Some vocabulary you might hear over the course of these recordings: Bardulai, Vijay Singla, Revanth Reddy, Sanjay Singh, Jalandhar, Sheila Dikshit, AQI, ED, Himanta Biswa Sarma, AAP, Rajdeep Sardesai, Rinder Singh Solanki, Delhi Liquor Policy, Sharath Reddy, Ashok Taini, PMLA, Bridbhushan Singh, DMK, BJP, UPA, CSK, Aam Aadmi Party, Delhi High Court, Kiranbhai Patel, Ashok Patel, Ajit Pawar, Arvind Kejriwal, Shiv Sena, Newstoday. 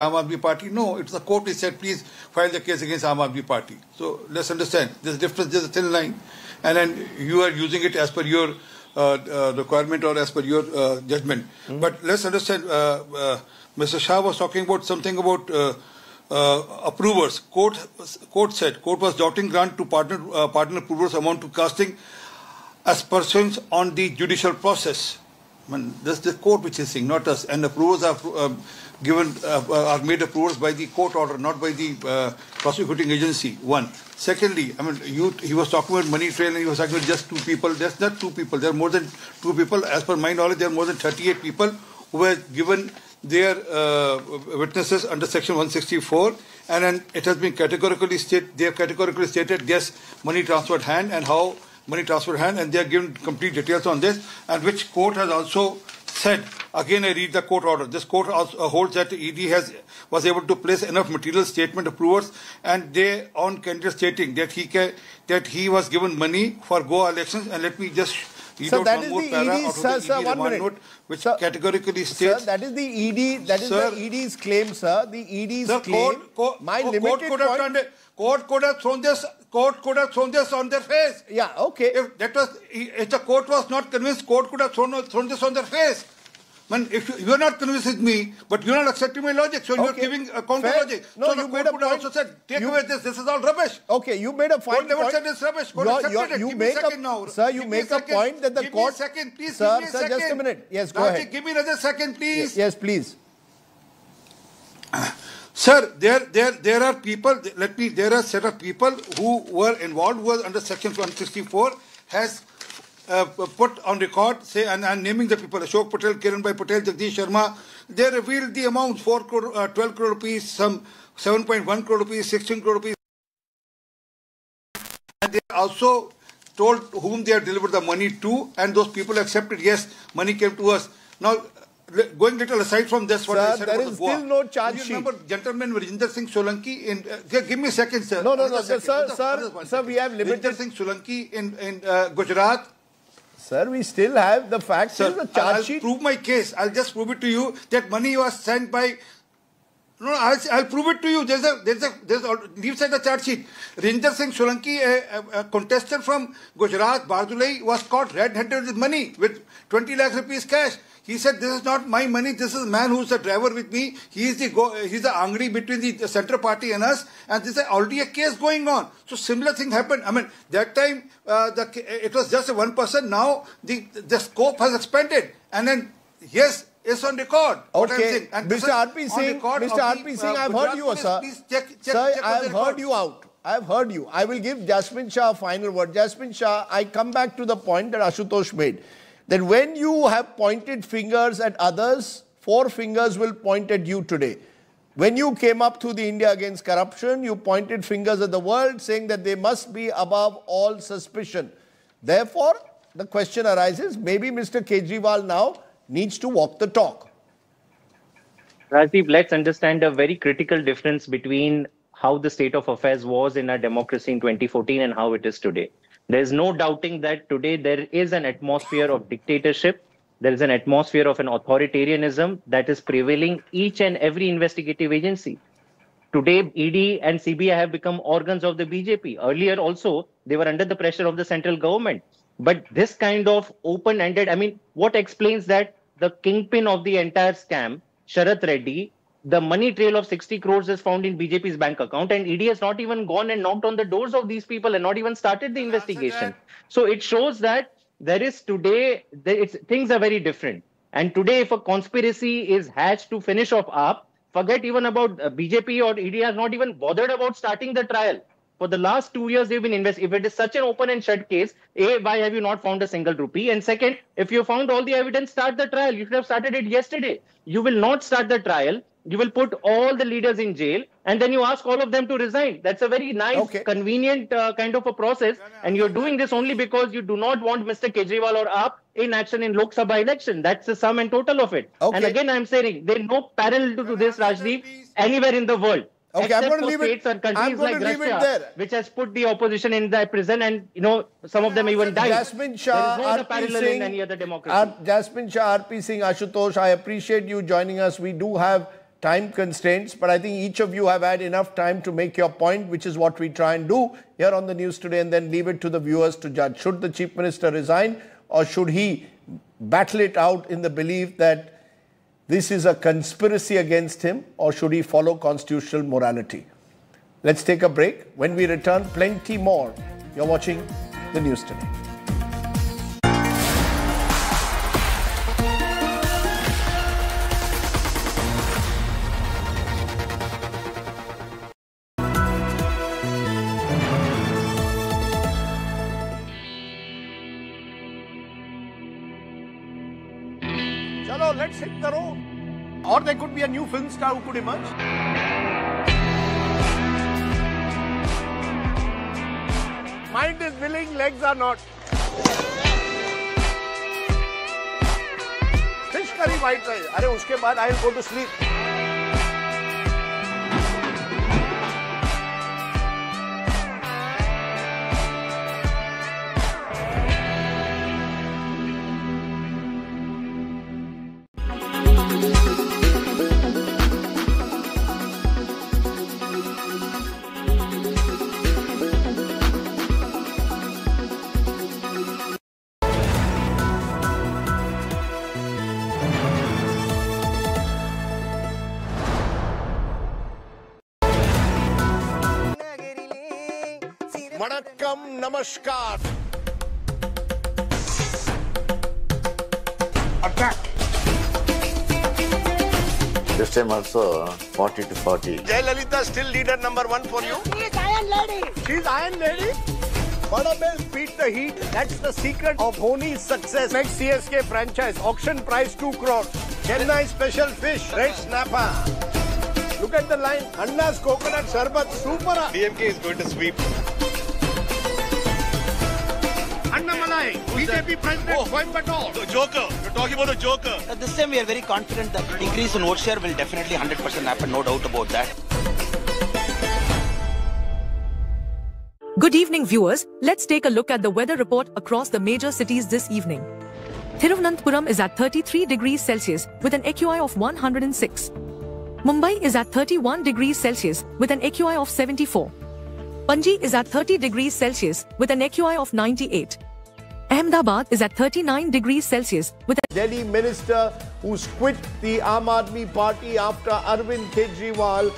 Aam Aadmi Party? No, it's the court which said, please file the case against Aam Aadmi Party. So let's understand, there's a difference, there's a thin line. And then you are using it as per your requirement or as per your judgment. But let's understand, Mr. Shah was talking about something about approvers. Court said, court was doubting grant to partner approvers amount to casting aspersions on the judicial process. I mean, that's the court which is saying, not us. And approvals are made approvals by the court order, not by the prosecuting agency. One. Secondly, I mean, he was talking about money trail, and he was talking about just two people. That's not two people. There are more than two people. As per my knowledge, there are more than 38 people who were given their witnesses under Section 164, and then it has been categorically stated yes, money transferred hand and how. Money transfer hand, and they are given complete details on this, and which court has also said, again I read the court order, this court also holds that ED was able to place enough material statement approvers and they on candidate stating that he was given money for Goa elections. And let me just read out one more para out of the ED remand note, which categorically states... Sir, that is the ED, that is the ED's claim, sir. The ED's claim. My limited point... Court could have thrown this. Court could have thrown this on their face. Yeah, okay. If the court was not convinced, court could have thrown this on their face. Man, if you are not convinced with me, but you are not accepting my logic, so you are giving a counter logic. No, so the court would also said, take away this. This is all rubbish. Okay, you made a fine point. Court never said it's rubbish. Court accepted it. Give me a second now. Sir, you make a point that the court. Give me a second, please. Sir, just a minute. Yes, go ahead. Give me another second, please. Yes, please. Sir, there are people. There are set of people who were involved, who were under Section 164, has put on record, say, and I'm naming the people: Ashok Patel, Kiranbhai Patel, Jagdish Sharma. They revealed the amounts: 12 crore rupees, some 7.1 crore rupees, 16 crore rupees, and they also told whom they had delivered the money to, and those people accepted. Yes, money came to us. Now, going little aside from this, what I said about Goa. There is still no charge sheet. You remember gentleman Rinder Singh Solanki in... give me a second, sir. No, sir, we have limited... Rinder Singh Solanki in Gujarat. Sir, we still have the facts. Sir, the charge sheet. I'll prove my case. I'll just prove it to you that money was sent by... No, I'll prove it to you. Leave side the charge sheet. Rinder Singh Solanki, a contestant from Gujarat, Bardulai, was caught red-handed with money, with 20 lakh rupees cash. He said, this is not my money, this is a man who's the driver with me. He's the angri between the centre party and us, and this is already a case going on. So similar thing happened. I mean, that time, it was just one person. Now, the scope has expanded. And then, yes, it's on record. Okay, and Mr. R.P. Singh, I've heard you, sir. Please check sir, I've heard you out. I've heard you. I will give Jasmine Shah a final word. Jasmine Shah, I come back to the point that Ashutosh made. That when you have pointed fingers at others, four fingers will point at you today. When you came up through the India Against Corruption, you pointed fingers at the world saying that they must be above all suspicion. Therefore, the question arises, maybe Mr. Kejriwal now needs to walk the talk. Rajdeep, let's understand a very critical difference between how the state of affairs was in our democracy in 2014 and how it is today. There's no doubting that today there is an atmosphere of dictatorship. There is an atmosphere of an authoritarianism that is prevailing each and every investigative agency. Today, ED and CBI have become organs of the BJP. Earlier also, they were under the pressure of the central government. But this kind of open-ended, I mean, what explains that the kingpin of the entire scam, Sharath Reddy, the money trail of 60 crores is found in BJP's bank account, and ED has not even gone and knocked on the doors of these people and not even started the investigation. So it shows that there is today, things are very different. And today, if a conspiracy is hatched to finish off AAP, forget even about BJP or ED has not even bothered about starting the trial. For the last 2 years, they've been investigating. If it is such an open and shut case, A, why have you not found a single rupee? And second, if you found all the evidence, start the trial. You should have started it yesterday. You will not start the trial. You will put all the leaders in jail, and then you ask all of them to resign. That's a very nice, convenient kind of a process. And you're doing this only because you do not want Mr. Kejriwal or AAP in action in Lok Sabha election. That's the sum and total of it. Okay. And again, I'm saying there is no parallel to this, Rajdeep, anywhere in the world. Okay, except I'm going to leave it. I'm going like to leave Russia, it there, which has put the opposition in the prison, and you know some of them even died. Jasmine Shah, R.P. Singh, in any other democracy. Jasmine Shah, R.P. Singh, Ashutosh, I appreciate you joining us. We do have time constraints, but I think each of you have had enough time to make your point, which is what we try and do here on the News Today, and then leave it to the viewers to judge. Should the Chief Minister resign, or should he battle it out in the belief that this is a conspiracy against him, or should he follow constitutional morality? Let's take a break. When we return, plenty more. You're watching the News Today. Let's hit the road. Or there could be a new film star who could emerge. Mind is willing, legs are not. Fish curry white rice. Arey, uske baad I will go to sleep. Namaskar. Attack. This time also 40 to 40. Jayalalithaa still leader #1 for you. She's Iron Lady. She's Iron Lady. Badabil beat the heat. That's the secret of Dhoni's success. Next CSK franchise. Auction price 2 crore. Chennai special fish. Red snapper. Look at the line. Anna's coconut sharbat super. DMK is going to sweep. BJP President Coimbatore. The Joker. You're talking about the Joker. This time we are very confident that increase in vote share will definitely 100% happen. No doubt about that. Good evening, viewers. Let's take a look at the weather report across the major cities this evening. Thiruvananthapuram is at 33 degrees Celsius with an AQI of 106. Mumbai is at 31 degrees Celsius with an AQI of 74. Panji is at 30 degrees Celsius with an AQI of 98. Ahmedabad is at 39 degrees Celsius with a Delhi minister who's quit the Aam Aadmi Party after Arvind Kejriwal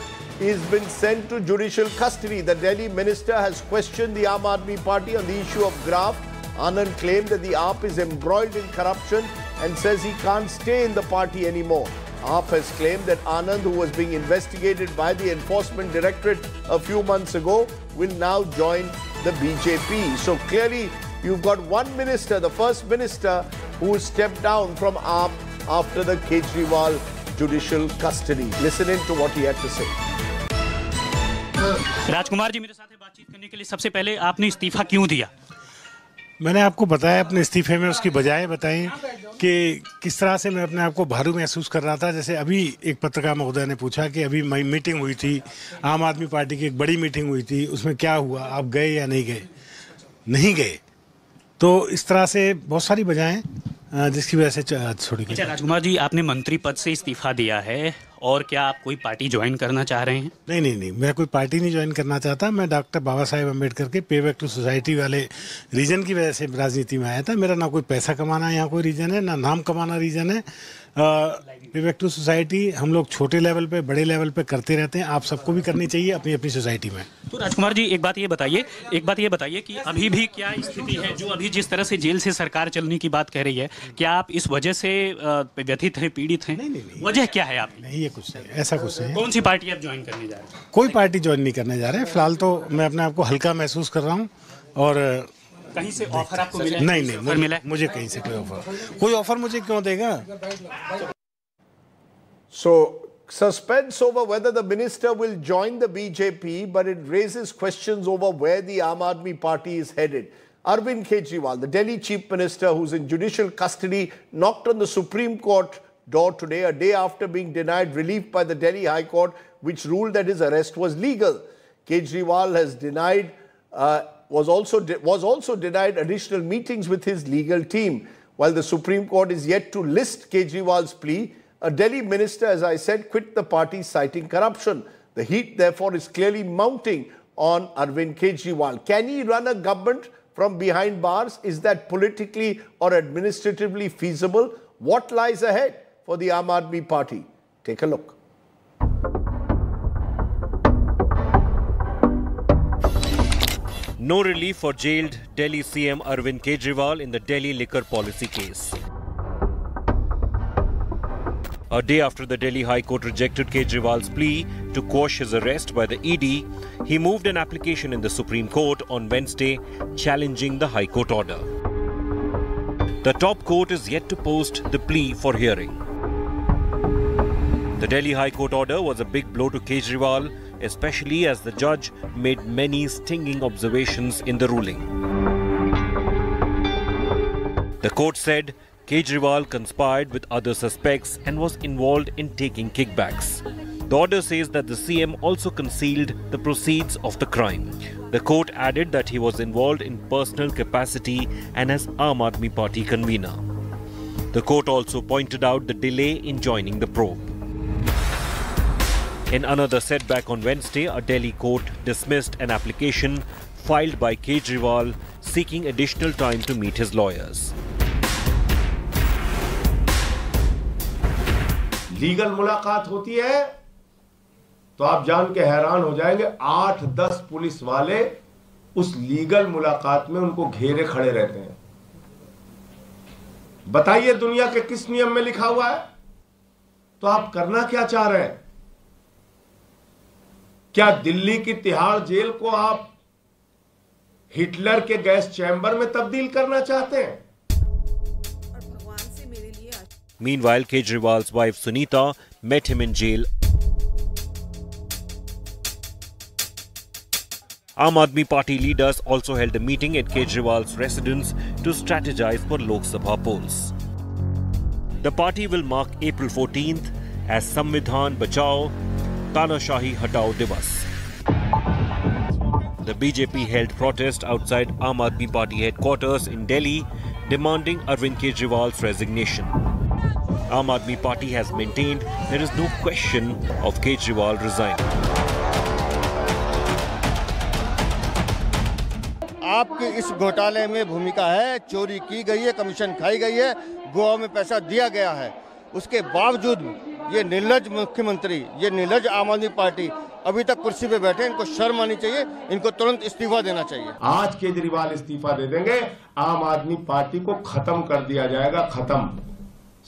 has been sent to judicial custody. The Delhi minister has questioned the Aam Aadmi Party on the issue of graft. Anand claimed that the AAP is embroiled in corruption and says he can't stay in the party anymore. AAP has claimed that Anand, who was being investigated by the Enforcement Directorate a few months ago, will now join the BJP. So clearly, you've got one minister, the first minister, who stepped down from AAP after the Kejriwal judicial custody. Listen in to what he had to say. Rajkumar ji, मेरे साथ बातचीत करने के लिए सबसे पहले आपने इस्तीफा क्यों दिया? मैंने आपको बताया अपने इस्तीफे में उसकी वजह बताई कि किस तरह से मैं अपने आप को भारू महसूस कर रहा था। जैसे अभी एक पत्रकार महोदय ने पूछा कि अभी मीटिंग हुई थी आम आदमी पार्टी की, एक बड़ी मीटिंग हुई थी, उसमें क्या हुआ, आप गए या नहीं गए? नहीं गए। तो इस तरह से बहुत सारी वजहें जिसकी वजह से छोड़ी गई। राजकुमार जी, आपने मंत्री पद से इस्तीफा दिया है, और क्या आप कोई पार्टी ज्वाइन करना चाह रहे हैं? नहीं नहीं नहीं, मैं कोई पार्टी नहीं ज्वाइन करना चाहता। मैं डॉक्टर बाबा साहेब अम्बेडकर के पे बैक टू सोसाइटी वाले रीजन की वजह से राजनीति में आया था। मेरा ना कोई पैसा कमाना यहाँ कोई रीजन है, ना नाम कमाना रीजन है। पे बैक टू सोसाइटी हम लोग छोटे लेवल पे बड़े लेवल पे करते रहते हैं, आप सबको भी करनी चाहिए अपनी अपनी सोसाइटी में। तो राजकुमार जी, एक बात ये बताइए कि अभी भी क्या स्थिति है, जो अभी जिस तरह से जेल से सरकार चलने की बात कह रही है, क्या आप इस वजह से व्यथित हैं, पीड़ित हैं? वजह क्या है? आप नहीं, ये कुछ नहीं, ऐसा कुछ नहीं। कौन सी पार्टी आप ज्वाइन करने जा रहे हैं? कोई पार्टी ज्वाइन नहीं करने जा रहे हैं फिलहाल। तो मैं अपने आप को हल्का महसूस कर रहा हूँ। और कहीं से ऑफर आपको मिला? नहीं नहीं, मुझे कहीं से कोई ऑफर मुझे क्यों देगा? So suspense over whether the minister will join the BJP, but it raises questions over where the Aam Aadmi Party is headed. Arvind Kejriwal, the Delhi Chief Minister who's in judicial custody, knocked on the Supreme Court door today, a day after being denied relief by the Delhi High Court, which ruled that his arrest was legal. Kejriwal has denied was also denied additional meetings with his legal team. While the Supreme Court is yet to list Kejriwal's plea, A Delhi minister, as I said, quit the party citing corruption. The heat, therefore, is clearly mounting on Arvind Kejriwal. Can he run a government from behind bars? Is that politically or administratively feasible? What lies ahead for the Aam Aadmi Party? Take a look. No relief for jailed Delhi CM Arvind Kejriwal in the Delhi Liquor Policy case. A day after the Delhi High Court rejected Kejriwal's plea to quash his arrest by the ED, he moved an application in the Supreme Court on Wednesday, challenging the High Court order. The top court is yet to post the plea for hearing. The Delhi High Court order was a big blow to Kejriwal, especially as the judge made many stinging observations in the ruling. The court said Kejriwal conspired with other suspects and was involved in taking kickbacks. The order says that the CM also concealed the proceeds of the crime. The court added that he was involved in personal capacity and as Aam Aadmi Party convener. The court also pointed out the delay in joining the probe. In another setback on Wednesday, a Delhi court dismissed an application filed by Kejriwal seeking additional time to meet his lawyers. Legal मुलाकात होती है तो आप जान के हैरान हो जाएंगे 8-10 पुलिस वाले उस लीगल मुलाकात में उनको घेरे खड़े रहते हैं। बताइए दुनिया के किस नियम में लिखा हुआ है? तो आप करना क्या चाह रहे हैं? क्या दिल्ली की तिहाड़ जेल को आप हिटलर के गैस चैम्बर में तब्दील करना चाहते हैं? Meanwhile, Kejriwal's wife Sunita met him in jail. Aam Aadmi Party leaders also held a meeting at Kejriwal's residence to strategize for Lok Sabha polls. The party will mark April 14th as Samvidhan Bachao Tanashahi Hatao Divas. The BJP held protest outside Aam Aadmi Party headquarters in Delhi, demanding Arvind Kejriwal's resignation. Aam Aadmi Party has maintained there is no question of Kejriwal resigning. आपकी इस घोटाले में भूमिका है, चोरी की गई है, कमीशन खाई गई है, गोवा में पैसा दिया गया है। उसके बावजूद ये निर्लज मुख्यमंत्री, ये निर्लज आम आदमी पार्टी अभी तक कुर्सी पे बैठे, इनको शर्म आनी चाहिए, इनको तुरंत इस्तीफा देना चाहिए। आज केजरीवाल इस्तीफा दे देंगे, आम आदमी पार्टी को खत्म कर दिया जाएगा, खत्म।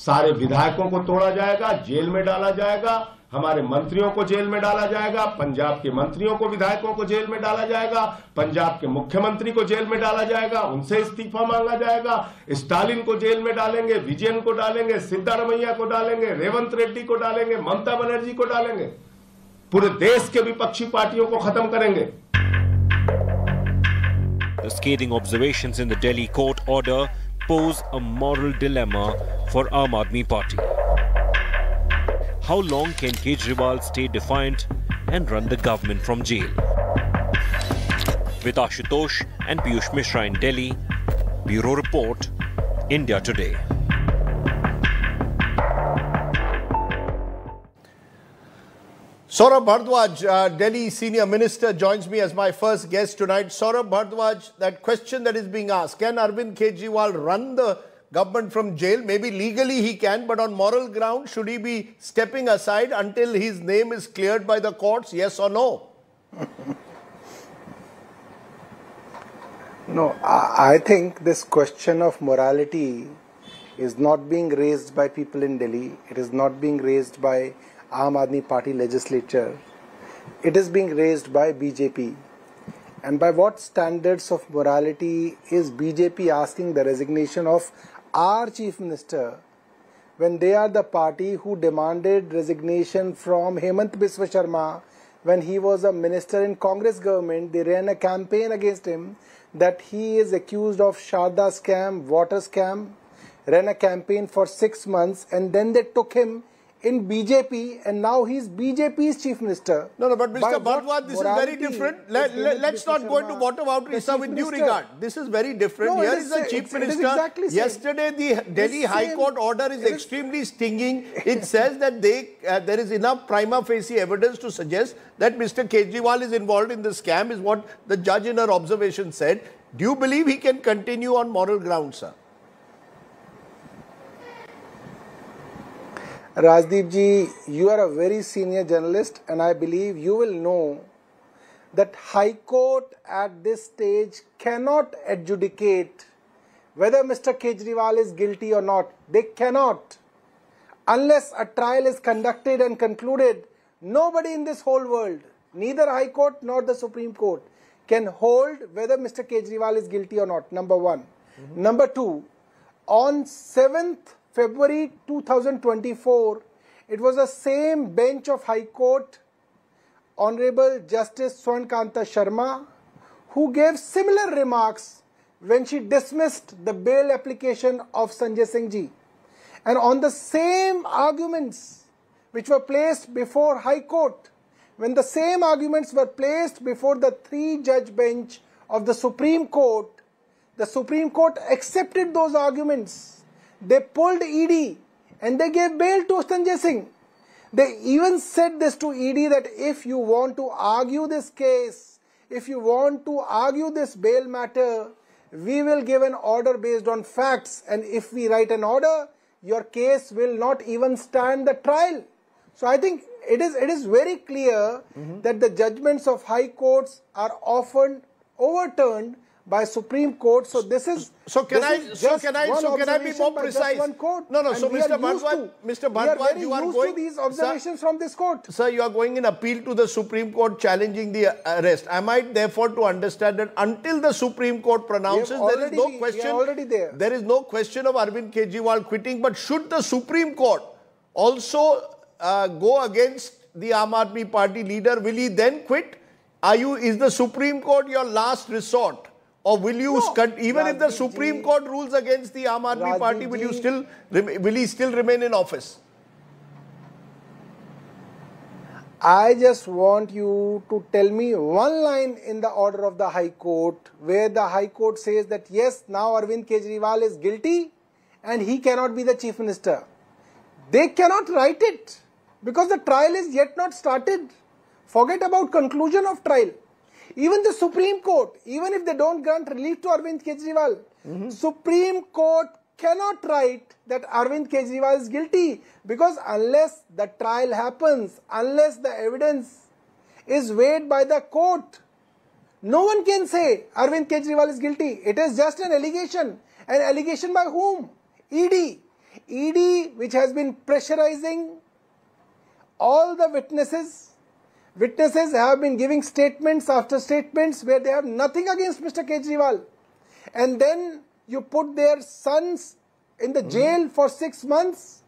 सारे विधायकों को तोड़ा जाएगा, जेल में डाला जाएगा, हमारे मंत्रियों को जेल में डाला जाएगा, पंजाब के मंत्रियों को विधायकों को जेल में डाला जाएगा, पंजाब के मुख्यमंत्री को जेल में डाला जाएगा, उनसे इस्तीफा मांगा जाएगा, स्टालिन को जेल में डालेंगे, विजयन को डालेंगे, सिद्धारमैया को डालेंगे, रेवंत रेड्डी को डालेंगे, ममता बनर्जी को डालेंगे, पूरे देश के विपक्षी पार्टियों को खत्म करेंगे। The scathing observations in the Delhi court order pose a moral dilemma for Aam Aadmi Party. How long can Kejriwal stay defiant and run the government from jail? With Ashutosh and Piyush Mishra in Delhi, Bureau Report, India Today. Saurabh Bhardwaj, Delhi senior minister, joins me as my first guest tonight. Saurabh Bhardwaj, that question that is being asked, can Arvind Kejriwal run the government from jail? Maybe legally he can, but on moral ground, should he be stepping aside until his name is cleared by the courts, yes or no? No, I think this question of morality is not being raised by people in Delhi. It is not being raised by Aam Aadmi Party legislature. It is being raised by BJP. And by what standards of morality is BJP asking the resignation of our Chief Minister when they are the party who demanded resignation from Himanta Biswa Sarma when he was a minister in Congress government? They ran a campaign against him that he is accused of Sharda scam, water scam, ran a campaign for 6 months, and then they took him in BJP and now he's BJP's chief minister. No, no, but Mr. Bhardwaj, this is very different. Let's not go into bottom outreach, sir, with due regard. This is very different. Here is the chief minister. Exactly yesterday, the Delhi High Court order is extremely stinging. It says that there is enough prima facie evidence to suggest that Mr. Kejriwal is involved in the scam, is what the judge in her observation said. Do you believe he can continue on moral grounds, sir? Rajdeep ji, you are a very senior journalist and I believe you will know that High Court at this stage cannot adjudicate whether Mr. Kejriwal is guilty or not. They cannot. Unless a trial is conducted and concluded, nobody in this whole world, neither High Court nor the Supreme Court, can hold whether Mr. Kejriwal is guilty or not, number one. Number two, on 7th February 2024, it was the same bench of High Court, Honorable Justice Swarnkanta Sharma, who gave similar remarks when she dismissed the bail application of Sanjay Singh ji. And on the same arguments which were placed before High Court, when the same arguments were placed before the three-judge bench of the Supreme Court accepted those arguments. They pulled ED and they gave bail to Sanjay Singh. They even said this to ED that if you want to argue this case, if you want to argue this bail matter, we will give an order based on facts. And if we write an order, your case will not even stand the trial. So I think it is very clear that the judgments of high courts are often overturned by Supreme Court. So this is so can I be more precise? No, so Mr. Bhardwaj, you are going to these observations, sir, from this court. Sir, you are going in appeal to the Supreme Court challenging the arrest. Am I therefore to understand that until the Supreme Court pronounces, there is no question there is no question of Arvind Kejriwal quitting, but should the Supreme Court also go against the Aam Aadmi Party leader, will he then quit? Is the Supreme Court your last resort? Or will you, even if the Supreme Court rules against the Aam Aadmi Party, will he still remain in office? I just want you to tell me one line in the order of the High Court where the High Court says that yes, now Arvind Kejriwal is guilty and he cannot be the Chief Minister. They cannot write it because the trial is yet not started. Forget about conclusion of trial. Even the Supreme Court, even if they don't grant relief to Arvind Kejriwal, Supreme Court cannot write that Arvind Kejriwal is guilty, because unless the trial happens, unless the evidence is weighed by the court, no one can say Arvind Kejriwal is guilty. It is just an allegation by whom? ED. ED, which has been pressurizing all the witnesses. Witnesses have been giving statements after statements where they have nothing against Mr. Kejriwal. And then you put their sons in the jail for 6 months.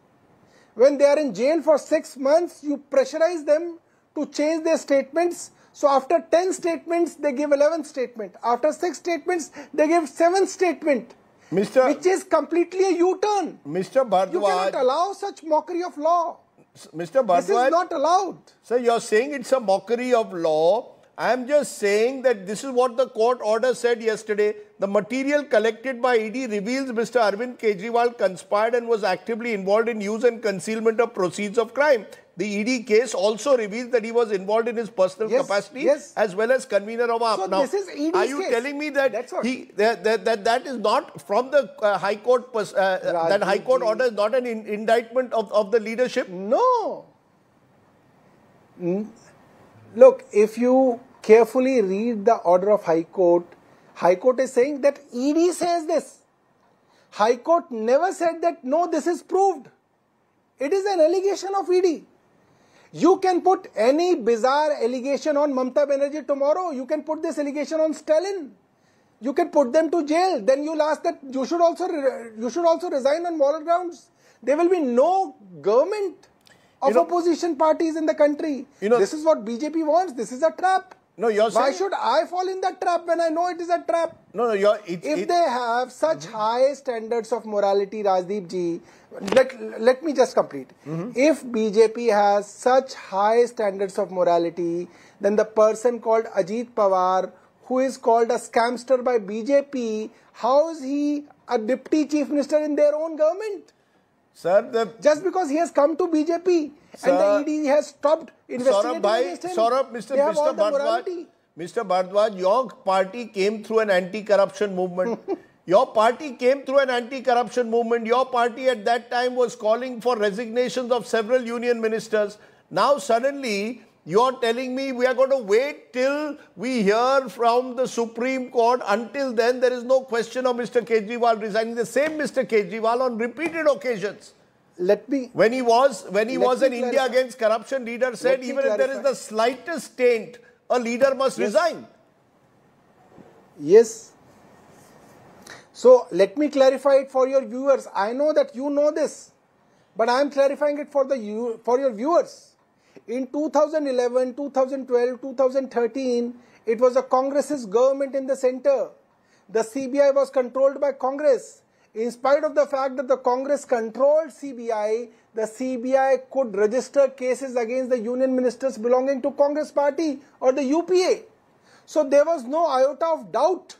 When they are in jail for 6 months, you pressurize them to change their statements. So after 10 statements, they give 11th statement. After 6 statements, they give 7th statement. Which is completely a U-turn. Mr. Bhardwaj, you cannot allow such mockery of law. Mr. Bhardwaj, this is not allowed. Sir, you are saying it's a mockery of law. I am just saying that this is what the court order said yesterday. The material collected by ED reveals Mr. Arvind Kejriwal conspired and was actively involved in use and concealment of proceeds of crime. The ED case also reveals that he was involved in his personal capacity as well as convener of AAP. So now, this is ED's are you case. Telling me that that is not from the High Court, that High Court order is not an indictment of the leadership? No. Look, if you carefully read the order of High Court is saying that ED says this. High Court never said that, no, this is proved. It is an allegation of ED. You can put any bizarre allegation on Mamata Banerjee tomorrow. You can put this allegation on Stalin. You can put them to jail. Then you'll ask that you should also resign on moral grounds. There will be no government of opposition parties in the country. This is what BJP wants. This is a trap. No, you're saying... Why should I fall in that trap when I know it is a trap? No, no, you're... If they have such high standards of morality, Rajdeep ji, let me just complete. If BJP has such high standards of morality, then the person called Ajit Pawar, who is called a scamster by BJP, how is he a deputy chief minister in their own government? Sir, just because he has come to BJP, sir, and the ED has stopped investigating against him. Saurabh, Mr. Bhardwaj, your party came through an anti-corruption movement. Your party came through an anti-corruption movement. Your party at that time was calling for resignations of several union ministers. Now suddenly, you're telling me we are going to wait till we hear from the Supreme Court. Until then, there is no question of Mr. Kejriwal resigning. The same Mr. Kejriwal on repeated occasions. When he was an India Against Corruption leader, said even if there is the slightest taint, a leader must resign. Yes. So let me clarify it for your viewers. I know that you know this, but I am clarifying it for your viewers. In 2011, 2012, 2013, it was a Congress's government in the centre. The CBI was controlled by Congress. In spite of the fact that the Congress controlled CBI, the CBI could register cases against the union ministers belonging to Congress party or the UPA. So there was no iota of doubt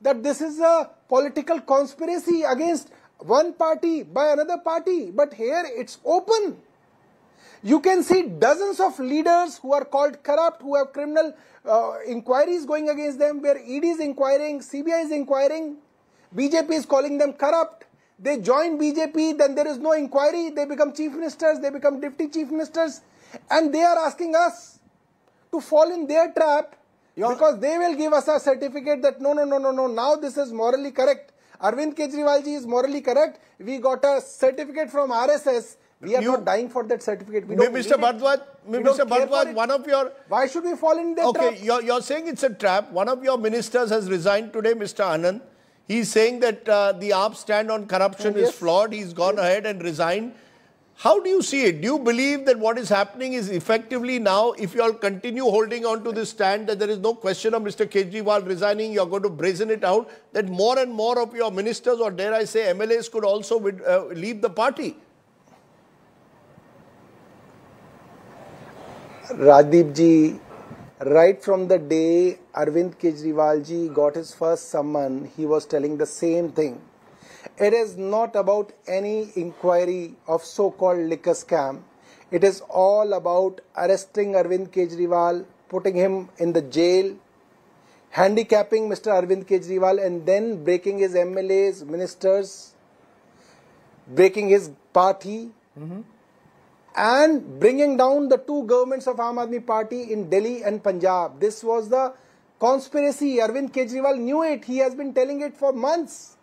that this is a political conspiracy against one party by another party. But here it's open. You can see dozens of leaders who are called corrupt, who have criminal inquiries going against them, where ED is inquiring, CBI is inquiring, BJP is calling them corrupt. They join BJP, then there is no inquiry, they become chief ministers, they become deputy chief ministers, and they are asking us to fall in their trap because they will give us a certificate that no, now this is morally correct. Arvind Kejriwal ji is morally correct. We got a certificate from RSS. We are not dying for that certificate. We don't Mr. Bhardwaj, one of your... Why should we fall in that trap? Okay, you're saying it's a trap. One of your ministers has resigned today, Mr. Anand. He's saying that the AAP stand on corruption is flawed. He's gone ahead and resigned. How do you see it? Do you believe that what is happening is effectively now, if you all continue holding on to this stand, that there is no question of Mr. Kejriwal resigning, you're going to brazen it out, that more and more of your ministers or dare I say MLAs could also leave the party? Rajdeep ji, right from the day Arvind Kejriwal ji got his first summon, he was telling the same thing. It is not about any inquiry of so-called liquor scam. It is all about arresting Arvind Kejriwal, putting him in the jail, handicapping Mr. Arvind Kejriwal and then breaking his MLAs, ministers, breaking his party. And bringing down the two governments of Aam Aadmi Party in Delhi and Punjab. This was the conspiracy. Arvind Kejriwal knew it. He has been telling it for months.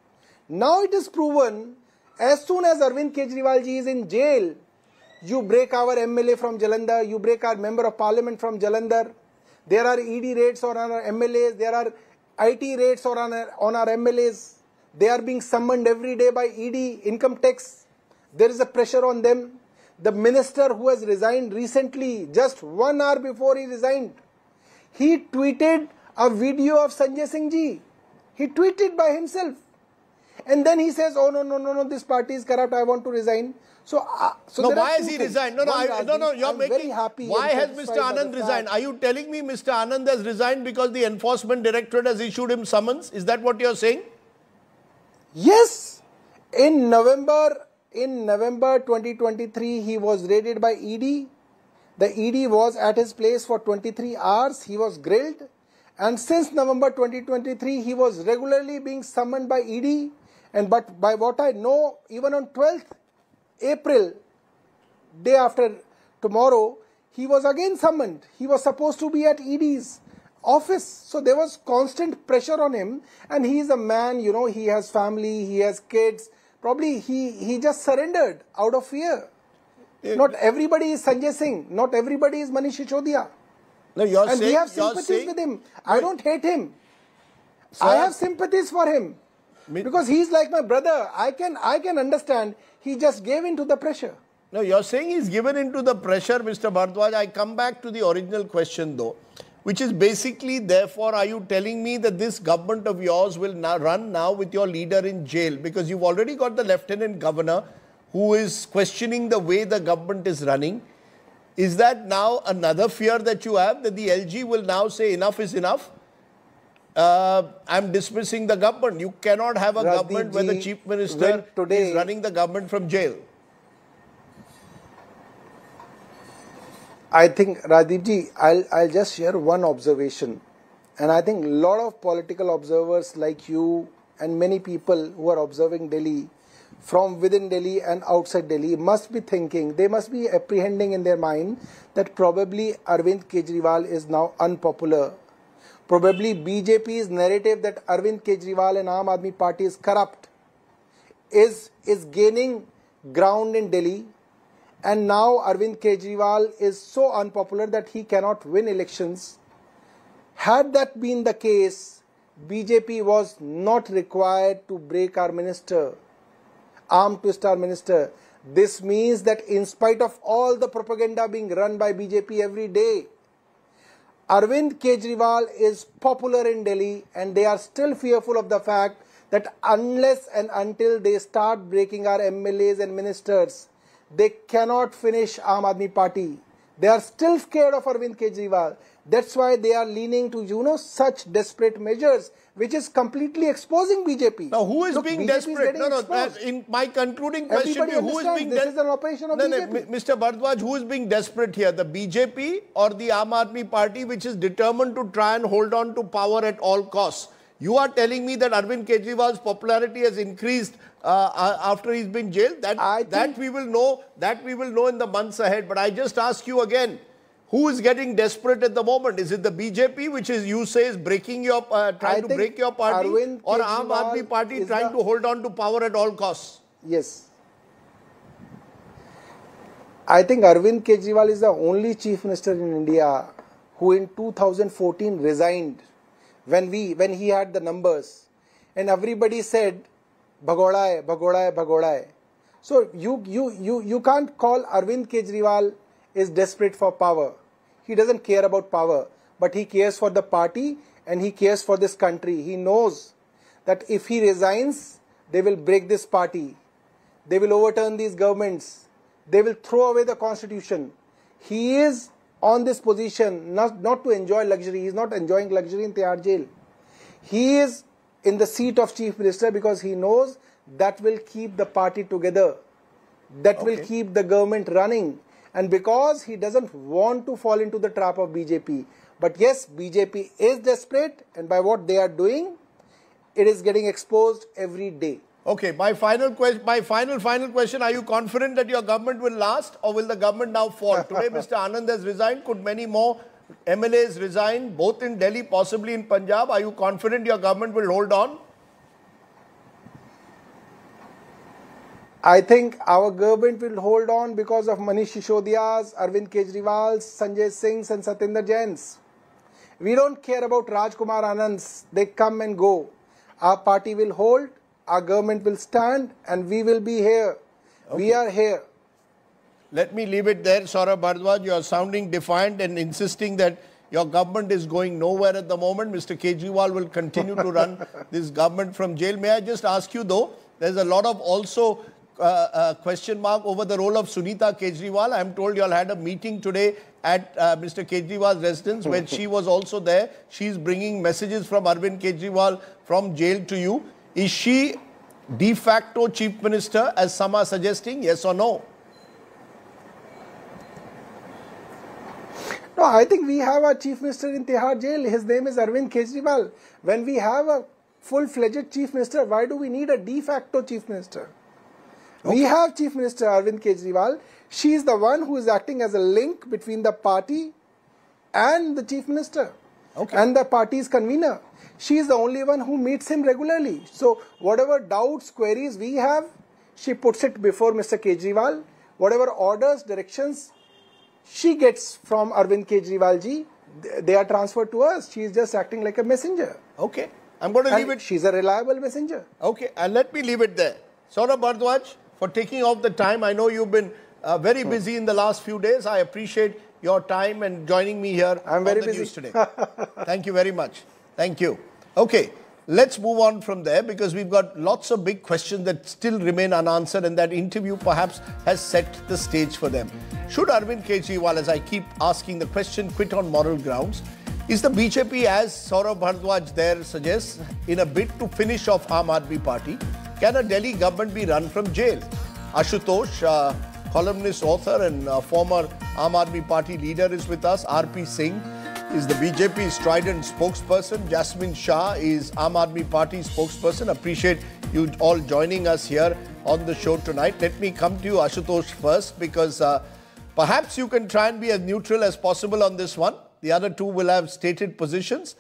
Now it is proven, as soon as Arvind Kejriwal ji is in jail, you break our MLA from Jalandhar, you break our member of parliament from Jalandhar. There are ED raids on our MLAs, there are IT raids on our MLAs. They are being summoned every day by ED, income tax. There is a pressure on them. The minister who has resigned recently, just 1 hour before he resigned, he tweeted a video of Sanjay Singh ji. He tweeted by himself. And then he says, oh, no, this party is corrupt, I want to resign. So, why has he resigned? Why has Mr. Anand resigned? Are you telling me Mr. Anand has resigned because the Enforcement Directorate has issued him summons? Is that what you're saying? Yes. In November 2023, he was raided by ED. The ED was at his place for 23 hours. He was grilled. And since November 2023, he was regularly being summoned by ED. And but by what I know, even on 12th April, day after tomorrow, he was again summoned. He was supposed to be at ED's office. So there was constant pressure on him. And he is a man, you know, he has family, he has kids. Probably he just surrendered out of fear. Not everybody is Sanjay Singh. Not everybody is Manish Sisodia. No, and we have sympathies with him. I don't hate him. Sir, I have sympathies for him. Because he's like my brother. I can understand. He just gave in to the pressure. No, you're saying he's given in to the pressure, Mr. Bhardwaj. I come back to the original question though, which is basically, therefore, are you telling me that this government of yours will now run now with your leader in jail? Because you've already got the lieutenant governor who is questioning the way the government is running. Is that now another fear that you have, that the LG will now say enough is enough? I'm dismissing the government. You cannot have a government where the chief minister is running the government from jail. I think, Rajdeep ji, I'll just share one observation. And I think a lot of political observers like you and many people who are observing Delhi from within Delhi and outside Delhi must be thinking, they must be apprehending in their mind that probably Arvind Kejriwal is now unpopular. Probably BJP's narrative that Arvind Kejriwal and Aam Aadmi Party is corrupt is gaining ground in Delhi. And now Arvind Kejriwal is so unpopular that he cannot win elections. Had that been the case, BJP was not required to break our minister, arm twist our minister. This means that in spite of all the propaganda being run by BJP every day, Arvind Kejriwal is popular in Delhi, and they are still fearful of the fact that unless and until they start breaking our MLAs and ministers, they cannot finish Aam Aadmi Party. They are still scared of Arvind Kejriwal. That's why they are leaning to, you know, such desperate measures, which is completely exposing BJP. Now, who is being desperate? In my concluding question, who is being desperate? This is an operation of BJP. Mr. Bhardwaj, who is being desperate here? The BJP or the Aam Aadmi Party, which is determined to try and hold on to power at all costs? You are telling me that Arvind Kejriwal's popularity has increased after he's been jailed? That we will know in the months ahead. But I just ask you again, who is getting desperate at the moment? Is it the BJP, which is, you say, is breaking your, trying to break your party, or Aam Aadmi Party trying to hold on to power at all costs? Yes. I think Arvind Kejriwal is the only chief minister in India who in 2014 resigned. When he had the numbers, and everybody said, "Bhagoda hai, Bhagoda hai, Bhagoda hai." So you can't call Arvind Kejriwal is desperate for power. He doesn't care about power, but he cares for the party and he cares for this country. He knows that if he resigns, they will break this party, they will overturn these governments, they will throw away the constitution. He is on this position, not to enjoy luxury. He is not enjoying luxury in Tihar Jail. He is in the seat of chief minister because he knows that will keep the party together. That will keep the government running. And because he doesn't want to fall into the trap of BJP. But yes, BJP is desperate, and by what they are doing, it is getting exposed every day. Okay, my final question, are you confident that your government will last, or will the government now fall? Today, Mr. Anand has resigned. Could many more MLAs resign, both in Delhi, possibly in Punjab? Are you confident your government will hold on? I think our government will hold on because of Manish Sisodia's, Arvind Kejriwal's, Sanjay Singh's and Satinder Jain's. We don't care about Rajkumar Anand's. They come and go. Our party will hold. Our government will stand, and we will be here. Okay. We are here. Let me leave it there, Saurabh Bhardwaj. You are sounding defiant and insisting that your government is going nowhere at the moment. Mr. Kejriwal will continue to run this government from jail. May I just ask you, though, there's a lot of also question mark over the role of Sunita Kejriwal. I'm told you all had a meeting today at Mr. Kejriwal's residence where she was also there. She's bringing messages from Arvind Kejriwal from jail to you. Is she de facto chief minister, as some are suggesting, yes or no? No, I think we have a chief minister in Tihar Jail. His name is Arvind Kejriwal. When we have a full-fledged chief minister, why do we need a de facto chief minister? Okay. We have chief minister Arvind Kejriwal. She is the one who is acting as a link between the party and the chief minister. Okay. And the party's convener. She is the only one who meets him regularly. So whatever doubts, queries we have, she puts it before Mr. Kejriwal. Whatever orders, directions she gets from Arvind Kejriwal ji, they are transferred to us. She is just acting like a messenger. Okay. I'm going to leave it. She's a reliable messenger. Okay. And let me leave it there. Saurabh Bhardwaj, for taking off the time. I know you've been very busy in the last few days. I appreciate your time and joining me here I'm on very the busy. News today. Thank you very much. Thank you. Okay, let's move on from there because we've got lots of big questions that still remain unanswered, and that interview perhaps has set the stage for them. Should Arvind Kejriwal, as I keep asking the question, quit on moral grounds? Is the BJP, as Saurabh Bhardwaj there suggests, in a bid to finish off Aam Aadmi Party? Can a Delhi government be run from jail? Ashutosh, columnist, author and former Aam Aadmi Party leader is with us. R.P. Singh is the BJP's strident spokesperson. Jasmine Shah is Aam Aadmi Party spokesperson. Appreciate you all joining us here on the show tonight. Let me come to you, Ashutosh, first, because perhaps you can try and be as neutral as possible on this one. The other two will have stated positions.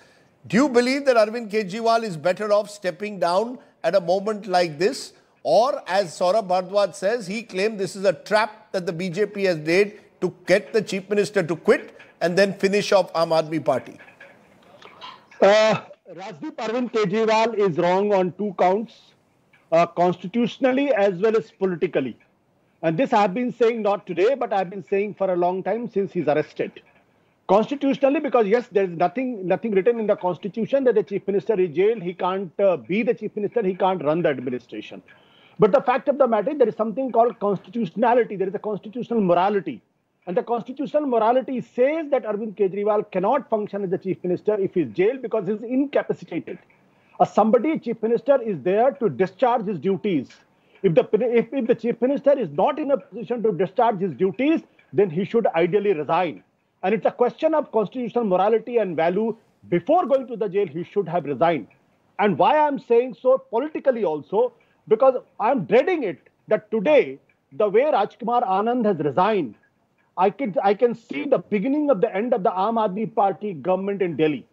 Do you believe that Arvind Kejriwal is better off stepping down at a moment like this? Or, as Saurabh Bhardwaj says, he claimed this is a trap that the BJP has laid to get the Chief Minister to quit and then finish off Aam Aadmi Party? Rajdeep, Arvind Kejriwal is wrong on two counts, constitutionally as well as politically. And this I have been saying not today, but I have been saying for a long time since he's arrested. Constitutionally, because yes, there is nothing written in the constitution that the chief minister is jailed. He can't be the chief minister. He can't run the administration. But the fact of the matter is there is something called constitutionality. There is a constitutional morality. And the constitutional morality says that Arvind Kejriwal cannot function as the chief minister if he is jailed because he is incapacitated. A chief minister is there to discharge his duties. If the chief minister is not in a position to discharge his duties, then he should ideally resign. And it's a question of constitutional morality and value. Before going to the jail, he should have resigned. And why I'm saying so politically also, because I'm dreading it that today, the way Rajkumar Anand has resigned, I can see the beginning of the end of the Aam Aadmi Party government in Delhi.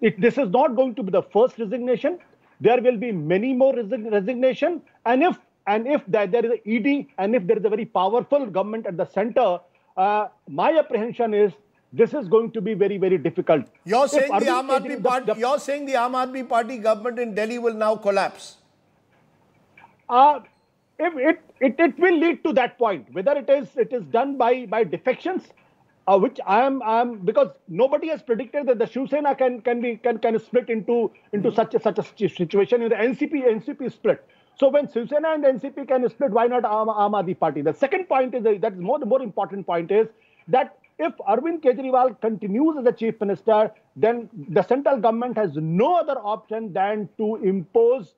This is not going to be the first resignation. There will be many more resignation. And if there is an ED, and if there is a very powerful government at the center, my apprehension is this is going to be very, very difficult. You're saying the Aam Aadmi Party government in Delhi will now collapse? It will lead to that point. Whether it is done by defections, which I am because nobody has predicted that the Shiv Sena can split into such a situation. In the NCP split. So when Shiv Sena and NCP can split, why not Aam Aadmi Party? The second point is that the more important point is that if Arvind Kejriwal continues as the chief minister, then the central government has no other option than to impose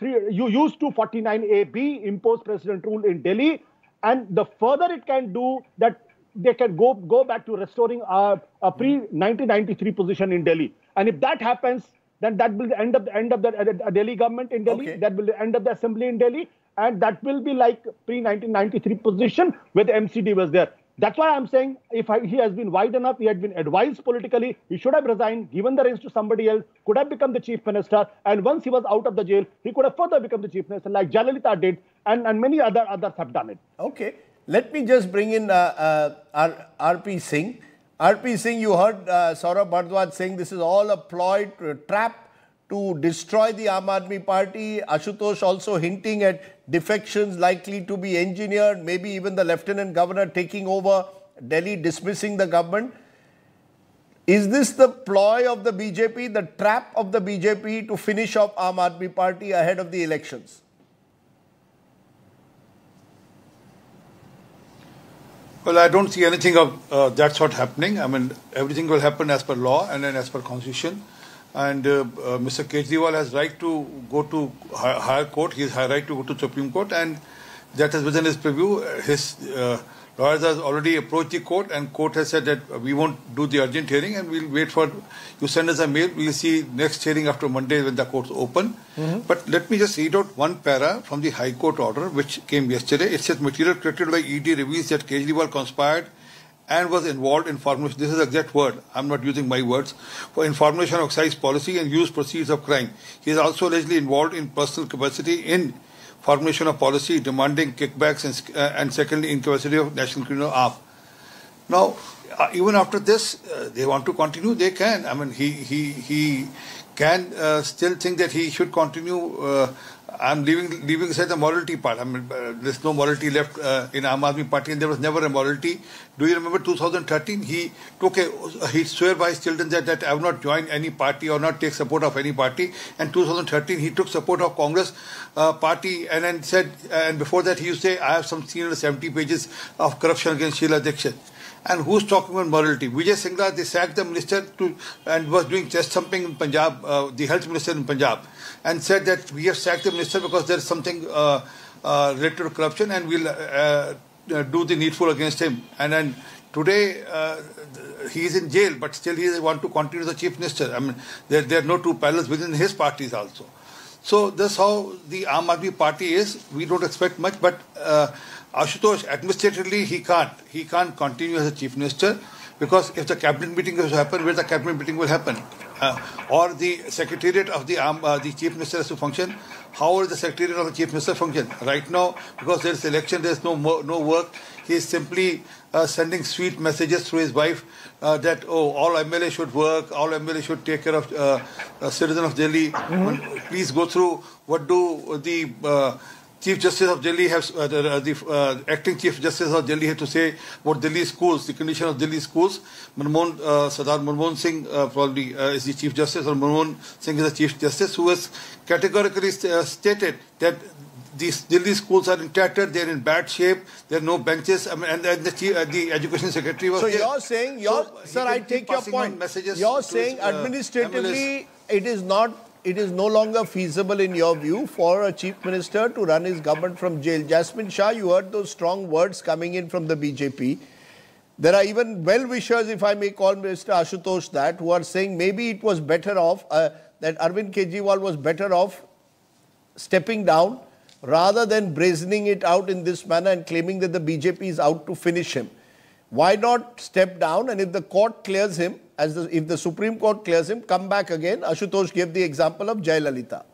use 249A(b), impose president rule in Delhi, and the further it can do that, they can go back to restoring a pre-1993 position in Delhi, and if that happens, then that will end up the Delhi government in Delhi, okay. That will end up the assembly in Delhi, and that will be like pre-1993 position where the MCD was there. That's why I'm saying he has been wide enough, he had been advised politically, he should have resigned, given the reins to somebody else, could have become the chief minister, and once he was out of the jail, he could have further become the chief minister like Jayalalithaa did, and many others have done it. Okay, let me just bring in R.P. Singh. R.P. Singh, you heard Saurabh Bhardwaj saying this is all a ploy, a trap to destroy the Aam Aadmi Party. Ashutosh also hinting at defections likely to be engineered, maybe even the Lieutenant Governor taking over Delhi, dismissing the government. Is this the ploy of the BJP, the trap of the BJP to finish off Aam Aadmi Party ahead of the elections? Well, I don't see anything of that sort happening. I mean, everything will happen as per law and then as per constitution. And Mr. Kejriwal has right to go to higher court. He has right to go to Supreme Court, and that is within his purview. His lawyers has already approached the court, and court has said that we won't do the urgent hearing, and we'll wait for you send us a mail. We'll see next hearing after Monday when the court's open. But let me just read out one para from the High Court order which came yesterday. It says material created by ED reveals that Kejriwal conspired and was involved in formulation. This is the exact word. I'm not using my words. For information of excise policy and use proceeds of crime. He is also allegedly involved in personal capacity in formulation of policy, demanding kickbacks, and secondly, incapacity of National Criminal Arm. Now, even after this, they want to continue. They can. I mean, he can still think that he should continue. I'm leaving aside the morality part. I mean, there's no morality left in Aam Aadmi Party, and there was never a morality. Do you remember 2013? He took he swear by his children that I will not join any party or not take support of any party. And 2013, he took support of Congress party, and then said, and before that he used to say, I have some 370 pages of corruption against Sheila Dixit. And who's talking about morality? Vijay Singla, they sacked the minister and was doing chest thumping in Punjab, the health minister in Punjab, and said that we have sacked the minister because there's something related to corruption, and we'll do the needful against him. And then today he is in jail, but still he wants to continue the chief minister. I mean, there are no two parallels within his parties also. So that's how the Aam Aadmi Party is. We don't expect much, but Ashutosh, administratively, he can't continue as a chief minister, because if the cabinet meeting has to happen, where the cabinet meeting will happen, or the secretariat of the chief minister has to function, how will the secretariat of the chief minister function? Right now, because there is election, there is no work. He is simply sending sweet messages through his wife that all MLA should work, all MLA should take care of citizen of Delhi. Please go through what do the Chief Justice of Delhi has acting Chief Justice of Delhi had to say about Delhi schools, the condition of Delhi schools. Sardar Manmohan Singh probably is the Chief Justice, or Manmohan Singh is the Chief Justice, who has categorically stated that these Delhi schools are in tatter, they are in bad shape, there are no benches. I mean, and the Education Secretary was. So there. You're saying, sir, I take your point. You're saying his, administratively, MLS. It is no longer feasible, in your view, for a chief minister to run his government from jail. Jasmine Shah, you heard those strong words coming in from the BJP. There are even well-wishers, if I may call Mr. Ashutosh that, who are saying maybe it was better off, that Arvind Kejriwal was better off stepping down rather than brazening it out in this manner and claiming that the BJP is out to finish him. Why not step down, and if the court clears him, if the Supreme Court clears him, come back again? Ashutosh gave the example of Jayalalithaa.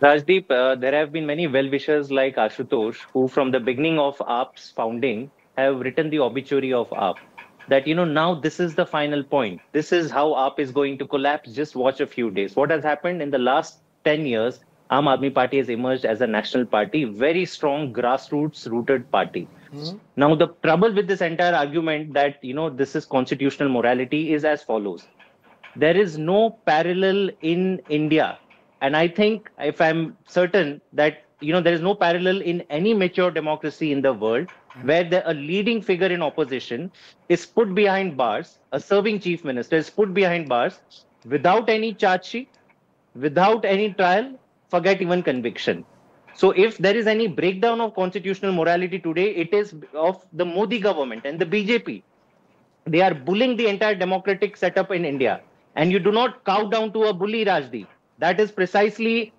Rajdeep, there have been many well-wishers like Ashutosh who from the beginning of AAP's founding have written the obituary of AAP. That, you know, now this is the final point. This is how AAP is going to collapse. Just watch a few days. What has happened in the last 10 years, Aam Aadmi Party has emerged as a national party, very strong grassroots-rooted party. Now, the trouble with this entire argument that, you know, this is constitutional morality is as follows. There is no parallel in India. And I think, if I'm certain that, you know, there is no parallel in any mature democracy in the world where a leading figure in opposition is put behind bars, a serving chief minister is put behind bars without any charge sheet, without any trial, forget even conviction. So if there is any breakdown of constitutional morality today, it is of the Modi government and the BJP. They are bullying the entire democratic setup in India. And you do not cow down to a bully, Rajdeep. That is precisely,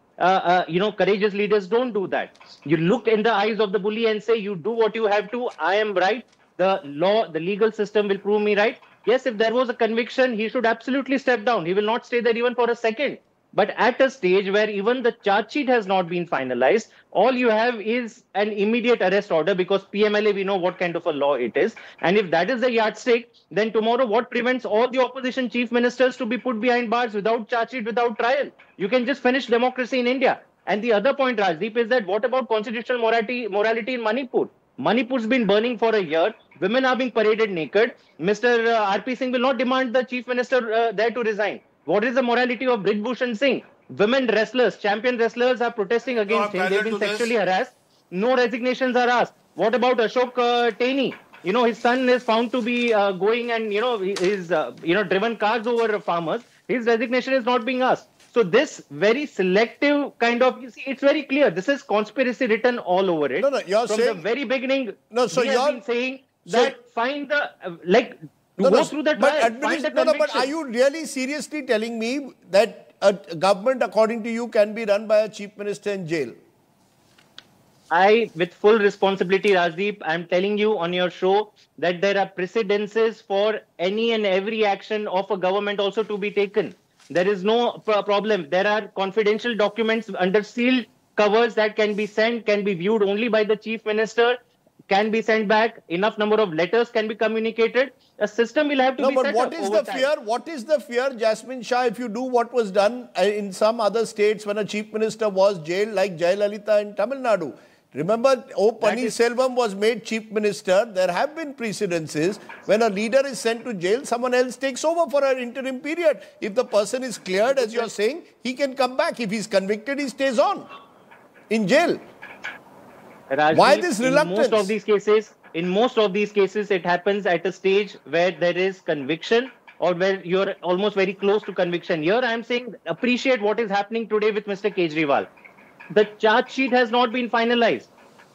you know, courageous leaders don't do that. You look in the eyes of the bully and say, you do what you have to. I am right. The law, the legal system will prove me right. Yes, if there was a conviction, he should absolutely step down. He will not stay there even for a second. But at a stage where even the charge sheet has not been finalized, all you have is an immediate arrest order, because PMLA, we know what kind of a law it is. And if that is the yardstick, then tomorrow what prevents all the opposition chief ministers to be put behind bars without charge sheet, without trial? You can just finish democracy in India. And the other point, Rajdeep, is that what about constitutional morality in Manipur? Manipur's been burning for a year. Women are being paraded naked. Mr. R.P. Singh will not demand the chief minister there to resign. What is the morality of Bridbhushan Singh? Women wrestlers, champion wrestlers are protesting against him. They've been sexually harassed. No resignations are asked. What about Ashok Taini? You know, his son is found to be going and, you know, he's, you know, driven cars over farmers. His resignation is not being asked. So this very selective kind of, you see, it's very clear. This is conspiracy written all over it. No, you're from saying, the very beginning, no, so you've been saying that find the, like... But are you really seriously telling me that a government, according to you, can be run by a chief minister in jail? I, with full responsibility, Rajdeep, I'm telling you on your show that there are precedences for any and every action of a government also to be taken. There is no problem. There are confidential documents under sealed covers that can be sent, can be viewed only by the chief minister. can be sent back, enough number of letters can be communicated, a system will have to be set up. No, but what is the fear? What is the fear, Jasmine Shah, if you do what was done in some other states when a chief minister was jailed, like Jayalalithaa in Tamil Nadu? Remember, O Pannirselvam was made chief minister. There have been precedences. When a leader is sent to jail, someone else takes over for an interim period. If the person is cleared, as you're saying, he can come back. If he's convicted, he stays on in jail. Rajdeep, why this reluctance? In most of these cases, it happens at a stage where there is conviction or where you're almost very close to conviction. Here, I'm saying appreciate what is happening today with Mr. Kejriwal. The charge sheet has not been finalized.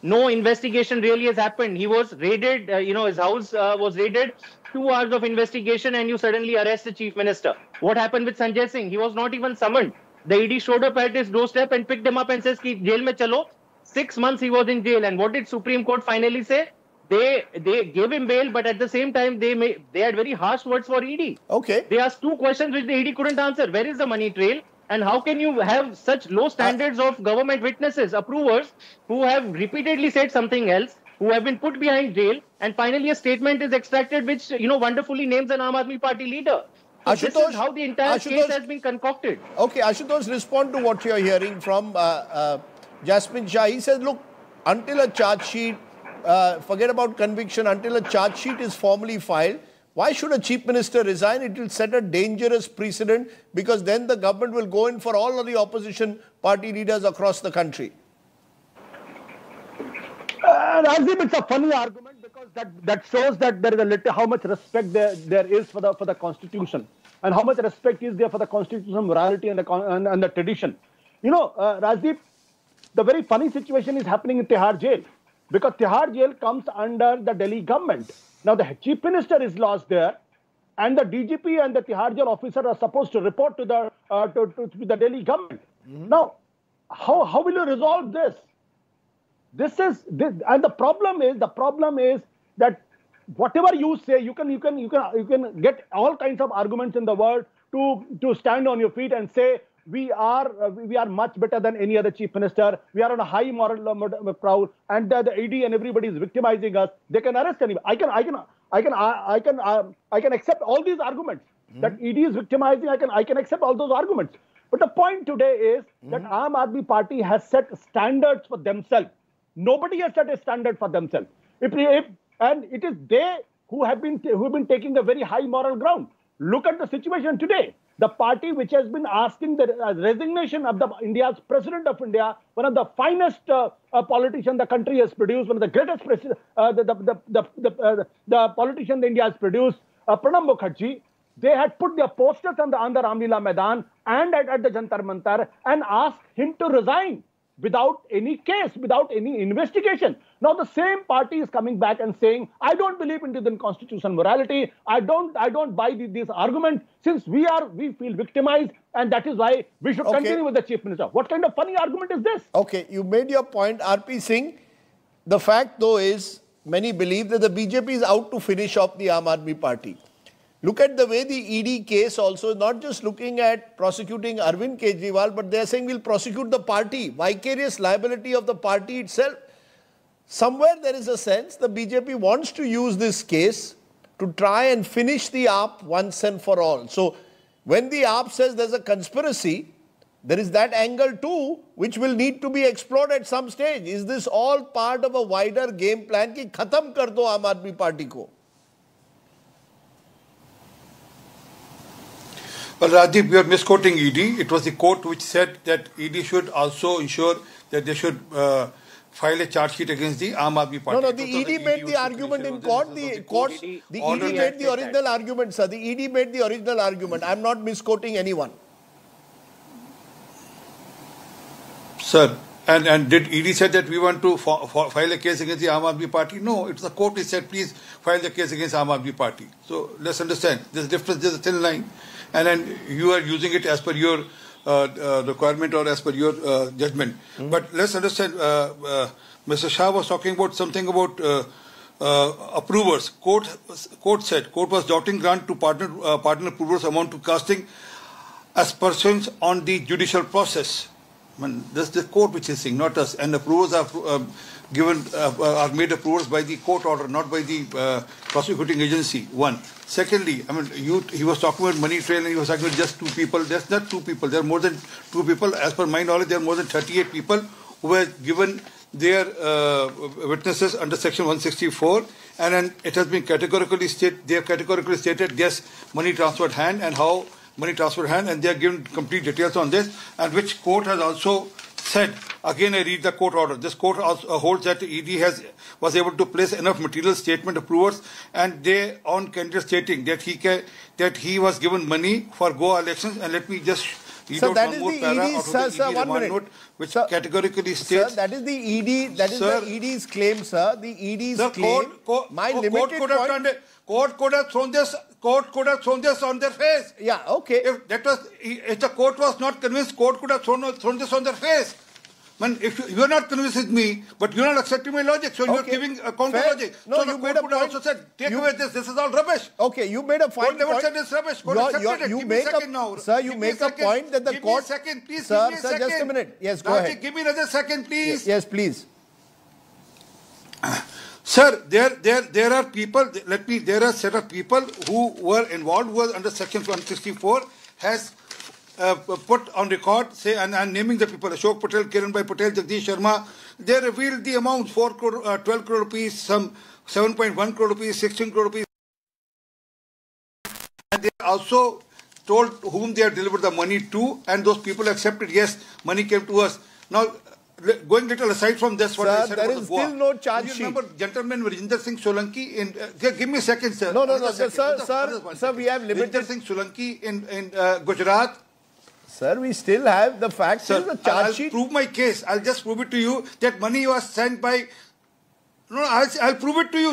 No investigation really has happened. He was raided, his house was raided. 2 hours of investigation and you suddenly arrest the chief minister. What happened with Sanjay Singh? He was not even summoned. The ED showed up at his doorstep and picked him up and says, "Ki jail mein chalo." 6 months he was in jail. And what did Supreme Court finally say? They gave him bail, but at the same time, they had very harsh words for ED. Okay. They asked two questions which the ED couldn't answer. Where is the money trail? And how can you have such low standards of government witnesses, approvers, who have repeatedly said something else, who have been put behind jail, and finally a statement is extracted which, wonderfully names an Aam Aadmi Party leader. So Ashutosh, this is how the entire case has been concocted. Okay, Ashutosh, respond to what you're hearing from Jasmine Shah. He says, look, until a charge sheet, forget about conviction, until a charge sheet is formally filed, why should a chief minister resign? It will set a dangerous precedent because then the government will go in for all of the opposition party leaders across the country. Rajdeep, it's a funny argument because that shows that there is how much respect there is for the constitution and how much respect is there for the constitutional morality and the tradition. Rajdeep, the very funny situation is happening in Tihar Jail because Tihar Jail comes under the Delhi government. Now, the chief minister is lost there and the DGP and the Tihar Jail officer are supposed to report to the to the Delhi government. Mm-hmm. Now, how will you resolve this? And the problem is that whatever you say, you can get all kinds of arguments in the world to stand on your feet and say we are much better than any other chief minister. We are on a high moral proud, and the ED and everybody is victimizing us. They can arrest anybody. I can accept all these arguments that ED is victimizing. I can accept all those arguments. But the point today is that Aam Aadmi Party has set standards for themselves. Nobody has set a standard for themselves. And it is they who have been taking a very high moral ground. Look at the situation today. The party which has been asking the resignation of India's president of India, one of the finest politician the country has produced, one of the greatest the politician India has produced, Pranab Mukherjee. They had put their posters on the Ramlila Maidan and at the Jantar Mantar and asked him to resign without any case, without any investigation. Now the same party is coming back and saying, I don't believe in the constitutional morality. I don't buy this argument. Since we feel victimized, and that is why we should continue with the chief minister. What kind of funny argument is this? Okay, you made your point, R.P. Singh. The fact though is, many believe that the BJP is out to finish off the Aam Aadmi Party. Look at the way the ED case also, not just looking at prosecuting Arvind Kejriwal, but they're saying we'll prosecute the party, vicarious liability of the party itself. Somewhere there is a sense the BJP wants to use this case to try and finish the AAP once and for all. So when the AAP says there's a conspiracy, there is that angle too, which will need to be explored at some stage. Is this all part of a wider game plan ki khatam kar do Aam Aadmi Party ko? Well, Rajdeep, you are misquoting ED. It was the court which said that ED should also ensure that they should file a charge sheet against the Aam Aadmi Party. No, the ED made the argument in court. The ED made the original argument. I am not misquoting anyone. Sir, and did ED said that we want to file a case against the Aam Aadmi Party? No, it's the court which said please file the case against Aam Aadmi Party. So let's understand. There's a difference. There's a thin line. And then you are using it as per your requirement or as per your judgment. Mm-hmm. But let's understand, Mr. Shah was talking about something about approvers. Court said, court was doubting grant to partner approvers amount to casting aspersions on the judicial process. I mean, that's the court which is saying, not us. And approvers are given are made approvals by the court order, not by the prosecuting agency. One. Secondly, I mean, he was talking about money trail, and he was talking about just two people. That's not two people. There are more than two people. As per my knowledge, there are more than 38 people who were given their witnesses under Section 164, and then it has been categorically stated. They have categorically stated yes, money transferred hand and how money transferred hand, and they are given complete details on this, and which court has also said. Again, I read the court order. This court also holds that the ED was able to place enough material statement approvers, and they on candidate stating that he was given money for Goa elections. And let me just read out one more para out of the ED remand note, which categorically states. Sir, that is the ED. That is the ED's claim, sir. The ED's claim. My limited point. Court could have thrown this. Court could have thrown this on their face. Yeah. Okay. If the court was not convinced, court could have thrown this on their face. Man, if you are not convinced with me, but you are not accepting my logic, so you are giving a counter logic. No, so you made a point. Also said, take away this. This is all rubbish. Okay, you made a fine point. Court never said it's rubbish. Court accepted it. Give me a second now, sir. You make a point that the court. Give me a second, please. Sir, just a minute. Yes, go ahead. Give me another second, please. Yes, please. Sir, there are people. There are set of people who were involved, who were under Section 164, has put on record, say, and I'm naming the people: Ashok Patel, Kiranbhai Patel, Jagdish Sharma. They revealed the amounts: 4 crore, 12 crore rupees, some 7.1 crore rupees, 16 crore rupees. And they also told whom they had delivered the money to, and those people accepted. Yes, money came to us. Now, going little aside from this, what I said about the Goa. Sir, there is still no charge sheet. You remember, gentleman Rinder Singh Solanki in. Give me a second, sir. No, sir, we have limited. Rinder Singh Solanki in Gujarat. Sir, we still have the facts. Sir, the charge sheet. I'll prove my case. I'll just prove it to you that money was sent by. No, I'll prove it to you.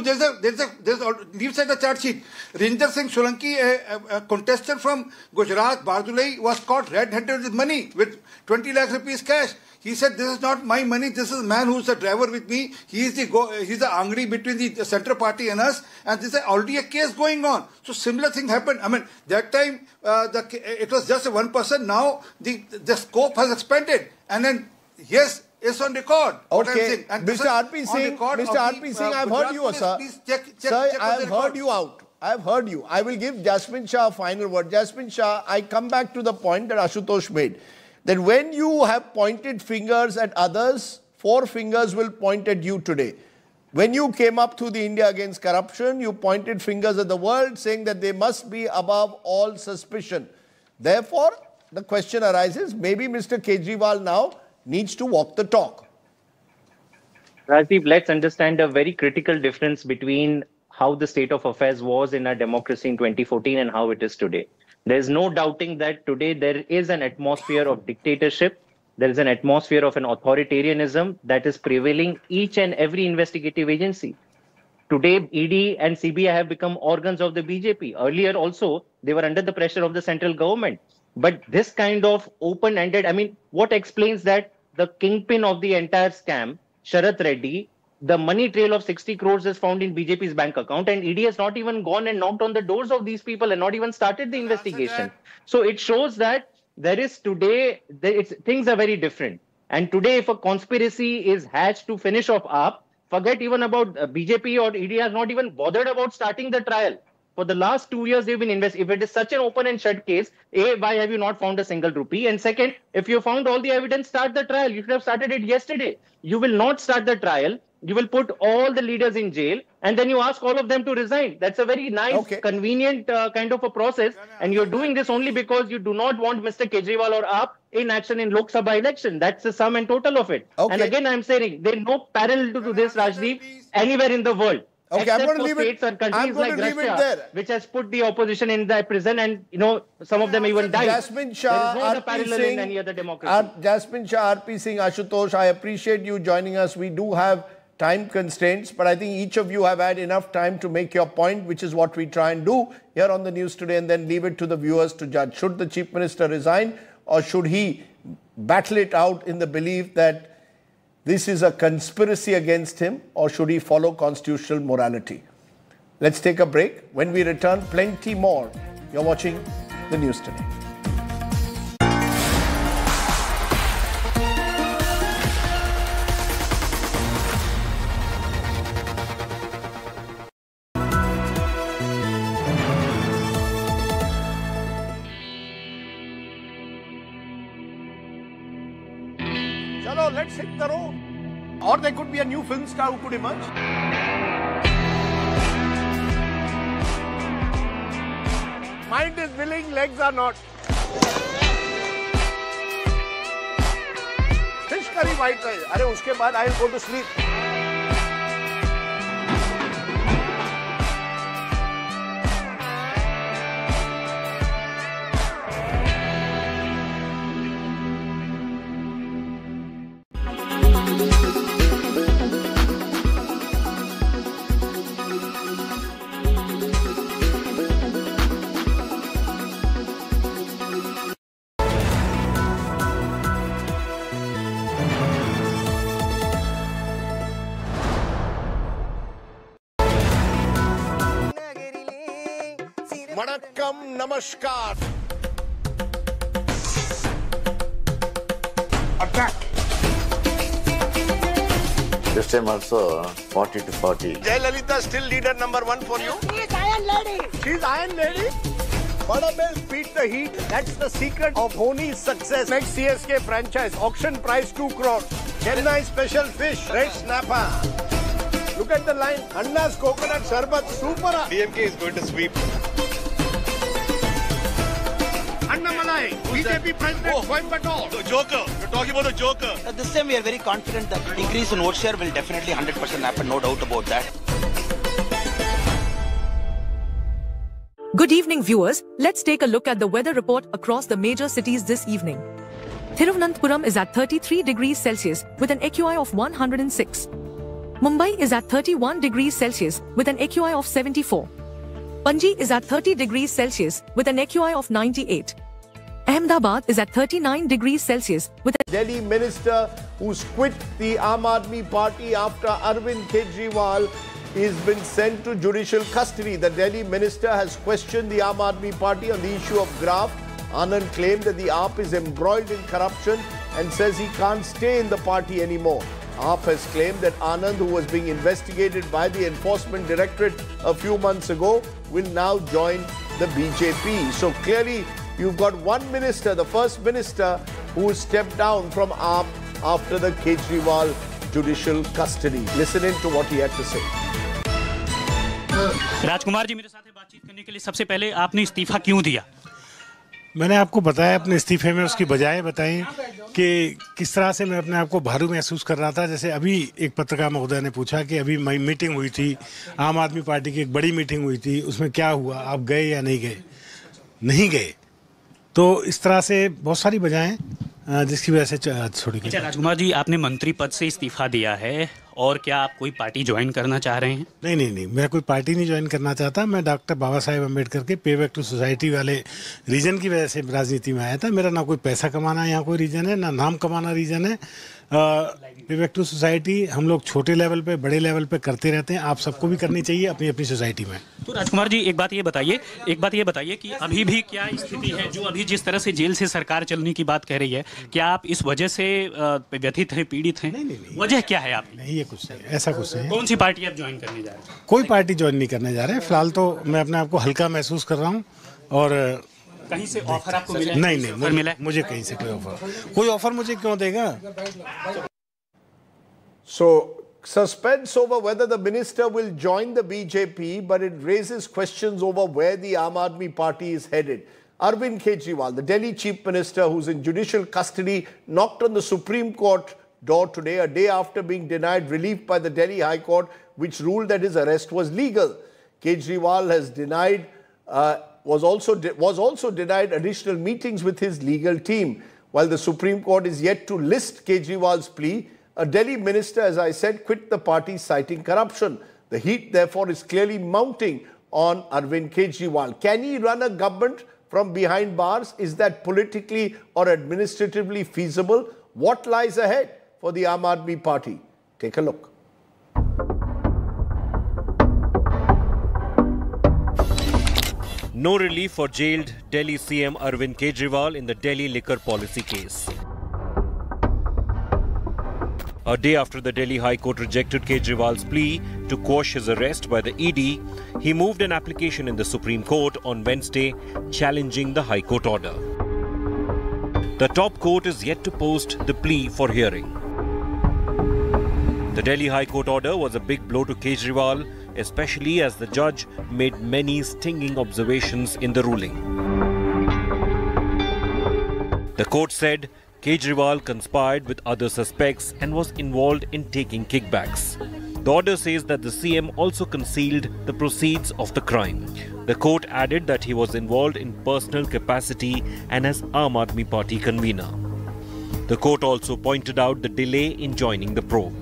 Leave aside the charge sheet. Rinder Singh Solanki, a contestant from Gujarat, Bardulai, was caught red-handed with money, with 20 lakh rupees cash. He said, "This is not my money. This is a man who's the driver with me. He's the angri between the centre party and us. And this is already a case going on." So similar thing happened. I mean, that time it was just one person. Now the scope has expanded. And then yes, it's on record. Okay, and Mr. R.P. Singh, I've heard you, sir. Please check I've heard you out. I've heard you. I will give Jasmine Shah a final word. Jasmine Shah, I come back to the point that Ashutosh made. That when you have pointed fingers at others, four fingers will point at you today. When you came up through the India Against Corruption, you pointed fingers at the world, saying that they must be above all suspicion. Therefore, the question arises, maybe Mr. Kejriwal now needs to walk the talk. Rajdeep, let's understand a very critical difference between how the state of affairs was in our democracy in 2014 and how it is today. There's no doubting that today there is an atmosphere of dictatorship. There is an atmosphere of an authoritarianism that is prevailing each and every investigative agency. Today, ED and CBI have become organs of the BJP. Earlier also, they were under the pressure of the central government. But this kind of open-ended, I mean, what explains that the kingpin of the entire scam, Sharath Reddy, the money trail of 60 crores is found in BJP's bank account, and ED has not even gone and knocked on the doors of these people and not even started the investigation. So it shows that there is today, things are very different. And today, if a conspiracy is hatched to finish off AAP, forget even about BJP or ED has not even bothered about starting the trial. For the last 2 years, they've been investigating. If it is such an open and shut case, A, why have you not found a single rupee? And second, if you found all the evidence, start the trial. You should have started it yesterday. You will not start the trial. You will put all the leaders in jail, and then you ask all of them to resign. That's a very nice, convenient kind of a process. And you're doing this only because you do not want Mr. Kejriwal or AAP in action in Lok Sabha election. That's the sum and total of it. Okay. And again, I'm saying there is no parallel to this, Rajdeep, anywhere in the world. Okay, except I'm going to leave it. I'm going like to leave Russia, it there, which has put the opposition in the prison, and you know some of them even died. Jasmine Shah, R.P. Singh, in any other democracy. Jasmine Shah, R.P. Singh, Ashutosh, I appreciate you joining us. We do have time constraints, but I think each of you have had enough time to make your point, which is what we try and do here on the News Today, and then leave it to the viewers to judge. Should the Chief Minister resign, or should he battle it out in the belief that this is a conspiracy against him, or should he follow constitutional morality? Let's take a break. When we return, plenty more. You're watching the News Today. hero, let's hit the road. Or there could be a new film star who could emerge. Mind is willing, legs are not. Fish curry white rice. Arey, uske baad I will go to sleep. Vanakkam, namaskar. Attack. This time also 40 to 40. Jayalalithaa still leader #1 for you. She is Iron Lady. She is Iron Lady. Badabil beat the heat. That's the secret of Dhoni's success. Next CSK franchise auction price 2 crore. Chennai special fish red snapper. Look at the line. Anna's coconut sharbat super. DMK is going to sweep. BJP president, Coimbatore. The joker. You're talking about the joker. This time we are very confident that increase in vote share will definitely 100% happen. No doubt about that. Good evening, viewers. Let's take a look at the weather report across the major cities this evening. Thiruvananthapuram is at 33 degrees Celsius with an AQI of 106. Mumbai is at 31 degrees Celsius with an AQI of 74. Panji is at 30 degrees Celsius with an AQI of 98. Ahmedabad is at 39 degrees Celsius with a Delhi minister who's quit the Aam Aadmi Party after Arvind Kejriwal has been sent to judicial custody. The Delhi minister has questioned the Aam Aadmi Party on the issue of graft. Anand claimed that the AAP is embroiled in corruption and says he can't stay in the party anymore. AAP has claimed that Anand, who was being investigated by the Enforcement Directorate a few months ago, will now join the BJP. So clearly, you've got one minister, the first minister, who stepped down from AAP after the Kejriwal judicial custody. Listen in to what he had to say. Rajkumar ji, मेरे साथ बातचीत करने के लिए सबसे पहले आपने इस्तीफा क्यों दिया? मैंने आपको बताया अपने इस्तीफे में उसकी वजह बताई कि किस तरह से मैं अपने आप को भारू महसूस कर रहा था. जैसे अभी एक पत्रकार महोदय ने पूछा कि अभी मीटिंग हुई थी आम आदमी पार्टी की, एक बड़ी मीटिंग हुई थी, उसमें क्या हुआ, आप गए या नहीं गए? नहीं गए. तो इस तरह से बहुत सारी वजहें जिसकी वजह से छोड़ी गई. राजकुमार जी, आपने मंत्री पद से इस्तीफा दिया है और क्या आप कोई पार्टी ज्वाइन करना चाह रहे हैं? नहीं नहीं नहीं, मैं कोई पार्टी नहीं ज्वाइन करना चाहता. मैं डॉक्टर बाबा साहेब अम्बेडकर के पे बैक टू सोसाइटी वाले रीजन की वजह से राजनीति में आया था. मेरा ना कोई पैसा कमाना यहाँ कोई रीजन है, ना नाम कमाना रीजन है. पे बैक टू सोसाइटी हम लोग छोटे लेवल पे बड़े लेवल पे करते रहते हैं. आप सबको भी करनी चाहिए अपनी अपनी सोसाइटी में. तो राजकुमार जी, एक बात ये बताइए कि अभी भी क्या स्थिति है, जो अभी जिस तरह से जेल से सरकार चलने की बात कह रही है, क्या आप इस वजह से व्यथित हैं, पीड़ित हैं? वजह क्या है? आप नहीं, ये कुछ नहीं, ऐसा कुछ नहीं. कौन सी पार्टी आप ज्वाइन करने जा रहे हैं? कोई पार्टी ज्वाइन नहीं करने जा रहे हैं फिलहाल. तो मैं अपने आप को हल्का महसूस कर रहा हूँ. और कहीं से ऑफर आपको मिला? नहीं नहीं, मुझे कहीं से कोई ऑफर मुझे क्यों देगा? So suspense over whether the minister will join the BJP, but it raises questions over where the Aam Aadmi Party is headed. Arvind Kejriwal, the Delhi chief minister who's in judicial custody, knocked on the Supreme Court door today, a day after being denied relief by the Delhi High Court, which ruled that his arrest was legal. Kejriwal has denied was also denied additional meetings with his legal team. While the Supreme Court is yet to list Kejriwal's plea, a Delhi minister, as I said, quit the party citing corruption. The heat, therefore, is clearly mounting on Arvind Kejriwal. Can he run a government from behind bars? Is that politically or administratively feasible? What lies ahead for the Aam Aadmi Party? Take a look. No relief for jailed Delhi CM Arvind Kejriwal in the Delhi Liquor Policy case. A day after the Delhi High Court rejected Kejriwal's plea to quash his arrest by the ED, he moved an application in the Supreme Court on Wednesday, challenging the High Court order. The top court is yet to post the plea for hearing. The Delhi High Court order was a big blow to Kejriwal, especially as the judge made many stinging observations in the ruling. The court said Kejriwal conspired with other suspects and was involved in taking kickbacks. The order says that the CM also concealed the proceeds of the crime. The court added that he was involved in personal capacity and as Aam Aadmi Party convener. The court also pointed out the delay in joining the probe.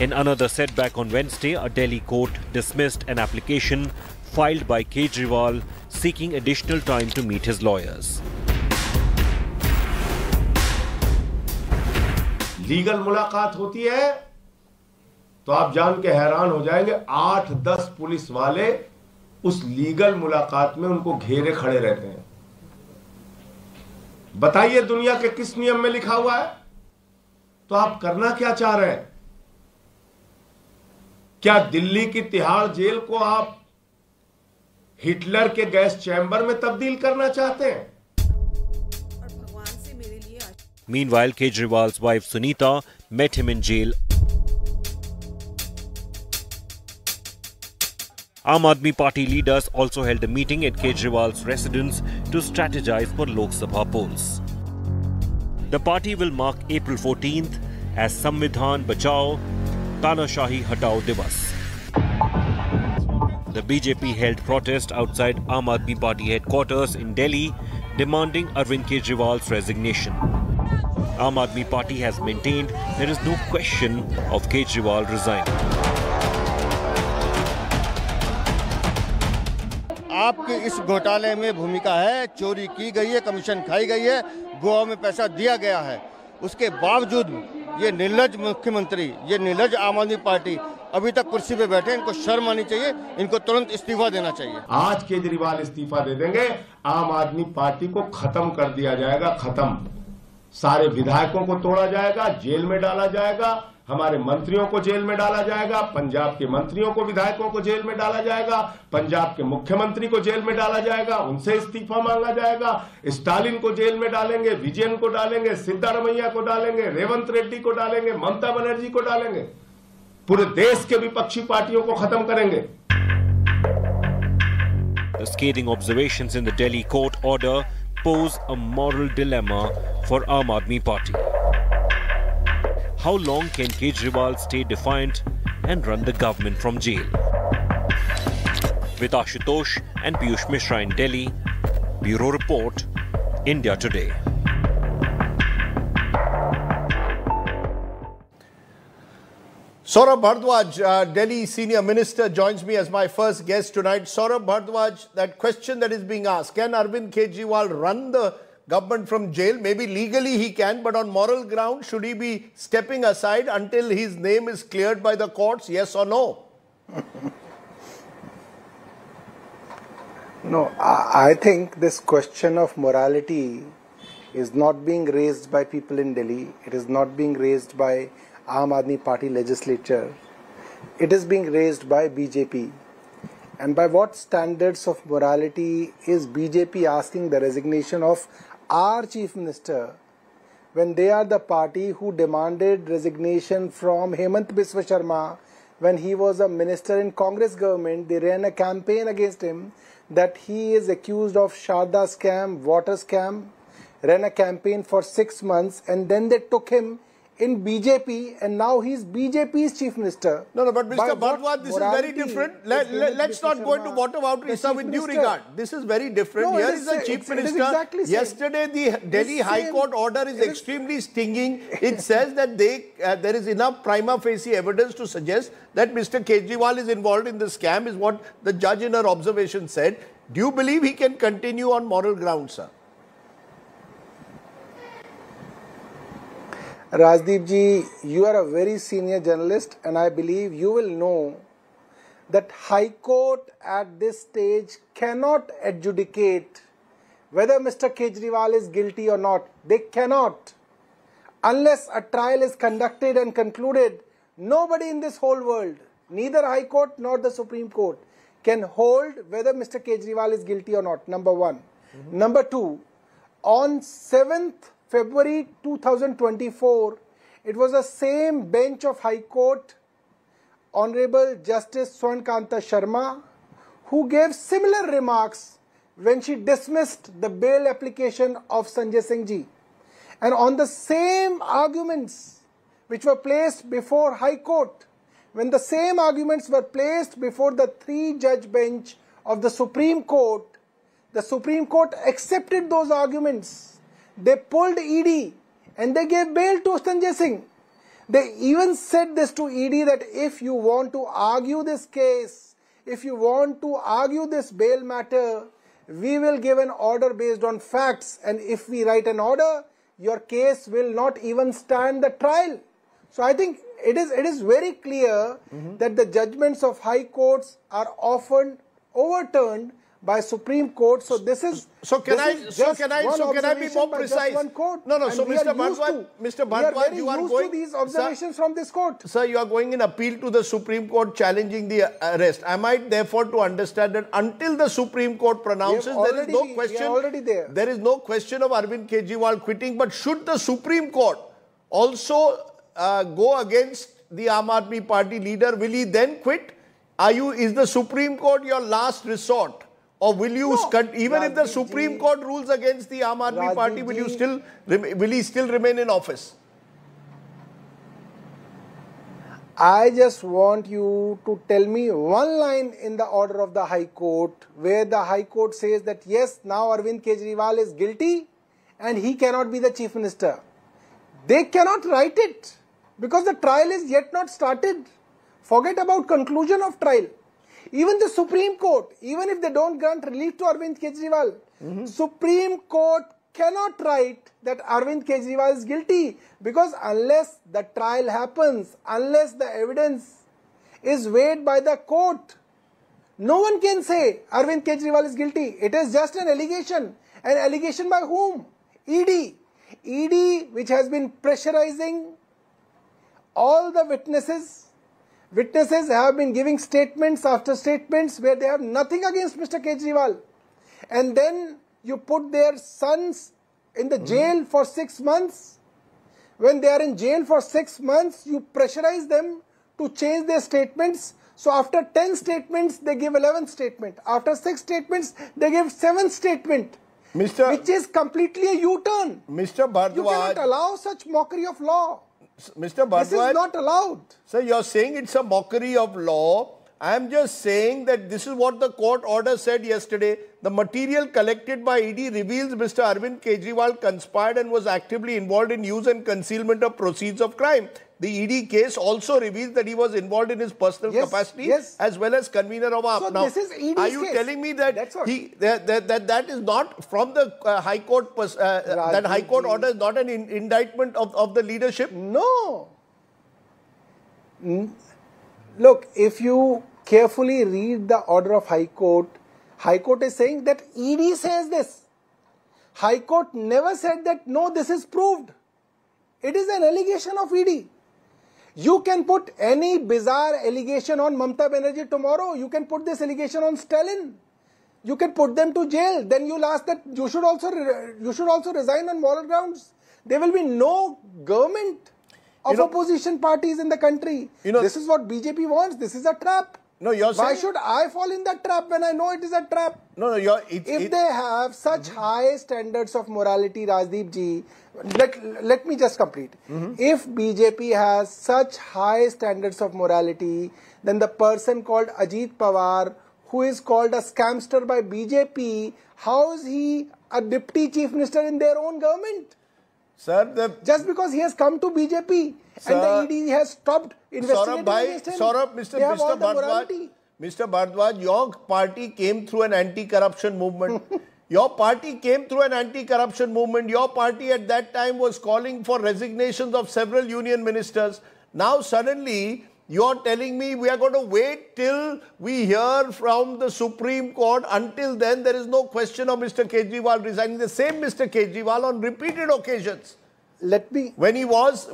In another setback on Wednesday, a Delhi court dismissed an application filed by Kejriwal seeking additional time to meet his lawyers. Legal मुलाकात होती है तो आप जान के हैरान हो जाएंगे 8-10 पुलिस वाले उस लीगल मुलाकात में उनको घेरे खड़े रहते हैं। बताइए दुनिया के किस नियम में लिखा हुआ है? तो आप करना क्या चाह रहे हैं? क्या दिल्ली की तिहाड़ जेल को आप हिटलर के गैस चैम्बर में तब्दील करना चाहते हैं? Meanwhile, Kejriwal's wife Sunita met him in jail. Aam Aadmi Party leaders also held a meeting at Kejriwal's residence to strategize for Lok Sabha polls. The party will mark April 14th as Samvidhan Bachao Tanashahi Hatao Divas. The BJP held protest outside Aam Aadmi Party headquarters in Delhi, demanding Arvind Kejriwal's resignation. Aam Aadmi Party has maintained there is no question of Kejriwal resigning. आपके इस घोटाले में भूमिका है, चोरी की गई है, कमीशन खाई गई है, गोवा में पैसा दिया गया है। उसके बावजूद ये निर्लज मुख्यमंत्री, ये निर्लज आम आदमी पार्टी अभी तक कुर्सी पे बैठे, इनको शर्म आनी चाहिए, इनको तुरंत इस्तीफा देना चाहिए। आज केजरीवाल इस्तीफा दे देंगे, आम आदमी पार्टी को खत्म कर दिया जाएगा, खत्म। सारे विधायकों को तोड़ा जाएगा, जेल में डाला जाएगा, हमारे मंत्रियों को जेल में डाला जाएगा, पंजाब के मंत्रियों को विधायकों को जेल में डाला जाएगा, पंजाब के मुख्यमंत्री को जेल में डाला जाएगा, उनसे इस्तीफा मांगा जाएगा, स्टालिन को जेल में डालेंगे, विजयन को डालेंगे, सिद्धारमैया को डालेंगे, रेवंत रेड्डी को डालेंगे, ममता बनर्जी को डालेंगे, पूरे देश के विपक्षी पार्टियों को खत्म करेंगे। The scathing observations in the Delhi court order pose a moral dilemma for Aam Aadmi Party. How long can Kejriwal stay defiant and run the government from jail? With Ashutosh and Piyush Mishra in Delhi, Bureau Report, India Today. Saurabh Bhardwaj, Delhi senior minister, joins me as my first guest tonight. Saurabh Bhardwaj, that question that is being asked, can Arvind Kejriwal run the government from jail? Maybe legally he can, but on moral ground, should he be stepping aside until his name is cleared by the courts, yes or no? No, I think this question of morality is not being raised by people in Delhi. It is not being raised by Aam Aadmi Party legislature. It is being raised by BJP. And by what standards of morality is BJP asking the resignation of our Chief Minister when they are the party who demanded resignation from Himanta Biswa Sarma when he was a minister in Congress government? They ran a campaign against him that he is accused of Sharda scam, water scam, ran a campaign for 6 months and then they took him in BJP, and now he's BJP's chief minister. No, but Mr. Bhardwaj, this is very different. Let's not go into bottom outreach, sir, with due regard. This is very different. Here is the chief minister. Exactly yesterday, the Delhi High Court order is extremely stinging. It says that there is enough prima facie evidence to suggest that Mr. Kejriwal is involved in the scam, is what the judge in her observation said. Do you believe he can continue on moral grounds, sir? Rajdeep ji, you are a very senior journalist and I believe you will know that High Court at this stage cannot adjudicate whether Mr. Kejriwal is guilty or not. They cannot. Unless a trial is conducted and concluded, nobody in this whole world, neither High Court nor the Supreme Court, can hold whether Mr. Kejriwal is guilty or not, number one. Number two, on 7th February 2024, It was the same bench of High Court, Honorable Justice Swarnkanta Sharma, who gave similar remarks when she dismissed the bail application of Sanjay Singh ji. And on the same arguments which were placed before High Court, when the same arguments were placed before the three-judge bench of the Supreme Court accepted those arguments. They pulled ED and they gave bail to Sanjay Singh. They even said this to ED that if you want to argue this case, if you want to argue this bail matter, we will give an order based on facts, and if we write an order, your case will not even stand the trial. So I think it is very clear that the judgments of high courts are often overturned by Supreme Court. So this is so can I be more precise? So Mr. Bhardwaj, you are going to these observations, sir, from this court. Sir, you are going in appeal to the Supreme Court challenging the arrest. Am I therefore to understand that until the Supreme Court pronounces, there is no question there is no question of Arvind Kejriwal quitting, but should the Supreme Court also go against the Aam Aadmi Party leader? Will he then quit? Is the Supreme Court your last resort? Or will you, even if the Supreme Court rules against the Aam Aadmi Party, will he still remain in office? I just want you to tell me one line in the order of the High Court where the High Court says that yes, now Arvind Kejriwal is guilty and he cannot be the Chief Minister. They cannot write it because the trial is yet not started. Forget about conclusion of trial. Even the Supreme Court, even if they don't grant relief to Arvind Kejriwal, Supreme Court cannot write that Arvind Kejriwal is guilty, because unless the trial happens, unless the evidence is weighed by the court, no one can say Arvind Kejriwal is guilty. It is just an allegation. An allegation by whom? ED. ED, which has been pressurizing all the witnesses. Witnesses have been giving statements after statements where they have nothing against Mr. Kejriwal. And then you put their sons in the jail for 6 months. When they are in jail for 6 months, you pressurize them to change their statements. So after 10 statements, they give 11th statement. After 6 statements, they give 7th statement. Which is completely a U-turn. Mr. Bhardwaj, you cannot allow such mockery of law. Mr. Bhardwaj, this is not allowed. Sir, you are saying it's a mockery of law. I am just saying that this is what the court order said yesterday. The material collected by ED reveals Mr. Arvind Kejriwal conspired and was actively involved in use and concealment of proceeds of crime. The ED case also reveals that he was involved in his personal capacity as well as convener of AAP. So now, this is ED's are you case. Telling me that that is not from the High Court, that High Court order is not an indictment of the leadership? No. Look, if you carefully read the order of High Court is saying that ED says this. High Court never said that, no, this is proved. It is an allegation of ED. You can put any bizarre allegation on Mamata Banerjee tomorrow. You can put this allegation on Stalin. You can put them to jail. Then you'll ask that you should also resign on moral grounds. There will be no government of opposition parties in the country. This is what BJP wants. This is a trap. No, you're saying, why should I fall in that trap when I know it is a trap? No, no, you're... If they have such high standards of morality, Rajdeep ji, let me just complete. If BJP has such high standards of morality, then the person called Ajit Pawar, who is called a scamster by BJP, how is he a deputy chief minister in their own government? Sir, just because he has come to BJP, sir, and the ED has stopped investigating against him, Mr. Bhardwaj, your party came through an anti-corruption movement. Your party at that time was calling for resignations of several union ministers. Now suddenly, you are telling me we are going to wait till we hear from the Supreme Court. Until then, there is no question of Mr. Kejriwal resigning. The same Mr. Kejriwal on repeated occasions. When he was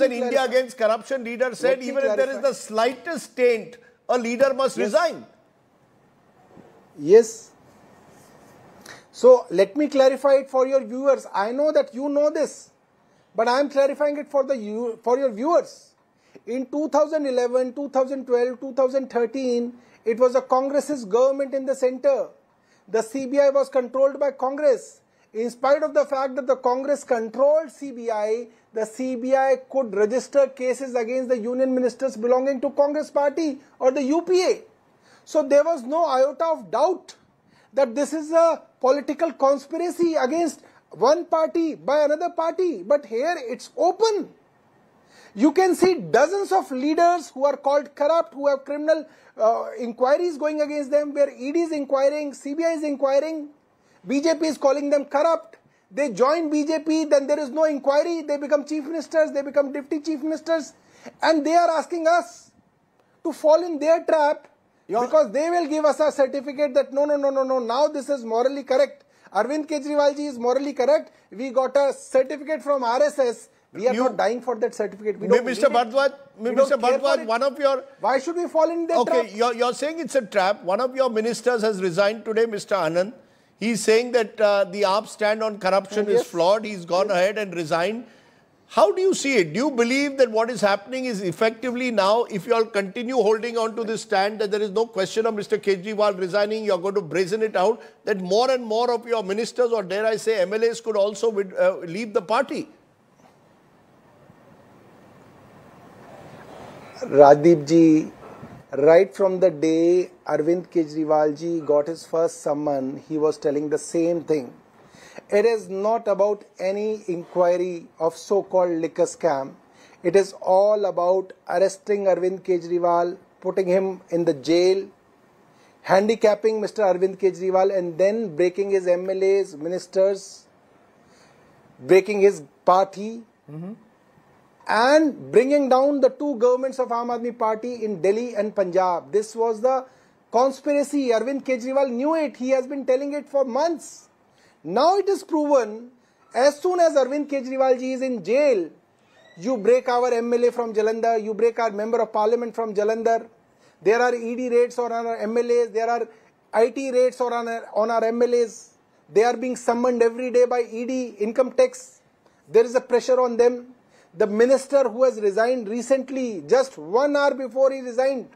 an India Against Corruption leader, said even if there is the slightest taint, a leader must resign. Yes. So let me clarify it for your viewers. I know that you know this. But I am clarifying it for your viewers. In 2011, 2012, 2013, it was a Congress's government in the center. The CBI was controlled by Congress. In spite of the fact that the Congress controlled CBI, the CBI could register cases against the union ministers belonging to Congress party or the UPA. So there was no iota of doubt that this is a political conspiracy against one party by another party. But here it's open. You can see dozens of leaders who are called corrupt, who have criminal inquiries going against them, where ED is inquiring, CBI is inquiring, BJP is calling them corrupt. They join BJP, then there is no inquiry. They become chief ministers, they become deputy chief ministers. And they are asking us to fall in their trap because they will give us a certificate that no, now this is morally correct. Arvind Kejriwal ji is morally correct. We got a certificate from RSS. We are not dying for that certificate. We don't Mr. Bhardwaj, one of your... Why should we fall in that trap? Okay, you're saying it's a trap. One of your ministers has resigned today, Mr. Anand. He's saying that the AAP stand on corruption is flawed. He's gone ahead and resigned. How do you see it? Do you believe that what is happening is effectively now, if you all continue holding on to this stand, that there is no question of Mr. Kejriwal resigning, you're going to brazen it out, that more and more of your ministers or dare I say MLAs could also leave the party? Rajdeep ji, right from the day Arvind Kejriwal ji got his first summon, he was telling the same thing. It is not about any inquiry of so-called liquor scam. It is all about arresting Arvind Kejriwal, putting him in the jail, handicapping Mr. Arvind Kejriwal and then breaking his MLAs, ministers, breaking his party. And bringing down the two governments of Aam Aadmi Party in Delhi and Punjab. This was the conspiracy. Arvind Kejriwal knew it. He has been telling it for months. Now it is proven, as soon as Arvind Kejriwal ji is in jail, you break our MLA from Jalandhar, you break our member of parliament from Jalandhar. There are ED raids on our MLAs, there are IT raids on our MLAs. They are being summoned every day by ED, income tax. There is a pressure on them. The minister who has resigned recently, just 1 hour before he resigned,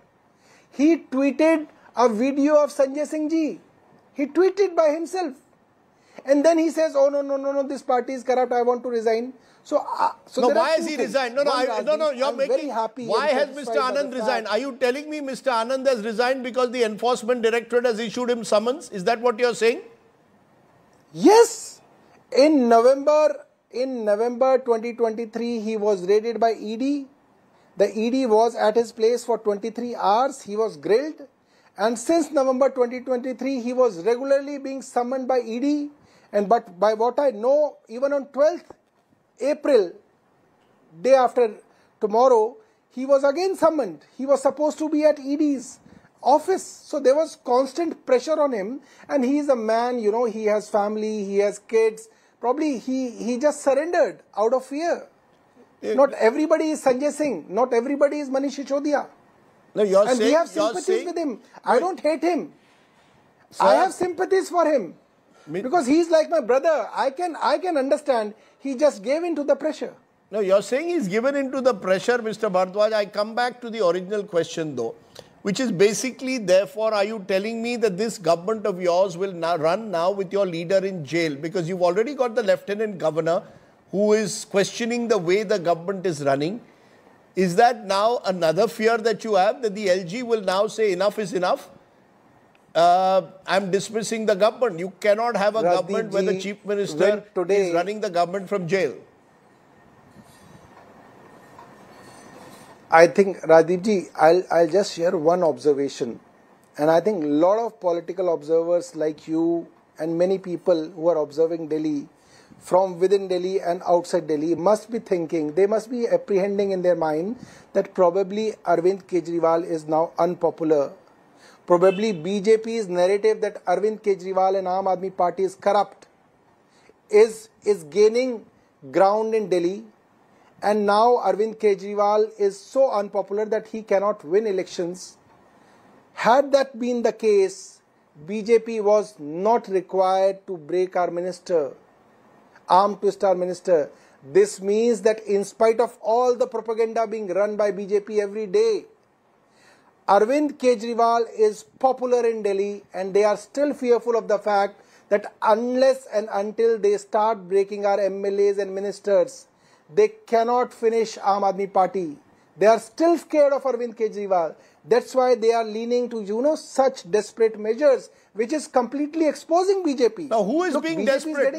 he tweeted a video of Sanjay Singh ji. He tweeted by himself. And then he says, oh, no, this party is corrupt, I want to resign. So, so why has he resigned? You're making... Why has Mr. Anand resigned? Are you telling me Mr. Anand has resigned because the Enforcement Directorate has issued him summons? Is that what you're saying? Yes. In November 2023, he was raided by ED. The ED was at his place for 23 hours. He was grilled. And since November 2023, he was regularly being summoned by ED. And but by what I know, even on 12th April, day after tomorrow, he was again summoned. He was supposed to be at ED's office. So there was constant pressure on him. And he is a man, you know, he has family, he has kids. Probably he just surrendered out of fear. Not everybody is Sanjay Singh. Not everybody is Manish Sisodia. No, and we have sympathies with him. I don't hate him. Sir, I have sympathies for him. Because he's like my brother. I can understand. He just gave in to the pressure. No, you're saying he's given in to the pressure, Mr. Bhardwaj. I come back to the original question though, which is basically, therefore, are you telling me that this government of yours will run now with your leader in jail? Because you've already got the lieutenant governor who is questioning the way the government is running. Is that now another fear that you have, that the LG will now say enough is enough? I'm dismissing the government. You cannot have a government where the chief minister is running the government from jail. I think, Rajdeep ji, I'll just share one observation, and I think a lot of political observers like you and many people who are observing Delhi from within Delhi and outside Delhi must be thinking, they must be apprehending in their mind that probably Arvind Kejriwal is now unpopular. Probably BJP's narrative that Arvind Kejriwal and Aam Aadmi Party is corrupt is gaining ground in Delhi. And now Arvind Kejriwal is so unpopular that he cannot win elections. Had that been the case, BJP was not required to break our minister, armed twist our minister. This means that in spite of all the propaganda being run by BJP every day, Arvind Kejriwal is popular in Delhi, and they are still fearful of the fact that unless and until they start breaking our MLAs and ministers, they cannot finish Aam Aadmi Party. They are still scared of Arvind Kejriwal. That's why they are leaning to, such desperate measures, which is completely exposing BJP. Now, who is being desperate?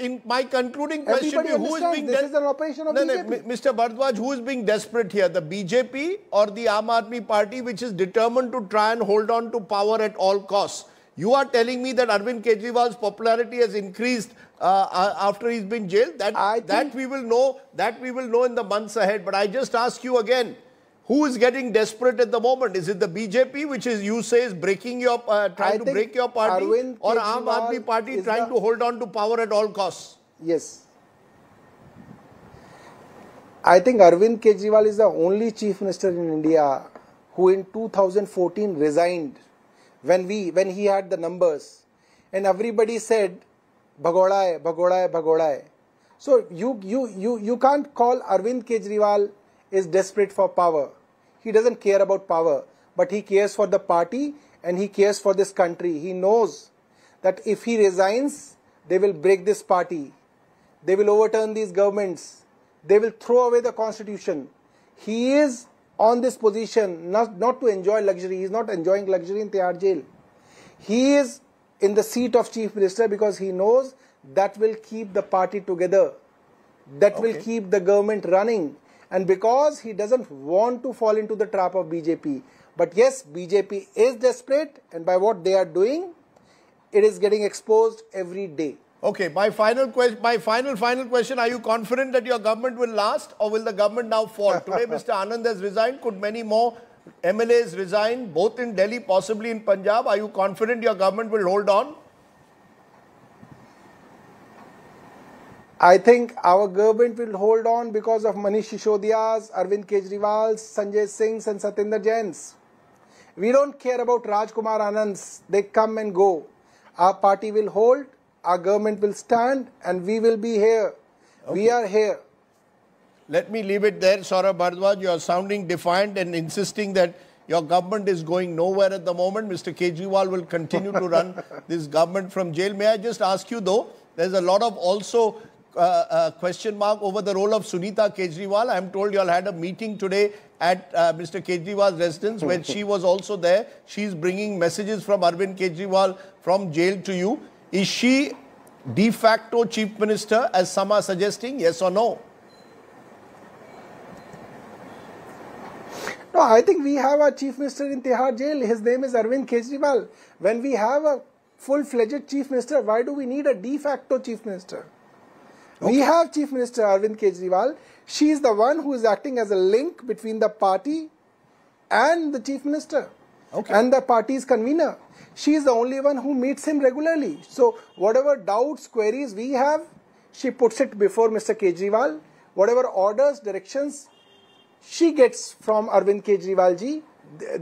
In my concluding question, who is being desperate? This is an operation of BJP. Mr. Bhardwaj, who is being desperate here? The BJP or the Aam Aadmi Party, which is determined to try and hold on to power at all costs? You are telling me that Arvind Kejriwal's popularity has increased after he's been jailed. That we will know in the months ahead. But I just ask you again, who is getting desperate at the moment? Is it the BJP, which is, you say, is breaking your trying to break your party, or Aam Aadmi Party trying to hold on to power at all costs? Yes. I think Arvind Kejriwal is the only chief minister in India who in 2014 resigned. When he had the numbers, and everybody said, "Bhagoda hai, Bhagoda hai, Bhagoda hai." So you can't call Arvind Kejriwal is desperate for power. He doesn't care about power, but he cares for the party and he cares for this country. He knows that if he resigns, they will break this party, they will overturn these governments, they will throw away the constitution. He is on this position, not to enjoy luxury. He is not enjoying luxury in Tihar Jail. He is in the seat of chief minister because he knows that will keep the party together. That will keep the government running. And because he doesn't want to fall into the trap of BJP. But yes, BJP is desperate, and by what they are doing, it is getting exposed every day. Okay, my final question, my final question, are you confident that your government will last, or will the government now fall? Today, Mr. Anand has resigned. Could many more MLAs resign, both in Delhi, possibly in Punjab? Are you confident your government will hold on? I think our government will hold on because of Manish Sisodia's, Arvind Kejriwal's, Sanjay Singh's and Satinder Jain's. We don't care about Rajkumar Anand's. They come and go. Our party will hold. Our government will stand, and we will be here. Okay. We are here. Let me leave it there, Saurabh Bhardwaj. You are sounding defiant and insisting that your government is going nowhere at the moment. Mr. Kejriwal will continue to run this government from jail. May I just ask you, though, there's a lot of also question mark over the role of Sunita Kejriwal. I'm told you all had a meeting today at Mr. Kejriwal's residence where she was also there. She's bringing messages from Arvind Kejriwal from jail to you. Is she de facto chief minister, as some are suggesting, yes or no? No, I think we have a chief minister in Tihar Jail. His name is Arvind Kejriwal. When we have a full-fledged chief minister, why do we need a de facto chief minister? Okay. We have chief minister Arvind Kejriwal. She is the one who is acting as a link between the party and the chief minister. Okay. And the party's convener. She is the only one who meets him regularly. So whatever doubts, queries we have, she puts it before Mr. Kejriwal. Whatever orders, directions she gets from Arvind Kejriwalji,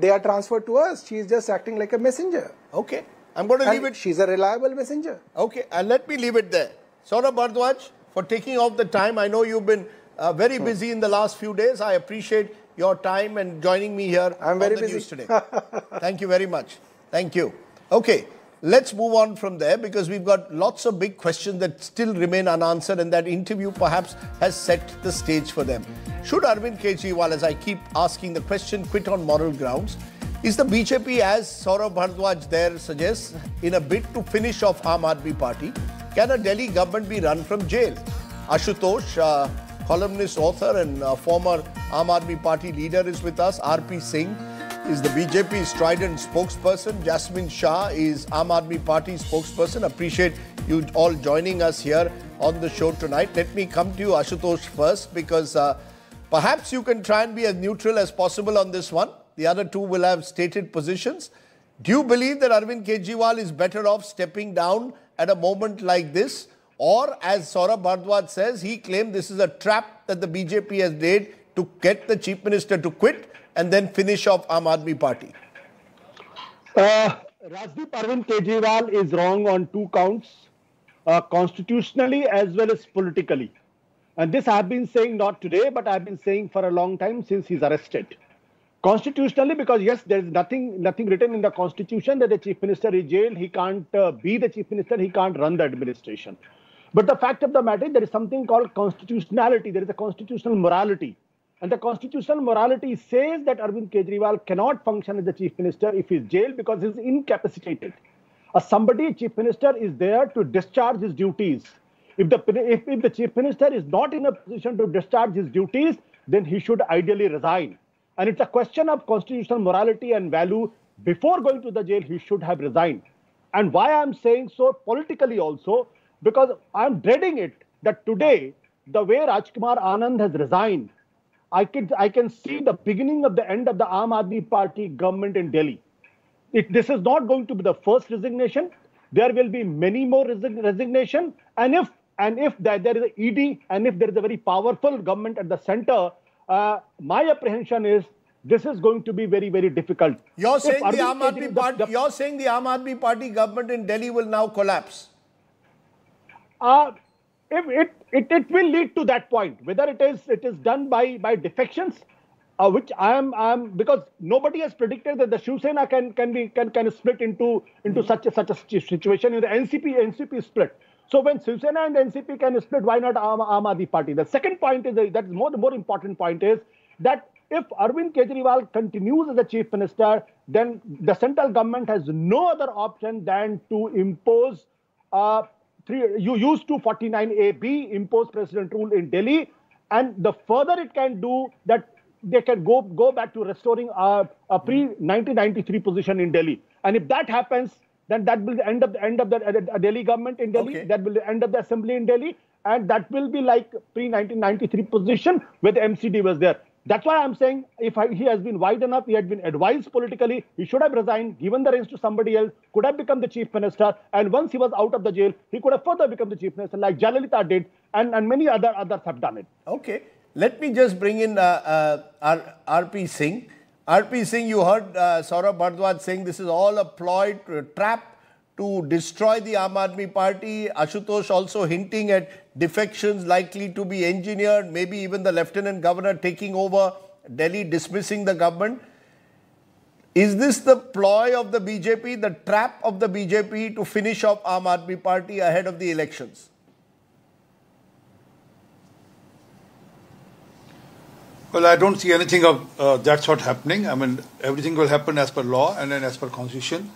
they are transferred to us. She is just acting like a messenger. Okay. I'm going to leave it. She's a reliable messenger. Okay. And let me leave it there. Saurabh Bhardwaj, for taking off the time. I know you've been very busy in the last few days. I appreciate your time and joining me here on the news today. Thank you very much. Thank you. Okay, let's move on from there because we've got lots of big questions that still remain unanswered, and that interview perhaps has set the stage for them. Should Arvind Kejriwal, as I keep asking the question, quit on moral grounds? Is the BJP, as Saurabh Bhardwaj there suggests, in a bid to finish off Aam Aadmi Party? Can a Delhi government be run from jail? Ashutosh, columnist, author and former Aam Aadmi Party leader is with us. R.P. Singh is the BJP strident spokesperson. Jasmine Shah is Aam Aadmi Party spokesperson. Appreciate you all joining us here on the show tonight. Let me come to you, Ashutosh, first, because perhaps you can try and be as neutral as possible on this one. The other two will have stated positions. Do you believe that Arvind Kejriwal is better off stepping down at a moment like this? Or, as Saurabh Bhardwaj says, he claimed this is a trap that the BJP has laid to get the chief minister to quit and then finish off Aam Aadmi Party. Rajdeep, Arvind Kejriwal is wrong on two counts, constitutionally as well as politically. And this I have been saying not today, but I have been saying for a long time since he's arrested. Constitutionally, because yes, there is nothing written in the constitution that the chief minister is jailed. He can't be the chief minister. He can't run the administration. But the fact of the matter, there is something called constitutionality. There is a constitutional morality. And the constitutional morality says that Arvind Kejriwal cannot function as the chief minister if he is jailed because he is incapacitated. A chief minister is there to discharge his duties. If the chief minister is not in a position to discharge his duties, then he should ideally resign. And it's a question of constitutional morality and value. Before going to the jail, he should have resigned. And why I'm saying so politically also, because I'm dreading it that today, the way Rajkumar Anand has resigned, I can see the beginning of the end of the Aam Aadmi Party government in Delhi. This is not going to be the first resignation. There will be many more resignation. And if there is an ED, and if there is a very powerful government at the center, my apprehension is this is going to be very, very difficult. You're saying the Aam Aadmi Party government in Delhi will now collapse? It will lead to that point. Whether it is done by defections, which I am, because nobody has predicted that the Shiv Sena can split into such a situation. In the NCP split. So when Shiv Sena and NCP can split, why not Aam Aadmi Party? The second point is that the more important point is that if Arvind Kejriwal continues as the chief minister, then the central government has no other option than to impose. You use 249A(b), impose president rule in Delhi, and the further it can do that, they can go back to restoring a pre-1993 position in Delhi. And if that happens, then that will end up the Delhi government in Delhi. Okay. That will end up the assembly in Delhi, and that will be like pre-1993 position where the MCD was there. That's why I'm saying he has been wide enough, he had been advised politically, he should have resigned, given the reins to somebody else, could have become the chief minister, and once he was out of the jail, he could have further become the chief minister like Jayalalithaa did, and many others have done it. Okay. Let me just bring in R.P. Singh. R.P. Singh, you heard Saurabh Bhardwaj saying this is all a ploy, a trap to destroy the Aam Aadmi Party. Ashutosh also hinting at defections likely to be engineered, maybe even the lieutenant governor taking over Delhi, dismissing the government. Is this the ploy of the BJP, the trap of the BJP to finish off Aam Aadmi Party ahead of the elections? Well, I don't see anything of that sort happening. I mean, everything will happen as per law and then as per constitution.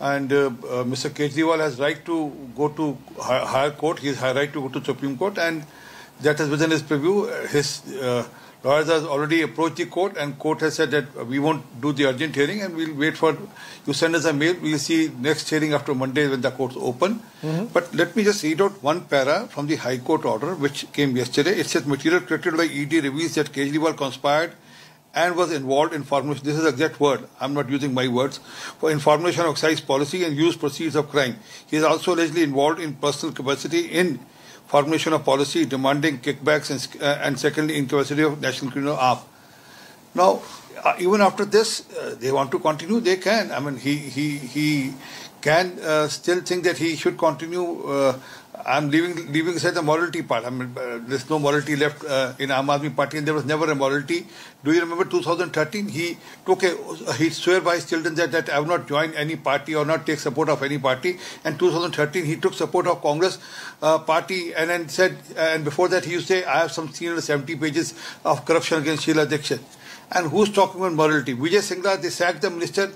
And Mr. Kejriwal has right to go to higher court. He has right to go to Supreme Court, and that is within his purview. His lawyers has already approached the court, and court has said that we won't do the urgent hearing, and we'll wait for you send us a mail. We'll see next hearing after Monday when the court's open. But let me just read out one para from the High Court order which came yesterday. It says material created by ED reveals that Kejriwal conspired and was involved in formulation. This is the exact word. I'm not using my words. For information of excise policy and use proceeds of crime. He is also allegedly involved in personal capacity in formulation of policy, demanding kickbacks, and secondly, incapacity of National Criminal Arm. Now, even after this, they want to continue. They can. I mean, he can still think that he should continue. I'm leaving aside the morality part. I mean, there's no morality left in Aam Aadmi Party, and there was never a morality. Do you remember 2013? He swear by his children that I will not join any party or not take support of any party. And 2013, he took support of Congress party, and then said, and before that he used to say, I have some 370 pages of corruption against Sheila Dixit. And who's talking about morality? Vijay Singla, they sacked the minister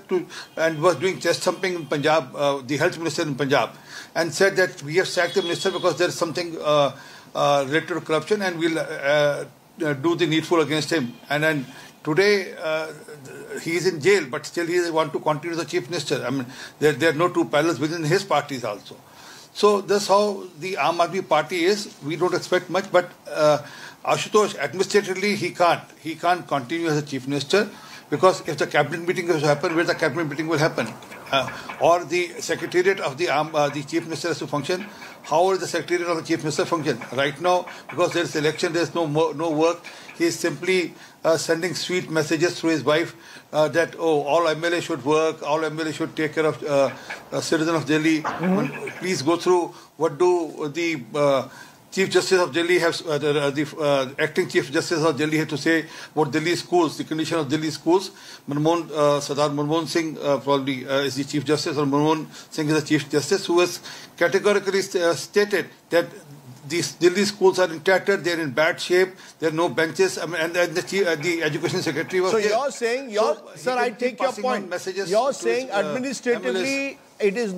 and was doing chest thumping in Punjab, the health minister in Punjab, and said that we have sacked the minister because there's something related to corruption, and we'll do the needful against him. And then today he is in jail, but still he wants to continue the chief minister. I mean, there are no two parallels within his parties also. So that's how the Aam Aadmi Party is. We don't expect much, but Ashutosh, administratively, he can't continue as a chief minister, because if the cabinet meeting has to happen, where the cabinet meeting will happen, or the secretariat of the chief minister has to function, how will the secretariat of the chief minister function? Right now, because there is election, there is no work. He is simply sending sweet messages through his wife that all MLA should work, all MLA should take care of citizen of Delhi. Please go through what do the Chief Justice of Delhi has, acting Chief Justice of Delhi had to say about Delhi schools, the condition of Delhi schools. Sardar Manmohan Singh probably is the Chief Justice, or Manmohan Singh is the Chief Justice, who has categorically stated that these Delhi schools are in tatter, they're in bad shape, there are no benches, and the Education Secretary was... So you're saying, sir, I take your point. You're saying administratively it is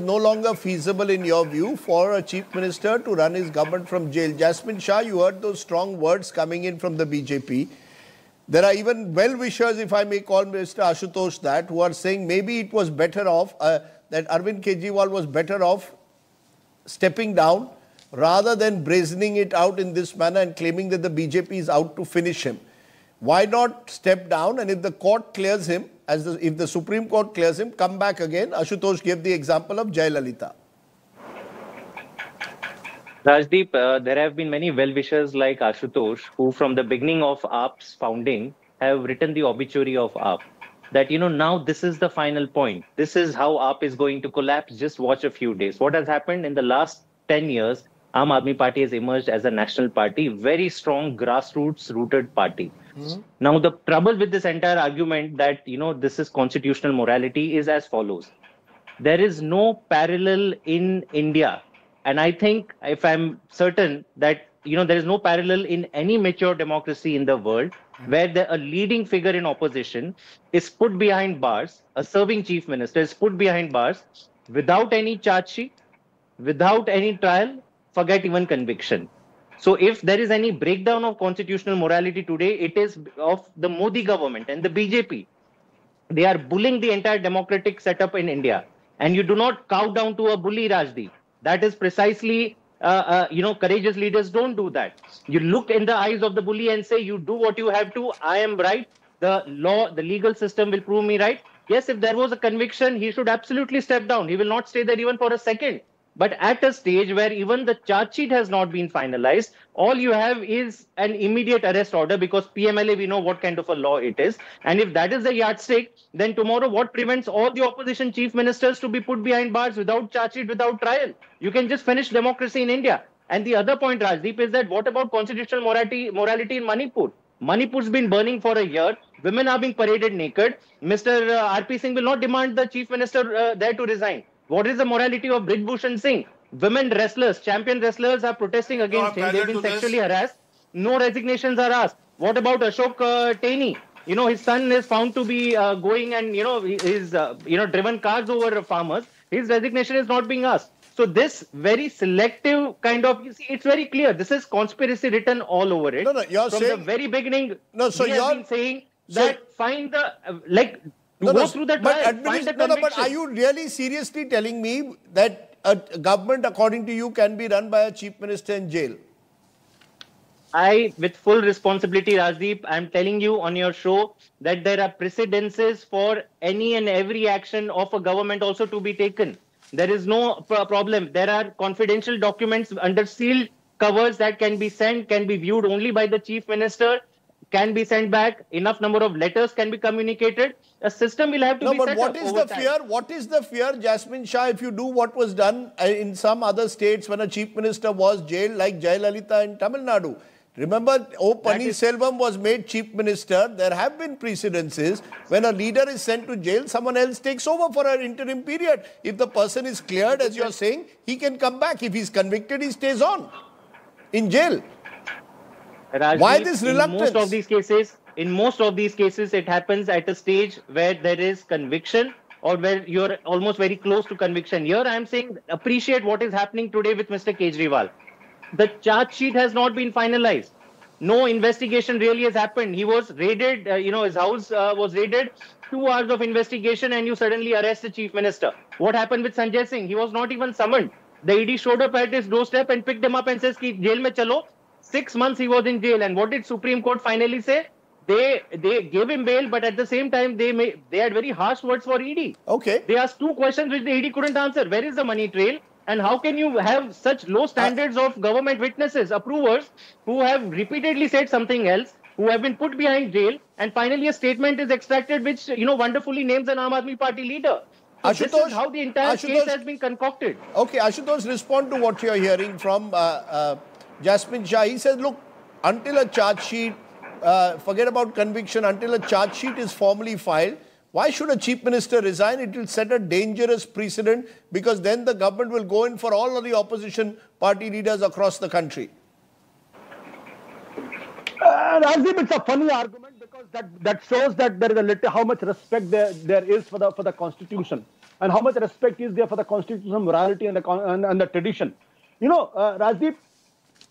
no longer feasible in your view for a chief minister to run his government from jail. Jasmine Shah, you heard those strong words coming in from the BJP. There are even well-wishers, if I may call Mr. Ashutosh that, who are saying maybe it was better off, that Arvind Kejriwal was better off stepping down rather than brazening it out in this manner and claiming that the BJP is out to finish him. Why not step down, and if the court clears him, if the Supreme Court clears him, come back again? Ashutosh gave the example of Jayalalithaa. Rajdeep, there have been many well-wishers like Ashutosh who from the beginning of AAP's founding have written the obituary of AAP. That, you know, now this is the final point. This is how AAP is going to collapse. Just watch a few days. What has happened in the last 10 years, Aam Aadmi Party has emerged as a national party, very strong grassroots-rooted party. Mm-hmm. Now, the trouble with this entire argument that, you know, this is constitutional morality is as follows. There is no parallel in India. And I think, if I'm certain that, you know, there is no parallel in any mature democracy in the world where a leading figure in opposition is put behind bars, a serving chief minister is put behind bars without any charge sheet, without any trial, forget even conviction. So if there is any breakdown of constitutional morality today, it is of the Modi government and the BJP. They are bullying the entire democratic setup in India. And you do not cow down to a bully, Rajdeep. That is precisely, you know, courageous leaders don't do that. You look in the eyes of the bully and say, you do what you have to. I am right. The law, the legal system will prove me right. Yes, if there was a conviction, he should absolutely step down. He will not stay there even for a second. But at a stage where even the charge sheet has not been finalized, all you have is an immediate arrest order, because PMLA, we know what kind of a law it is. And if that is the yardstick, then tomorrow what prevents all the opposition chief ministers to be put behind bars without charge sheet, without trial? You can just finish democracy in India. And the other point, Rajdeep, is that what about constitutional morality in Manipur? Manipur's been burning for a year. Women are being paraded naked. Mr. R.P. Singh will not demand the chief minister there to resign. What is the morality of Bridbhushan Singh? Women wrestlers, champion wrestlers are protesting against him. They've been sexually harassed. No resignations are asked. What about Ashok Taini? You know, his son is found to be going and, you know, he's, driven cars over farmers. His resignation is not being asked. So this very selective kind of, you see, it's very clear. This is conspiracy written all over it. No, you're from saying, the very beginning, no, so you've been saying that find the, but are you really seriously telling me that a government, according to you, can be run by a chief minister in jail? I, with full responsibility, Rajdeep, I'm telling you on your show that there are precedences for any and every action of a government also to be taken. There is no problem. There are confidential documents under sealed covers that can be sent, can be viewed only by the chief minister, can be sent back, enough number of letters can be communicated. A system will have to be set up. No, but what is the fear? What is the fear, Jasmine Shah, if you do what was done in some other states when a chief minister was jailed, like Jayalalithaa in Tamil Nadu? Remember, O Pannirselvam was made chief minister. There have been precedences. When a leader is sent to jail, someone else takes over for an interim period. If the person is cleared, as you're saying, he can come back. If he's convicted, he stays on in jail. Rajdeep, why this reluctance? In most of these cases, it happens at a stage where there is conviction or where you're almost very close to conviction. Here, I'm saying appreciate what is happening today with Mr. Kejriwal. The charge sheet has not been finalized. No investigation really has happened. He was raided, his house was raided. 2 hours of investigation and you suddenly arrest the chief minister. What happened with Sanjay Singh? He was not even summoned. The ED showed up at his doorstep and picked him up and says, "Ki jail mein chalo." 6 months he was in jail, and what did Supreme Court finally say? They gave him bail, but at the same time they had very harsh words for ED. Okay. They asked two questions which the ED couldn't answer. Where is the money trail? And how can you have such low standards of government witnesses, approvers, who have repeatedly said something else, who have been put behind jail, and finally a statement is extracted which, you know, wonderfully names an Aam Aadmi Party leader. Ashutosh, how the entire case has been concocted. Okay, Ashutosh, respond to what you're hearing from Jasmine Shah. He says, look, until a charge sheet, forget about conviction, until a charge sheet is formally filed, why should a chief minister resign? It will set a dangerous precedent because then the government will go in for all of the opposition party leaders across the country. Rajdeep, it's a funny argument because that shows that there is a little, how much respect there is for the constitution and how much respect is there for the constitutional morality and the tradition. You know, Rajdeep,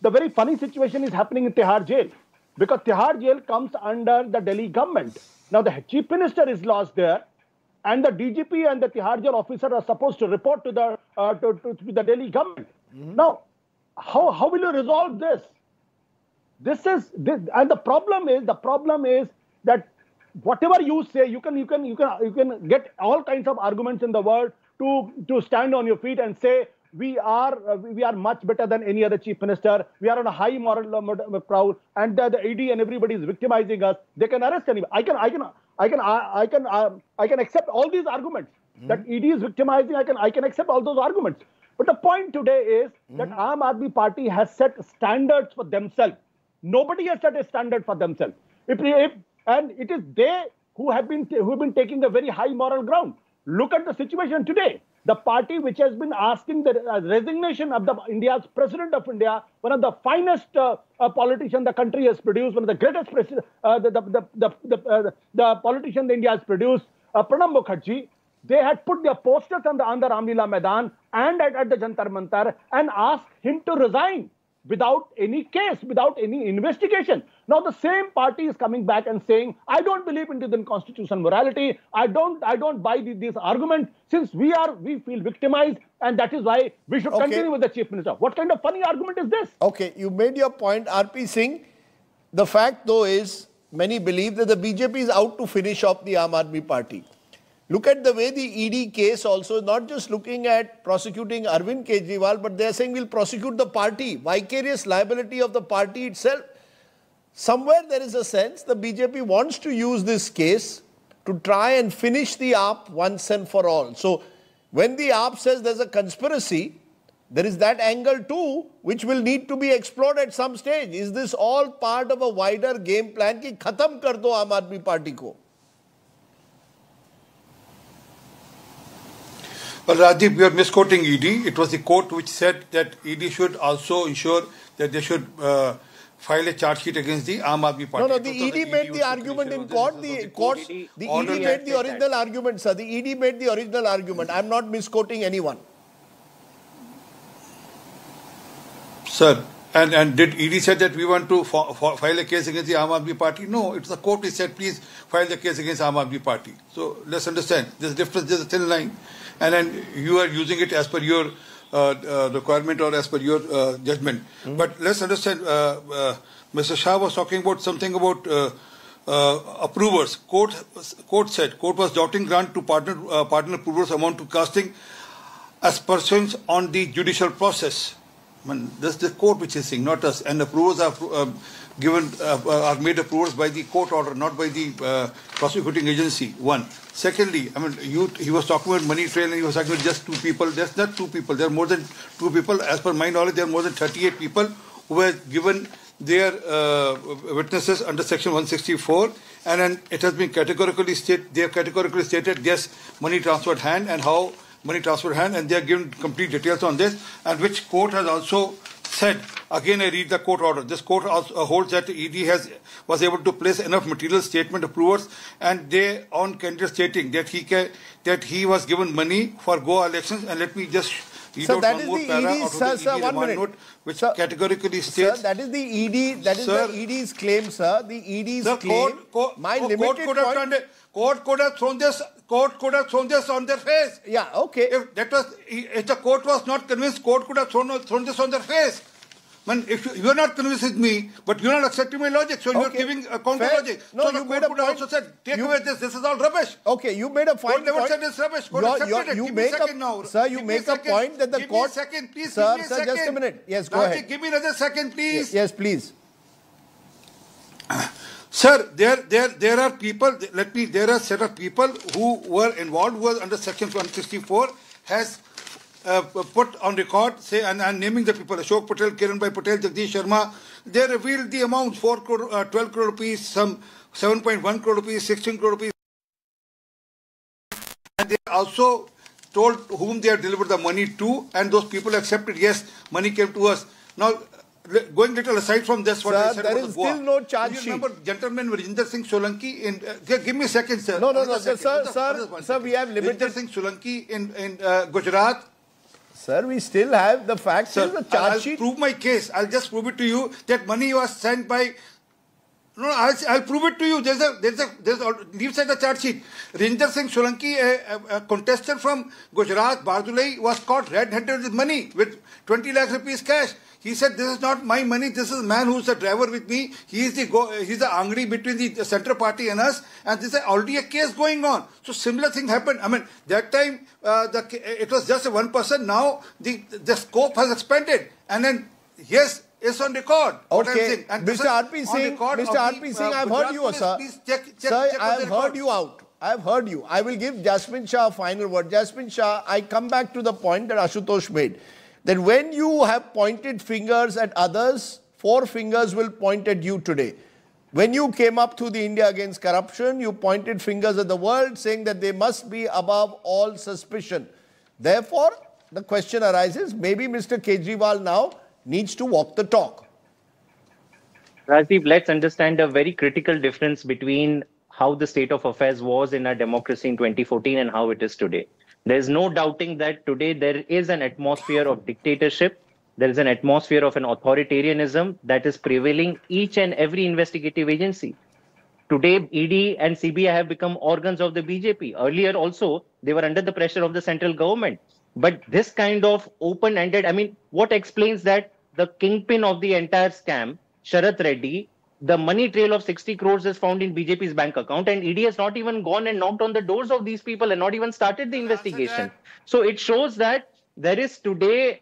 the very funny situation is happening in Tihar Jail because Tihar Jail comes under the Delhi government. Now the chief minister is lost there, and the DGP and the Tihar Jail officer are supposed to report to the to the Delhi government. Mm-hmm. Now, how will you resolve this? This, and the problem is that whatever you say, you can get all kinds of arguments in the world to stand on your feet and say we are much better than any other chief minister. We are on a high moral proud, and the ED and everybody is victimizing us. They can arrest anybody. I can accept all these arguments that ED is victimizing. I can accept all those arguments. But the point today is that Aam Aadmi Party has set standards for themselves. Nobody has set a standard for themselves. And it is they who have been taking a very high moral ground. Look at the situation today. The party which has been asking the resignation of India's president of India, one of the finest politician the country has produced, one of the greatest the politician India has produced, Pranab Mukherjee. They had put their posters on the Ramlila Maidan and at the Jantar Mantar and asked him to resign without any case, without any investigation. Now the same party is coming back and saying, I don't believe in the constitutional morality. I don't buy this argument. Since we feel victimized, and that is why we should continue with the chief minister. What kind of funny argument is this? Okay, you made your point, R.P. Singh. The fact though is, many believe that the BJP is out to finish off the Aam Aadmi Party. Look at the way the ED case also, not just looking at prosecuting Arvind Kejriwal, but they're saying we'll prosecute the party, vicarious liability of the party itself. Somewhere there is a sense the BJP wants to use this case to try and finish the AAP once and for all. So when the AAP says there's a conspiracy, there is that angle too, which will need to be explored at some stage. Is this all part of a wider game plan ki khatam kar do Aam Aadmi Party ko? Well, Rajdeep, you are misquoting ED. It was the court which said that ED should also ensure that they should file a charge sheet against the Aam Aadmi Party. No, the ED made the argument in court. The ED made the original argument, sir. The ED made the original argument. I am not misquoting anyone. Sir, and did ED said that we want to file a case against the Aam Aadmi Party? No, it's the court which said please file the case against Aam Aadmi Party. So let's understand. There's a difference. There's a thin line. And then you are using it as per your requirement or as per your judgment. Mm-hmm. But let's understand, Mr. Shah was talking about something about approvers. Court said, court was doubting grant to partner approvers amount to casting aspersions on the judicial process. I mean, that's the court which is saying, not us. And approvers are made approvals by the court order, not by the prosecuting agency. One. Secondly, I mean, he was talking about money trail and he was talking about just two people. That's not two people. There are more than two people. As per my knowledge, there are more than 38 people who were given their witnesses under Section 164. And then it has been categorically stated, yes, money transferred hand and how money transferred hand. And they are given complete details on this, and which court has also said, again I read the court order, this court also holds that ED was able to place enough material statement approvers and they on candidate stating that he was given money for Goa elections. And let me just read out one more para out of the ED remand note, which categorically states... Sir, that is the ED, that is the ED's claim, sir. The ED's claim, my limited point... Court could have thrown this. Court could have thrown this on their face. Yeah, okay. If the court was not convinced, court could have thrown this on their face. Man, if you are not convinced with me, but you are not accepting my logic, so you are giving a counter logic. No, so you made a point. Also said, take away this. This is all rubbish. Okay, you made a fine point. Court never said it's rubbish. Court accepted it. Give me a second now. Sir, you make a point that the court. Give me a second, please. Sir, just a minute. Yes, go ahead. Give me another second, please. Yes, please. Sir, there are people, there are set of people who were involved, who were under section 164, has put on record, say, and I'm naming the people, Ashok Patel, Kiranbhai Patel, Jagdish Sharma. They revealed the amounts, 12 crore rupees, some 7.1 crore rupees, 16 crore rupees. And they also told whom they have delivered the money to, and those people accepted, yes, money came to us. Now, going little aside from this, what sir, I said there is still no charge sheet. Remember, gentleman Rinder Singh Solanki in... give me a second, sir. No, sir, sir, we have limited... Rinder Singh Solanki in Gujarat. Sir, we still have the facts. Sir, the charge sheet. I'll prove my case. I'll just prove it to you that money was sent by... No, I'll prove it to you. Leave aside the charge sheet. Rinder Singh Solanki, a contestant from Gujarat, Bardulai, was caught red-handed with money, with 20 lakh rupees cash. He said, this is not my money, this is a man who's the driver with me. He's the angri between the centre party and us. And this is already a case going on. So similar thing happened. I mean, that time, it was just one person. Now, the scope has expanded. And then, yes, it's on record. Okay. And Mr. R.P. Singh, I've heard you, sir. Please check sir, I've heard you out. I've heard you. I will give Jasmine Shah a final word. Jasmine Shah, I come back to the point that Ashutosh made. That when you have pointed fingers at others, four fingers will point at you today. When you came up through the India Against Corruption, you pointed fingers at the world saying that they must be above all suspicion. Therefore, the question arises, maybe Mr. Kejriwal now needs to walk the talk. Rajdeep, let's understand a very critical difference between how the state of affairs was in our democracy in 2014 and how it is today. There's no doubting that today there is an atmosphere of dictatorship. There is an atmosphere of an authoritarianism that is prevailing each and every investigative agency. Today, ED and CBI have become organs of the BJP. Earlier also, they were under the pressure of the central government. But this kind of open-ended, I mean, what explains that the kingpin of the entire scam, Sharath Reddy, the money trail of 60 crores is found in BJP's bank account, and ED has not even gone and knocked on the doors of these people and not even started the investigation. So it shows that there is today,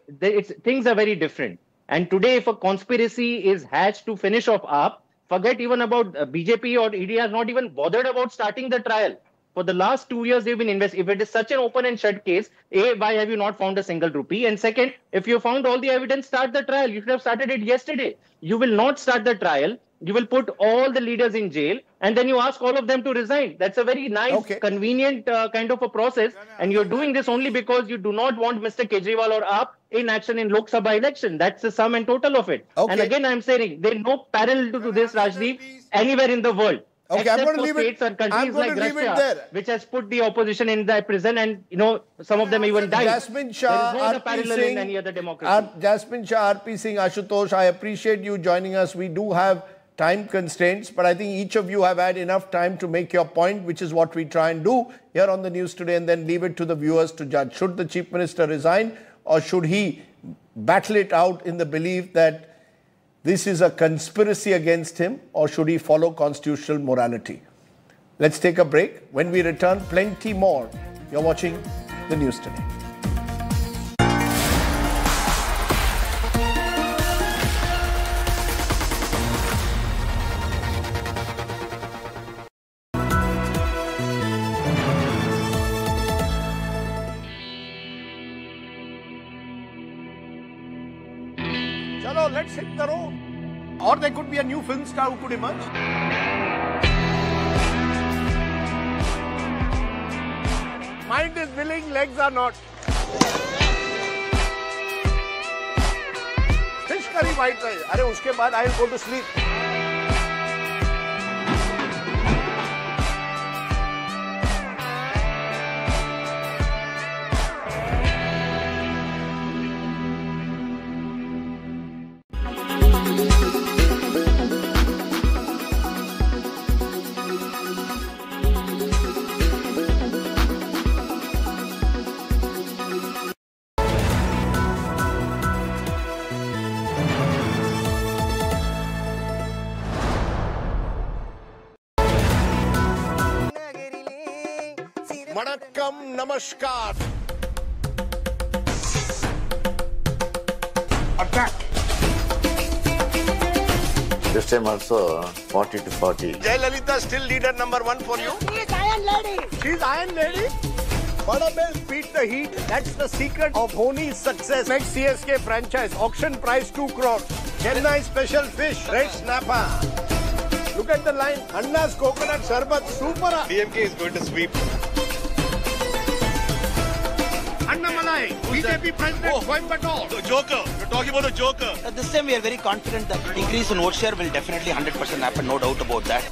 things are very different. And today, if a conspiracy is hatched to finish off AAP, forget even about BJP or ED has not even bothered about starting the trial. For the last 2 years, they've been investigating. If it is such an open and shut case, A, why have you not found a single rupee? And second, if you found all the evidence, start the trial. You should have started it yesterday. You will not start the trial. You will put all the leaders in jail, and then you ask all of them to resign. That's a very nice, convenient kind of a process. And you're doing this only because you do not want Mr. Kejriwal or AAP in action in Lok Sabha election. That's the sum and total of it. Okay. And again, I'm saying there is no parallel to this, Rajdeep, anywhere in the world. Okay, except I'm going to leave it. I'm going like to leave Russia, it there, which has put the opposition in the prison, and you know some of them even died. Jasmine Shah, R.P. Singh, in any other democracy. Jasmine Shah, R.P. Singh, Ashutosh, I appreciate you joining us. We do have time constraints, but I think each of you have had enough time to make your point, which is what we try and do here on the News Today, and then leave it to the viewers to judge. Should the Chief Minister resign, or should he battle it out in the belief that this is a conspiracy against him, or should he follow constitutional morality? Let's take a break. When we return, plenty more. You're watching the News Today. Let's hit the road. Or there could be a new film star who could emerge. Mind is willing, legs are not. Fish curry white rice. Arey, uske baad I will go to sleep. Namaskar. Attack. This time also 40 to 40. Jayalalithaa still leader number one for you. She's Iron Lady. She's Iron Lady. Badables beat the heat. That's the secret of Dhoni's success. Next CSK franchise auction price 2 crore. Chennai special fish red snapper. Look at the line. Anna's coconut sharbat super. DMK is going to sweep. Annamalai, BJP president, Coimbatore. The joker. You're talking about the joker. This time we are very confident that increase in vote share will definitely 100% happen. No doubt about that.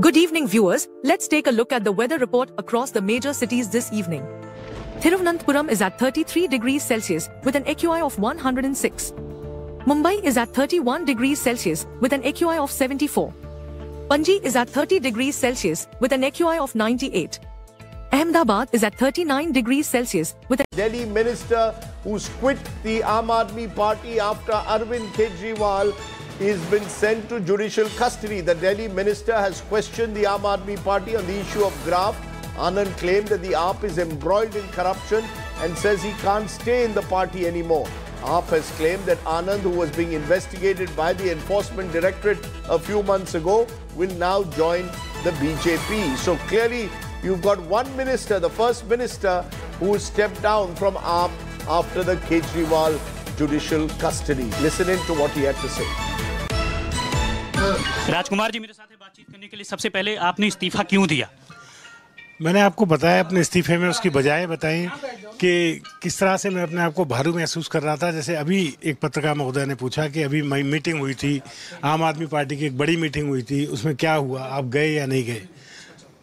Good evening, viewers. Let's take a look at the weather report across the major cities this evening. Thiruvananthapuram is at 33 degrees Celsius with an AQI of 106. Mumbai is at 31 degrees Celsius with an AQI of 74. Panji is at 30 degrees Celsius with an AQI of 98. Ahmedabad is at 39 degrees Celsius with a Delhi minister who's quit the Aam Aadmi Party after Arvind Kejriwal has been sent to judicial custody. The Delhi minister has questioned the Aam Aadmi Party on the issue of graft. Anand claimed that the AAP is embroiled in corruption and says he can't stay in the party anymore. AAP has claimed that Anand, who was being investigated by the Enforcement Directorate a few months ago, will now join the BJP. So clearly, you've got one minister, the first minister, who stepped down from AAP after the Kejriwal judicial custody. Listen in to what he had to say. Rajkumar ji, मेरे साथ बातचीत करने के लिए सबसे पहले आपने इस्तीफा क्यों दिया? मैंने आपको बताया अपने इस्तीफे में, उसकी वजह बताई कि किस तरह से मैं अपने आप को भारू महसूस कर रहा था। जैसे अभी एक पत्रकार महोदय ने पूछा कि अभी मीटिंग हुई थी आम आदमी पार्टी की, एक बड़ी मीटिंग हुई थी, उसमें क्या हुआ, आप गए या नहीं गए?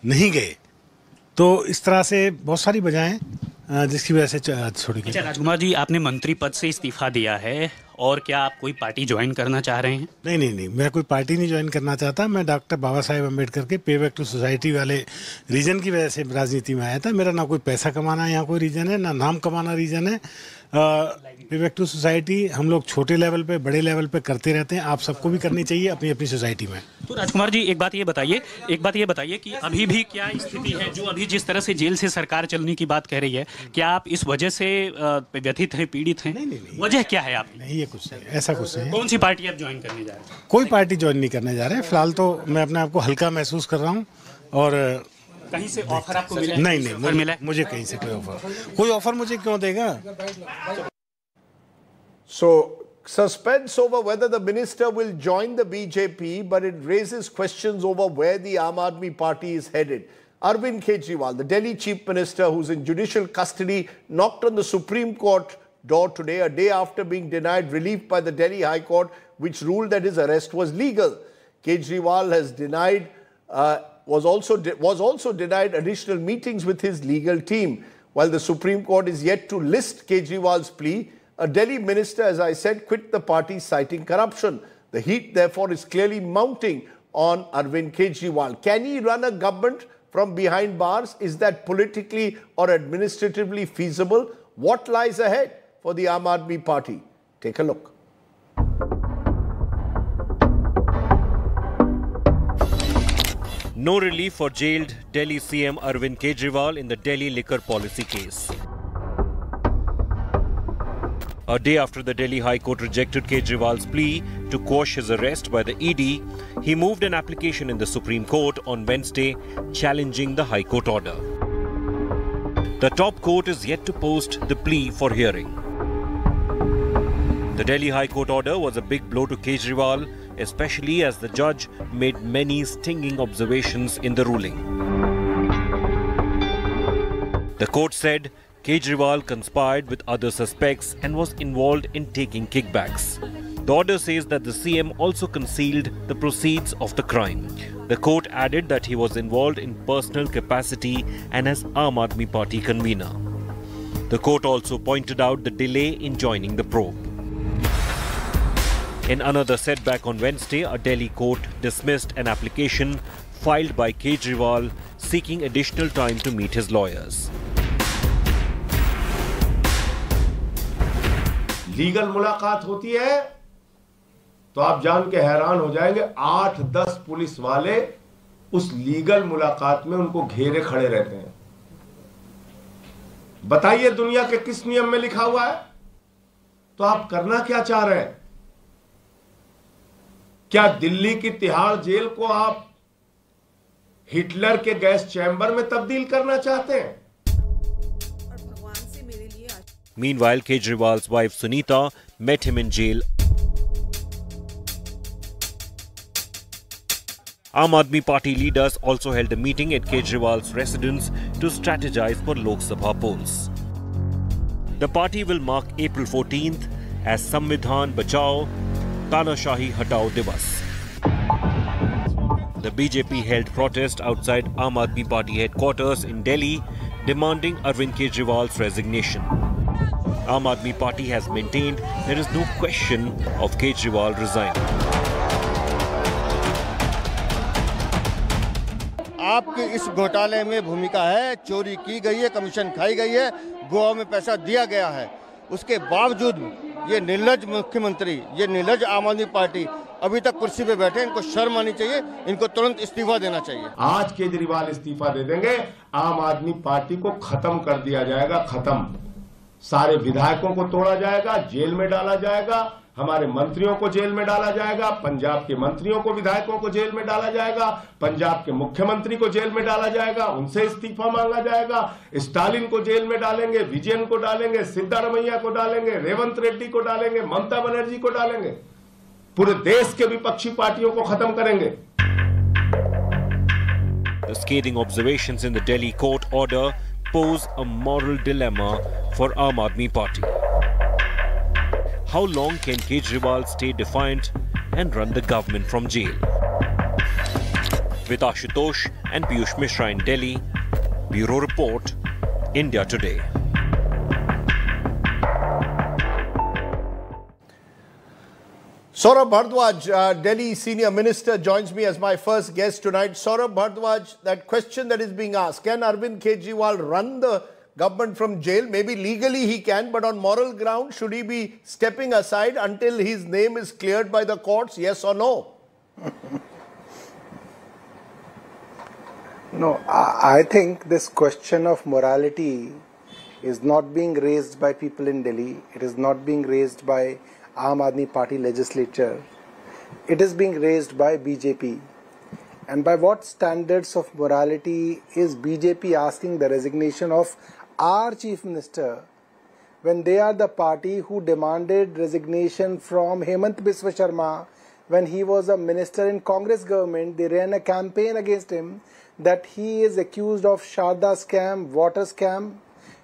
नहीं गए। तो इस तरह से बहुत सारी वजहें जिसकी वजह से छोड़ गई। राजकुमार जी, आपने मंत्री पद से इस्तीफा दिया है और क्या आप कोई पार्टी ज्वाइन करना चाह रहे हैं? नहीं नहीं नहीं, मैं कोई पार्टी नहीं ज्वाइन करना चाहता। मैं डॉक्टर बाबा साहेब अम्बेडकर के पे बैक टू सोसाइटी वाले रीजन की वजह से राजनीति में आया था। मेरा ना कोई पैसा कमाना यहाँ कोई रीज़न है, ना नाम कमाना रीज़न है। पे बैक टू सोसाइटी हम लोग छोटे लेवल पे बड़े लेवल पे करते रहते हैं, आप सबको भी करनी चाहिए अपनी अपनी सोसाइटी में। तो राजकुमार जी, एक बात ये बताइए कि अभी भी क्या स्थिति है, जो अभी जिस तरह से जेल से सरकार चलने की बात कह रही है, क्या आप इस वजह से व्यथित हैं, पीड़ित हैं? वजह क्या है? आप नहीं, कुछ नहीं, ऐसा कुछ नहीं। कौन सी पार्टी आप ज्वाइन करने जा रहे हैं? कोई पार्टी ज्वाइन नहीं करने जा रहे हैं फिलहाल। तो मैं अपने आप को हल्का महसूस कर रहा हूँ। और कहीं से ऑफर आपको मिला? नहीं नहीं, मिला मुझे कहीं से कोई ऑफर मुझे क्यों देगा? So suspense over whether the minister will join the BJP, but it raises questions over where the Aam Aadmi Party is headed. Arvind Kejriwal, the Delhi chief minister who's in judicial custody, knocked on the Supreme Court door today, a day after being denied relief by the Delhi High Court, which ruled that his arrest was legal. Kejriwal has denied, was also denied additional meetings with his legal team. While the Supreme Court is yet to list Kejriwal's plea, a Delhi minister, as I said, quit the party citing corruption. The heat, therefore, is clearly mounting on Arvind Kejriwal. Can he run a government from behind bars? Is that politically or administratively feasible? What lies ahead for the Aam Aadmi Party? Take a look. No relief for jailed Delhi CM Arvind Kejriwal in the Delhi Liquor Policy case. A day after the Delhi High Court rejected Kejriwal's plea to quash his arrest by the ED, he moved an application in the Supreme Court on Wednesday challenging the High Court order. The top court is yet to post the plea for hearing. The Delhi High Court order was a big blow to Kejriwal, especially as the judge made many stinging observations in the ruling. The court said Kejriwal conspired with other suspects and was involved in taking kickbacks. The order says that the CM also concealed the proceeds of the crime. The court added that he was involved in personal capacity and as Aam Aadmi Party convener. The court also pointed out the delay in joining the probe. In another setback on Wednesday, a Delhi court dismissed an application filed by Kejriwal seeking additional time to meet his lawyers. Legal मुलाकात होती है तो आप जान के हैरान हो जाएंगे, 8-10 पुलिस वाले उस लीगल मुलाकात में उनको घेरे खड़े रहते हैं। बताइए दुनिया के किस नियम में लिखा हुआ है तो आप करना क्या चाह रहे हैं? क्या दिल्ली की तिहाड़ जेल को आप हिटलर के गैस चैम्बर में तब्दील करना चाहते हैं? Meanwhile, Kejriwal's wife Sunita met him in jail. Aam Aadmi Party leaders also held a meeting at Kejriwal's residence to strategize for Lok Sabha polls. The party will mark April 14th as Samvidhan Bachao Tanashahi Hatao Divas. The BJP held protest outside Aam Aadmi Party headquarters in Delhi, demanding Arvind Kejriwal's resignation. Aam Aadmi Party has maintained there is no question of Kejriwal resigning. आपके इस घोटाले में भूमिका है, चोरी की गई है, कमीशन खाई गई है, गोवा में पैसा दिया गया है। उसके बावजूद ये निर्लज मुख्यमंत्री, ये निर्लज आम आदमी पार्टी अभी तक कुर्सी पे बैठे, इनको शर्म आनी चाहिए, इनको तुरंत इस्तीफा देना चाहिए। आज केजरीवाल इस्तीफा दे देंगे, आम आदमी पार्टी को खत्म कर दिया जाएगा, खत्म। सारे विधायकों को तोड़ा जाएगा, जेल में डाला जाएगा, हमारे मंत्रियों को जेल में डाला जाएगा, पंजाब के मंत्रियों को, विधायकों को जेल में डाला जाएगा, पंजाब के मुख्यमंत्री को जेल में डाला जाएगा, उनसे इस्तीफा मांगा जाएगा, स्टालिन को जेल में डालेंगे, विजयन को डालेंगे, सिद्धारमैया को डालेंगे, रेवंत रेड्डी को डालेंगे, ममता बनर्जी को डालेंगे, पूरे देश के विपक्षी पार्टियों को खत्म करेंगे। The scathing observations in the Delhi court order pose a moral dilemma for Aam Aadmi Party. How long can Kejriwal stay defiant and run the government from jail? With Ashutosh and Piyush Mishra in Delhi, Bureau Report, India Today. Saurabh Bhardwaj, Delhi senior minister, joins me as my first guest tonight. Saurabh Bhardwaj, that question that is being asked, can Arvind Kejriwal run the government from jail? Maybe legally he can, but on moral ground, should he be stepping aside until his name is cleared by the courts, yes or no? No, I think this question of morality is not being raised by people in Delhi. It is not being raised by Aam Aadmi Party legislature. It is being raised by BJP. And by what standards of morality is BJP asking the resignation of our Chief Minister when they are the party who demanded resignation from Himanta Biswa Sarma when he was a minister in Congress government? They ran a campaign against him that he is accused of Sharda scam, water scam,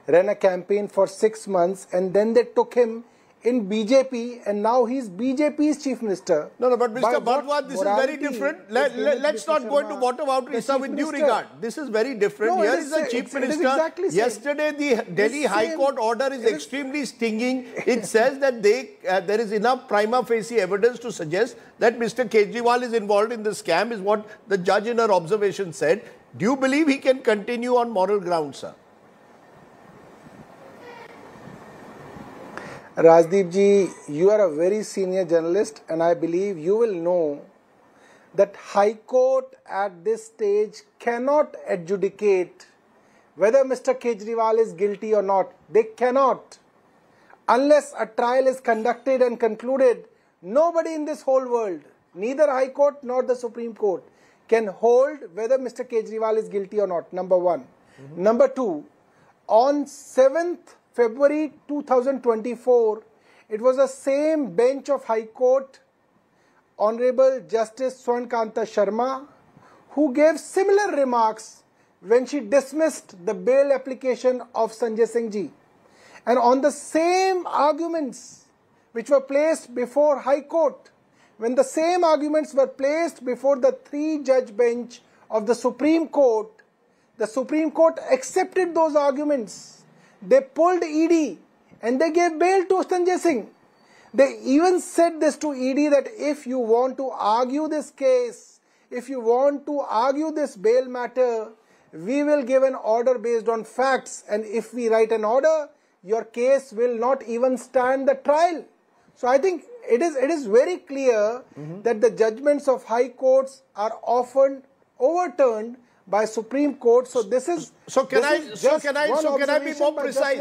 ran a campaign for 6 months and then they took him in BJP, and now he's BJP's chief minister. No, but Mr. Bhardwaj, this is very different. Let's not go into bottom outreach, sir, with due regard. This is very different. No, here is the chief minister. Exactly yesterday, the Delhi High Court order is extremely stinging. It says that there is enough prima facie evidence to suggest that Mr. Kejriwal is involved in the scam, is what the judge in her observation said. Do you believe he can continue on moral grounds, sir? Rajdeep ji, you are a very senior journalist and I believe you will know that High Court at this stage cannot adjudicate whether Mr. Kejriwal is guilty or not. They cannot. Unless a trial is conducted and concluded, nobody in this whole world, neither High Court nor the Supreme Court, can hold whether Mr. Kejriwal is guilty or not, number one. Number two, on 7th February 2024, it was the same bench of High Court, Honorable Justice Swarnkanta Sharma, who gave similar remarks when she dismissed the bail application of Sanjay Singh ji. And on the same arguments which were placed before High Court, when the same arguments were placed before the three-judge bench of the Supreme Court accepted those arguments. They pulled ED and they gave bail to Sanjay Singh. They even said this to ED that if you want to argue this case, if you want to argue this bail matter, we will give an order based on facts. And if we write an order, your case will not even stand the trial. So I think it is very clear that the judgments of high courts are often overturned by Supreme Court. So this is so can I be more precise?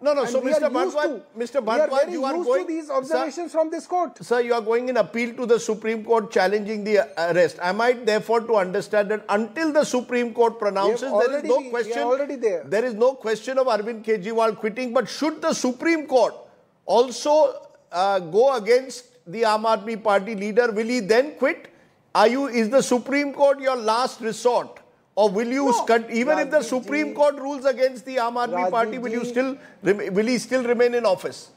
No. So Mr. Bhardwaj, you are going to these observations from this court. Sir, you are going in appeal to the Supreme Court challenging the arrest. Am I therefore to understand that until the Supreme Court pronounces, there is no question. There is no question of Arvind Kejriwal quitting. But should the Supreme Court also go against the Aam Aadmi Party leader? Will he then quit? Is the Supreme Court your last resort? Or will you, even if the Supreme Court rules against the Aam Aadmi Party, will he still remain in office?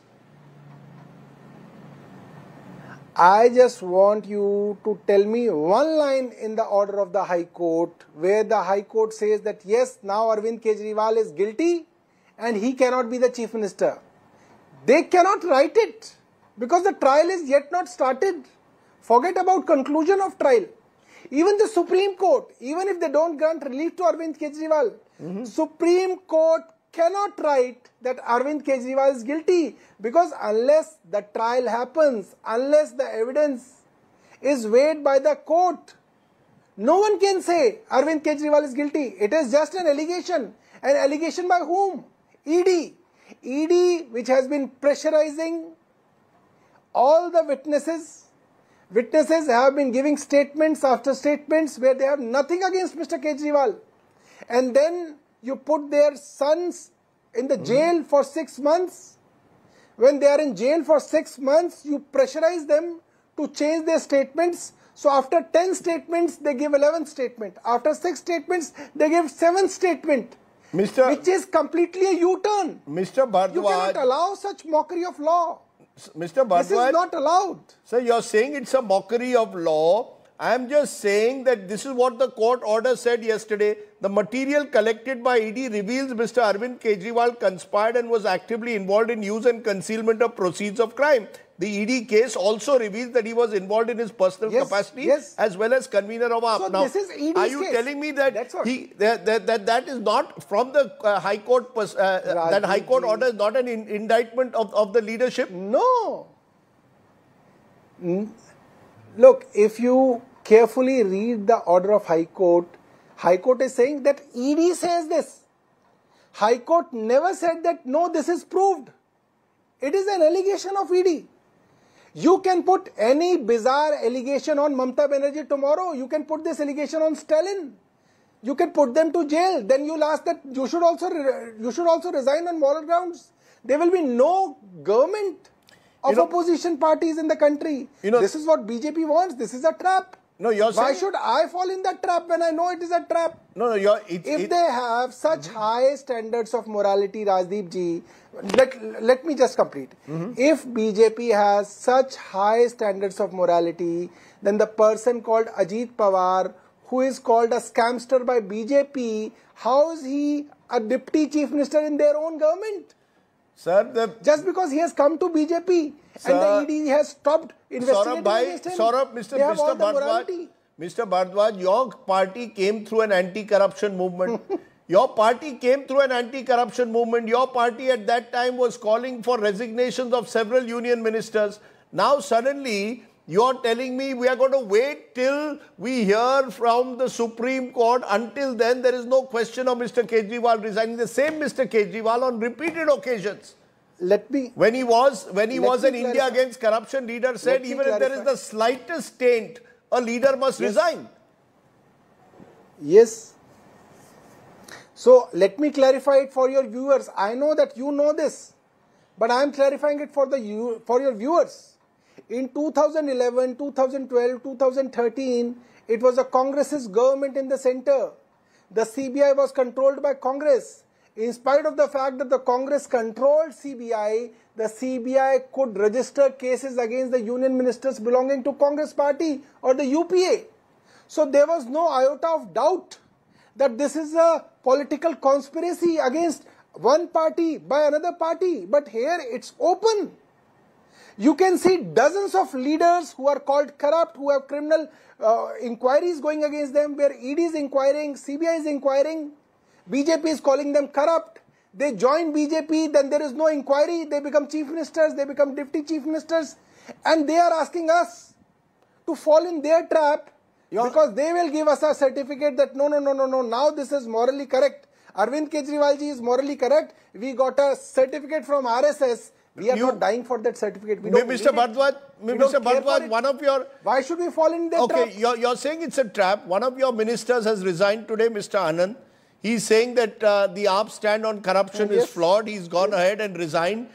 I just want you to tell me one line in the order of the High Court where the High Court says that yes, now Arvind Kejriwal is guilty and he cannot be the Chief Minister. They cannot write it because the trial is yet not started. Forget about conclusion of trial. Even the Supreme Court, even if they don't grant relief to Arvind Kejriwal, Supreme Court cannot write that Arvind Kejriwal is guilty, because unless the trial happens, unless the evidence is weighed by the court, no one can say Arvind Kejriwal is guilty. It is just an allegation. An allegation by whom? ED. ED, which has been pressurizing all the witnesses. Witnesses have been giving statements after statements where they have nothing against Mr. Kejriwal. And then you put their sons in the jail for 6 months. When they are in jail for 6 months, you pressurize them to change their statements. So after 10 statements, they give 11th statement. After 6 statements, they give 7th statement. Which is completely a U-turn. Mr. Bhardwaj, you cannot allow such mockery of law. Mr. Bhardwaj, this is not allowed. Sir, you are saying it's a mockery of law. I am just saying that this is what the court order said yesterday. The material collected by ED reveals Mr. Arvind Kejriwal conspired and was actively involved in use and concealment of proceeds of crime. The ED case also reveals that he was involved in his personal capacity as well as convener of AAP. So now, this is ED's are you case. Telling me that that is not from the High Court, that High Court order is not an indictment of the leadership? No. Look, if you carefully read the order of High Court is saying that ED says this. High Court never said that no, this is proved. It is an allegation of ED. You can put any bizarre allegation on Mamata Banerjee tomorrow. You can put this allegation on Stalin. You can put them to jail. Then you'll ask that you should also resign on moral grounds. There will be no government of opposition parties in the country. This is what BJP wants. This is a trap. No, you're saying, why should I fall in that trap when I know it is a trap? No, if they have such high standards of morality, Rajdeep ji, let me just complete. If BJP has such high standards of morality, then the person called Ajit Pawar, who is called a scamster by BJP, how is he a deputy chief minister in their own government? Sir, just because he has come to BJP, sir, and the ED has stopped investigating against him. Saurabh, Mr. Bhardwaj, your party came through an anti-corruption movement. Your party at that time was calling for resignations of several union ministers. Now suddenly, you are telling me we are going to wait till we hear from the Supreme Court. Until then, there is no question of Mr. Kejriwal resigning. The same Mr. Kejriwal on repeated occasions. When he was an India against corruption leader, said even if there is the slightest taint, a leader must resign. Yes. So let me clarify it for your viewers. I know that you know this, but I am clarifying it for your viewers. In 2011, 2012, 2013, it was a Congress's government in the center. The CBI was controlled by Congress. In spite of the fact that the Congress controlled CBI, the CBI could register cases against the union ministers belonging to Congress party or the UPA. So there was no iota of doubt that this is a political conspiracy against one party by another party. But here it's open. You can see dozens of leaders who are called corrupt, who have criminal inquiries going against them, where ED is inquiring, CBI is inquiring, BJP is calling them corrupt. They join BJP, then there is no inquiry, they become chief ministers, they become deputy chief ministers, and they are asking us to fall in their trap because they will give us a certificate that no, now this is morally correct. Arvind Kejriwal ji is morally correct. We got a certificate from RSS. We are not dying for that certificate. We don't Mr. Bhardwaj, one of your... Why should we fall in that trap? Okay, you're saying it's a trap. One of your ministers has resigned today, Mr. Anand. He's saying that the AAP stand on corruption is flawed. He's gone ahead and resigned.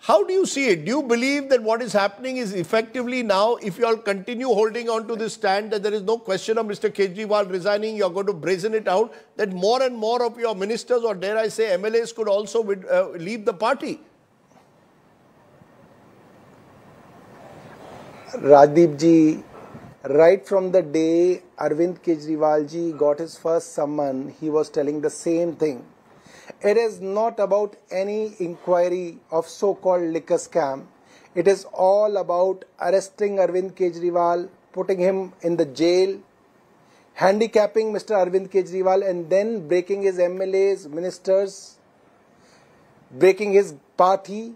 How do you see it? Do you believe that what is happening is effectively now, if you all continue holding on to this stand, that there is no question of Mr. Kejriwal resigning, you're going to brazen it out, that more and more of your ministers or dare I say MLAs could also leave the party? Rajdeep ji, right from the day Arvind Kejriwal ji got his first summon, he was telling the same thing. It is not about any inquiry of so-called liquor scam. It is all about arresting Arvind Kejriwal, putting him in the jail, handicapping Mr. Arvind Kejriwal and then breaking his MLAs, ministers, breaking his party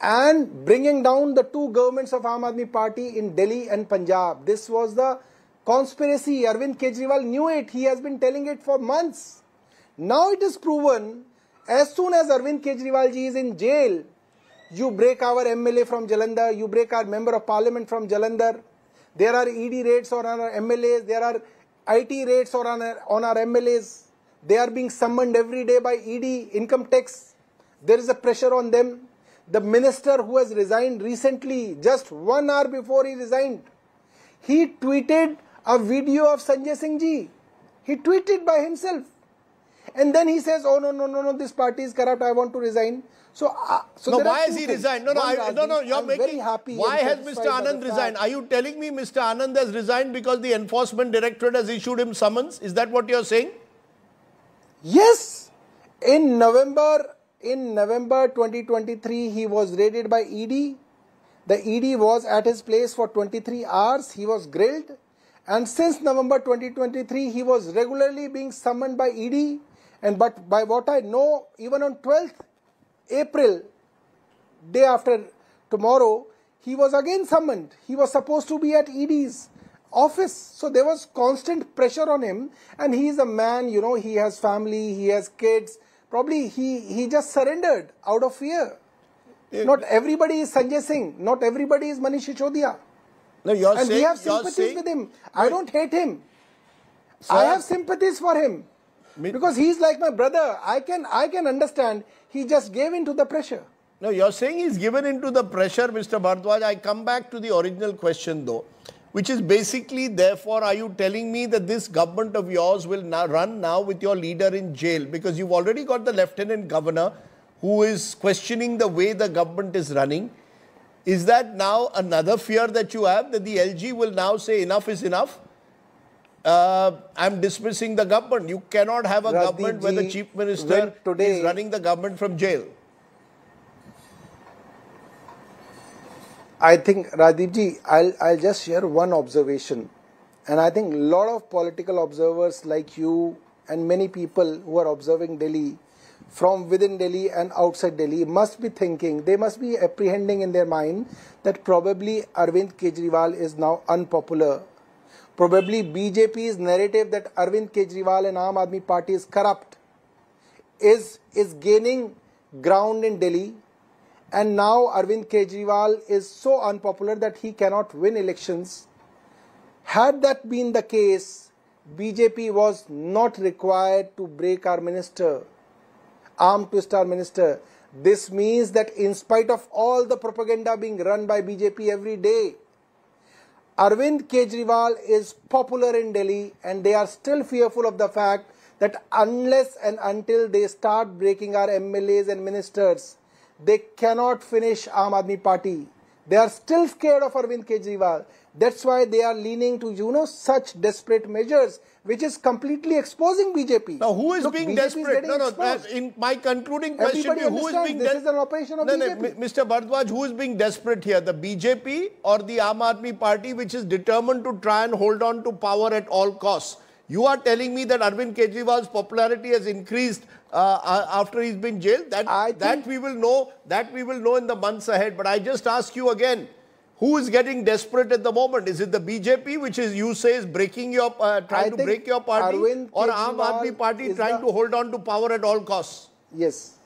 and bringing down the two governments of Aam Aadmi Party in Delhi and Punjab. This was the conspiracy. Arvind Kejriwal knew it. He has been telling it for months. Now it is proven, as soon as Arvind Kejriwal ji is in jail, you break our MLA from Jalandhar, you break our member of parliament from Jalandhar. There are ED raids on our MLAs, there are IT raids on our MLAs. They are being summoned every day by ED, income tax. There is a pressure on them. The minister who has resigned recently, just 1 hour before he resigned, he tweeted a video of Sanjay Singh ji. He tweeted by himself. And then he says, oh, no, this party is corrupt, I want to resign. So, so why has he resigned? You're making... Why has Mr. Anand resigned? Are you telling me Mr. Anand has resigned because the Enforcement Directorate has issued him summons? Is that what you're saying? Yes. In November 2023, he was raided by ED. The ED was at his place for 23 hours. He was grilled. And since November 2023, he was regularly being summoned by ED. And but by what I know, even on 12th April, day after tomorrow, he was again summoned. He was supposed to be at ED's office. So there was constant pressure on him. And he is a man, you know, he has family, he has kids. Probably he just surrendered out of fear. Not everybody is Sanjay Singh. Not everybody is Manish Sisodia. No, and we have sympathies with him. I don't hate him. So I have sympathies for him. Because he's like my brother. I can understand. He just gave in to the pressure. No, you're saying he's given in to the pressure, Mr. Bhardwaj. I come back to the original question though, which is basically, therefore, are you telling me that this government of yours will now run now with your leader in jail? Because you've already got the lieutenant governor who is questioning the way the government is running. Is that now another fear that you have, that the LG will now say enough is enough? I'm dismissing the government. You cannot have a government where the chief minister is running the government from jail. I think, Rajdeep ji, I'll just share one observation. And I think a lot of political observers like you and many people who are observing Delhi from within Delhi and outside Delhi must be thinking, they must be apprehending in their mind that probably Arvind Kejriwal is now unpopular. Probably BJP's narrative that Arvind Kejriwal and Aam Aadmi Party is corrupt is gaining ground in Delhi. And now Arvind Kejriwal is so unpopular that he cannot win elections. Had that been the case, BJP was not required to break our minister, arm twist our minister. This means that in spite of all the propaganda being run by BJP every day, Arvind Kejriwal is popular in Delhi and they are still fearful of the fact that unless and until they start breaking our MLAs and ministers, they cannot finish Aam Aadmi Party. They are still scared of Arvind Kejriwal. That's why they are leaning to, you know, such desperate measures, which is completely exposing BJP. Now, who is being desperate? In my concluding question, who is being desperate? This is an operation of BJP. Mr. Bhardwaj, who is being desperate here? The BJP or the Aam Aadmi Party, which is determined to try and hold on to power at all costs? You are telling me that Arvind Kejriwal's popularity has increased after he's been jailed? That we will know in the months ahead. But I just ask you again, Who is getting desperate at the moment? Is it the BJP, which is, you say, is breaking your, trying to break your party, or Aam Aadmi Party trying to hold on to power at all costs? Yes.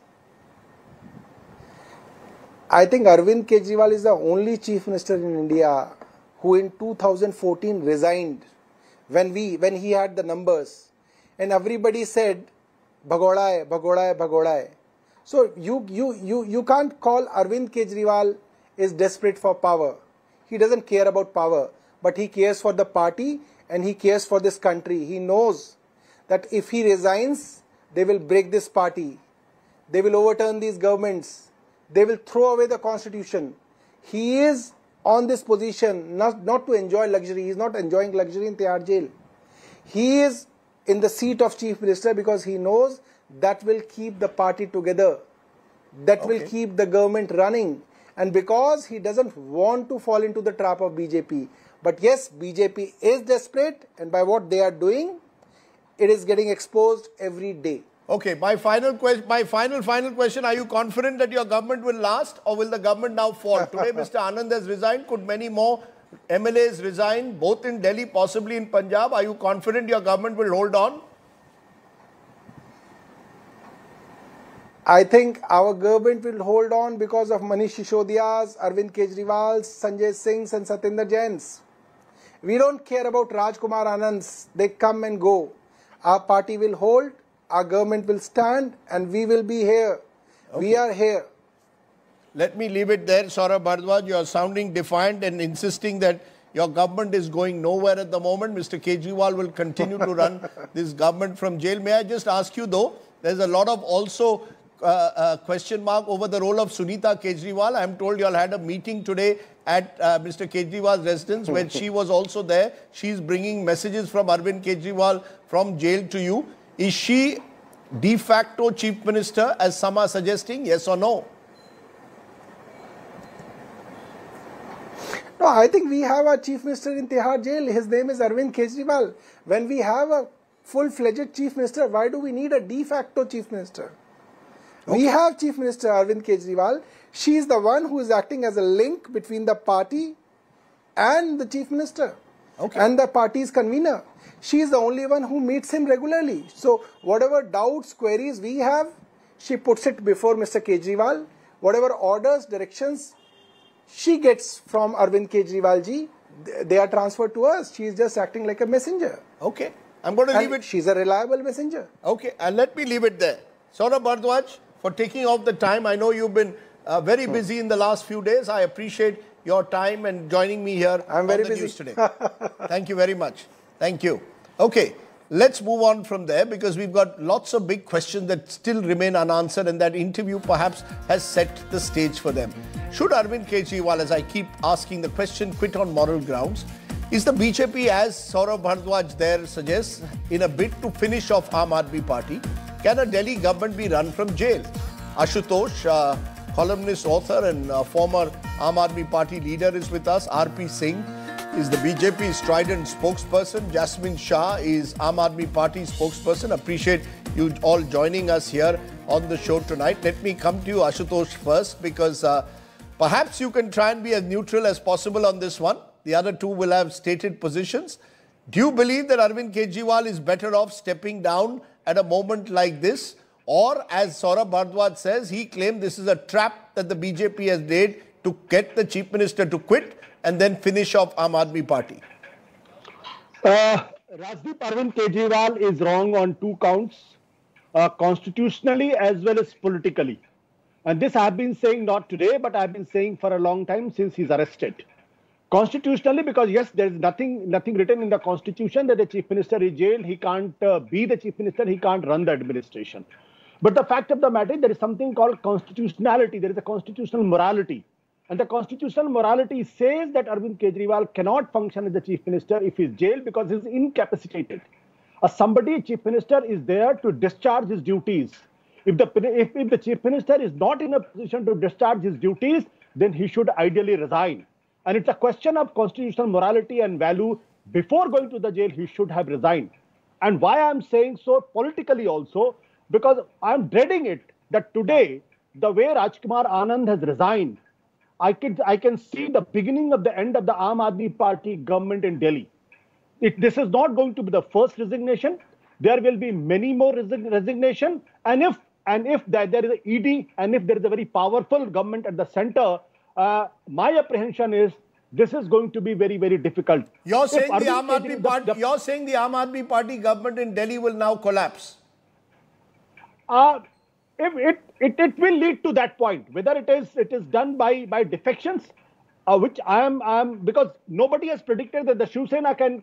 I think Arvind Kejriwal is the only chief minister in India who in 2014 resigned when he had the numbers, and everybody said, "Bhagoda hai, Bhagoda hai, Bhagoda hai." So you can't call Arvind Kejriwal is desperate for power. He doesn't care about power, but he cares for the party and he cares for this country. He knows that if he resigns, they will break this party. They will overturn these governments. They will throw away the constitution. He is on this position not to enjoy luxury. He is not enjoying luxury in Tihar Jail. He is in the seat of chief minister because he knows that will keep the party together. That will keep the government running. And because he doesn't want to fall into the trap of BJP. But yes, BJP is desperate, and by what they are doing, it is getting exposed every day. Okay, my final question, are you confident that your government will last, or will the government now fall? Today, Mr. Anand has resigned. Could many more MLAs resign, both in Delhi, possibly in Punjab? Are you confident your government will hold on? I think our government will hold on because of Manish Sisodia's, Arvind Kejriwal's, Sanjay Singh's and Satinder Jain's. We don't care about Rajkumar Anand's. They come and go. Our party will hold, our government will stand, and we will be here. Okay. We are here. Let me leave it there, Saurabh Bhardwaj. You are sounding defiant and insisting that your government is going nowhere at the moment. Mr. Kejriwal will continue to run this government from jail. May I just ask you though, there's a lot of also question mark over the role of Sunita Kejriwal. I'm told you all had a meeting today at Mr. Kejriwal's residence where she was also there. She's bringing messages from Arvind Kejriwal from jail to you. Is she de facto chief minister as some are suggesting? Yes or no? No, I think we have a chief minister in Tihar Jail. His name is Arvind Kejriwal. When we have a full-fledged chief minister, why do we need a de facto chief minister? Okay. We have Chief Minister Arvind Kejriwal. She is the one who is acting as a link between the party and the chief minister and the party's convener. She is the only one who meets him regularly. So whatever doubts, queries we have, she puts it before Mr. Kejriwal. Whatever orders, directions she gets from Arvind Kejriwal ji, they are transferred to us. She is just acting like a messenger. Okay. I'm going to leave it. She's a reliable messenger. Okay. And let me leave it there. Saurabh Bhardwaj, for taking off the time. I know you've been very busy in the last few days. I appreciate your time and joining me here on the news today. Thank you very much. Thank you. Okay, let's move on from there because we've got lots of big questions that still remain unanswered, and that interview perhaps has set the stage for them. Should Arvind Kejriwal, as I keep asking the question, quit on moral grounds? Is the BJP, as Saurabh Bhardwaj there suggests, in a bid to finish off Aam Aadmi Party? Can a Delhi government be run from jail? Ashutosh, columnist, author and former Aam Aadmi Party leader is with us. R.P. Singh is the BJP strident spokesperson. Jasmine Shah is Aam Aadmi Party spokesperson. Appreciate you all joining us here on the show tonight. Let me come to you, Ashutosh, first because perhaps you can try and be as neutral as possible on this one. The other two will have stated positions. Do you believe that Arvind Kejriwal is better off stepping down at a moment like this, or as Saurabh Bhardwaj says, he claimed this is a trap that the BJP has laid to get the chief minister to quit and then finish off Aam Aadmi Party? Rajdeep, Arvind Kejriwal is wrong on two counts, constitutionally as well as politically. And this I have been saying not today, but I have been saying for a long time since he's arrested. Constitutionally, because yes, there is nothing written in the constitution that the chief minister is jailed. He can't be the chief minister. He can't run the administration. But the fact of the matter, there is something called constitutionality. There is a constitutional morality. And the constitutional morality says that Arvind Kejriwal cannot function as the chief minister if he is jailed because he is incapacitated. A chief minister is there to discharge his duties. If the chief minister is not in a position to discharge his duties, then he should ideally resign. And it's a question of constitutional morality and value. Before going to the jail, he should have resigned. And why I'm saying so politically also, because I'm dreading it that today, the way Rajkumar Anand has resigned, I can see the beginning of the end of the Aam Aadmi Party government in Delhi. This is not going to be the first resignation. There will be many more resignation. And if there is an ED, and if there is a very powerful government at the center, my apprehension is this is going to be very, very difficult. You're saying the Aam Aadmi Party government in Delhi will now collapse? It will lead to that point. Whether it is done by defections, which I am, because nobody has predicted that the Shiv Sena can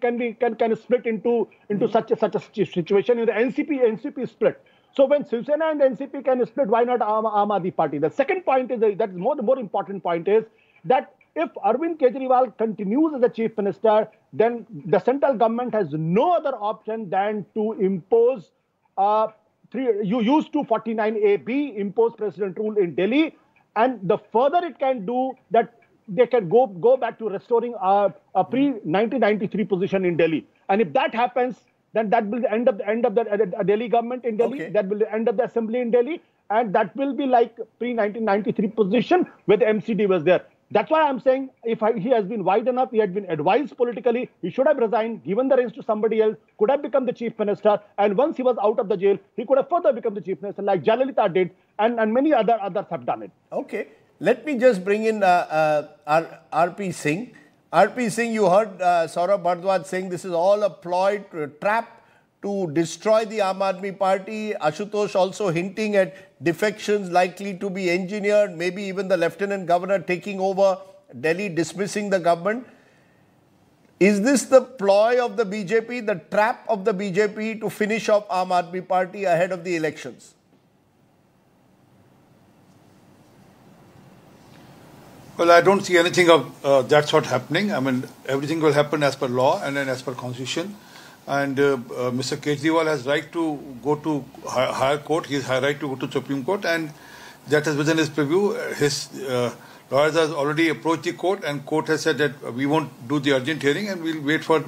split into such a situation in the NCP split. So when Shiv Sena and the NCP can split, why not Aam Aadmi Party? The second point is that the more important point is that if Arvind Kejriwal continues as the chief minister, then the central government has no other option than to impose. You use 249A(b), impose president rule in Delhi, and the further it can do that, they can go back to restoring a pre-1993 position in Delhi. And if that happens, then that will end up the Delhi government in Delhi. Okay. That will end up the assembly in Delhi, and that will be like pre-1993 position where the MCD was there. That's why I'm saying he has been wide enough, he had been advised politically, he should have resigned, given the reins to somebody else, could have become the chief minister, and once he was out of the jail, he could have further become the chief minister like Jayalalithaa did, and many others have done it. Okay, let me just bring in R.P. Singh. R.P. Singh, you heard Saurabh Bhardwaj saying this is all a ploy, trap to destroy the Aam Aadmi Party. Ashutosh also hinting at defections likely to be engineered, maybe even the Lieutenant Governor taking over Delhi, dismissing the government. Is this the ploy of the BJP, the trap of the BJP to finish off Aam Aadmi Party ahead of the elections? Well, I don't see anything of that sort happening. I mean, everything will happen as per law and then as per constitution. And Mr. Kejriwal has right to go to higher court. He has right to go to Supreme Court, and that is within his purview. His lawyers has already approached the court, and court has said that we won't do the urgent hearing, and we'll wait for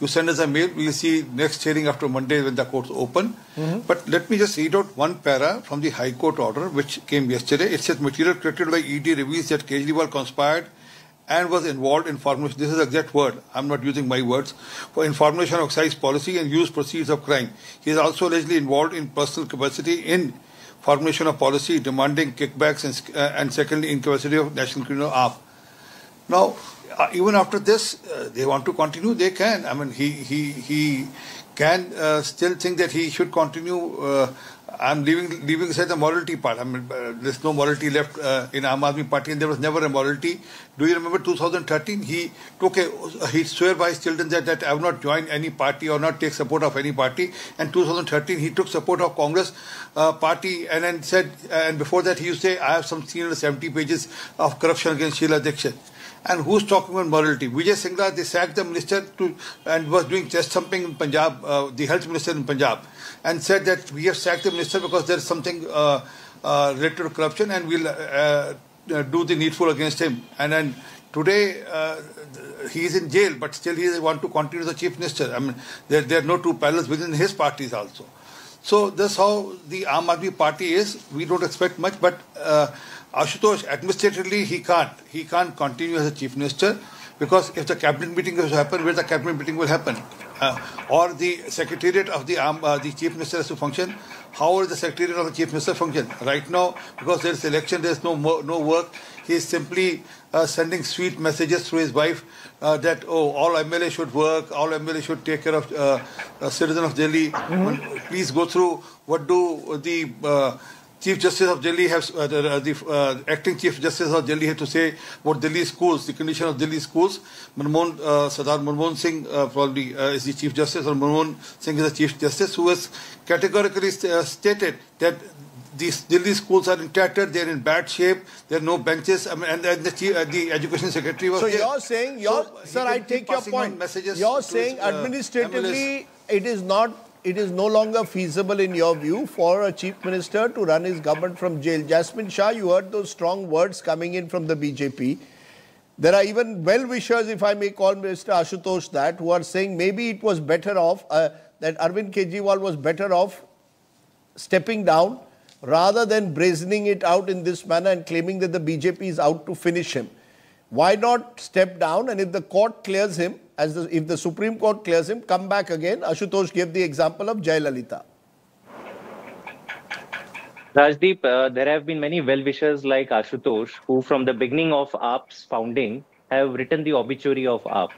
you send us a mail. We'll see next hearing after Monday when the court's open. Mm-hmm. But let me just read out one para from the High Court order which came yesterday. It says material created by ED reveals that Kejriwal conspired and was involved in formulation, this is the exact word, I'm not using my words, for information of excise policy and use proceeds of crime. He is also allegedly involved in personal capacity in formulation of policy, demanding kickbacks, and secondly, in capacity of National Criminal Arm. Now, even after this, they want to continue, they can. I mean, he can still think that he should continue. I'm leaving aside the morality part. I mean, there's no morality left in Aam Aadmi Party, and there was never a morality. Do you remember 2013? He swear by his children that I will not join any party or not take support of any party. And 2013, he took support of Congress party, and then said, and before that he used to say, I have some 370 pages of corruption against Sheila Dixit. And who's talking about morality? Vijay Singla, they sacked the minister and was doing chest thumping in Punjab, the health minister in Punjab, and said that we have sacked the minister because there's something related to corruption, and we'll do the needful against him. And then today he is in jail, but still he wants to continue the chief minister. I mean, there are no two parallels within his parties also. So that's how the Aam Aadmi Party is. We don't expect much, but Ashutosh, administratively, he can't continue as a chief minister, because if the cabinet meeting has happened, where the cabinet meeting will happen, or the secretariat of the chief minister has to function, how will the secretariat of the chief minister function? Right now, because there is election, there is no work. He is simply sending sweet messages through his wife that all MLA should work, all MLA should take care of citizen of Delhi. Mm-hmm. Please go through what do the Chief Justice of Delhi has, the acting Chief Justice of Delhi had to say about Delhi schools, the condition of Delhi schools. Sardar Manmohan Singh probably is the Chief Justice, or Manmohan Singh is the Chief Justice, who has categorically stated that these Delhi schools are in tatter, they are in bad shape, there are no benches, I mean, and the Education Secretary was... So you're saying, sir, I take your point. You're saying administratively it is no longer feasible in your view for a chief minister to run his government from jail. Jasmine Shah, you heard those strong words coming in from the BJP. There are even well-wishers, if I may call Mr. Ashutosh that, who are saying maybe it was better off, that Arvind Kejriwal was better off stepping down rather than brazening it out in this manner and claiming that the BJP is out to finish him. Why not step down? And if the court clears him, if the Supreme Court clears him, come back again. Ashutosh gave the example of Jayalalithaa. Rajdeep, there have been many well-wishers like Ashutosh who from the beginning of AAP's founding have written the obituary of AAP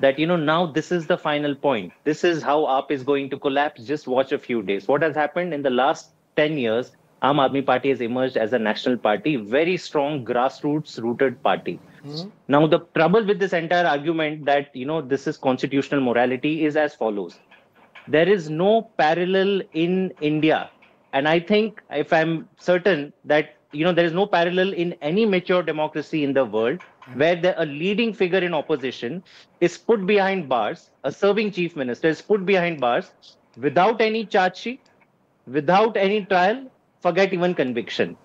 that, you know, now this is the final point. This is how AAP is going to collapse. Just watch a few days. What has happened in the last 10 years, Aam Aadmi Party has emerged as a national party, very strong grassroots-rooted party. Mm-hmm. Now, the trouble with this entire argument that, you know, this is constitutional morality is as follows. There is no parallel in India. And I think, if I'm certain that, you know, there is no parallel in any mature democracy in the world where a leading figure in opposition is put behind bars, a serving chief minister is put behind bars without any charge sheet, without any trial, forget even conviction.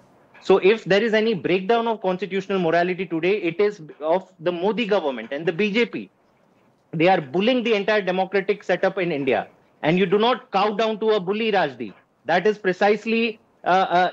So if there is any breakdown of constitutional morality today, it is of the Modi government and the BJP. They are bullying the entire democratic setup in India. And you do not cow down to a bully, Rajdeep. That is precisely,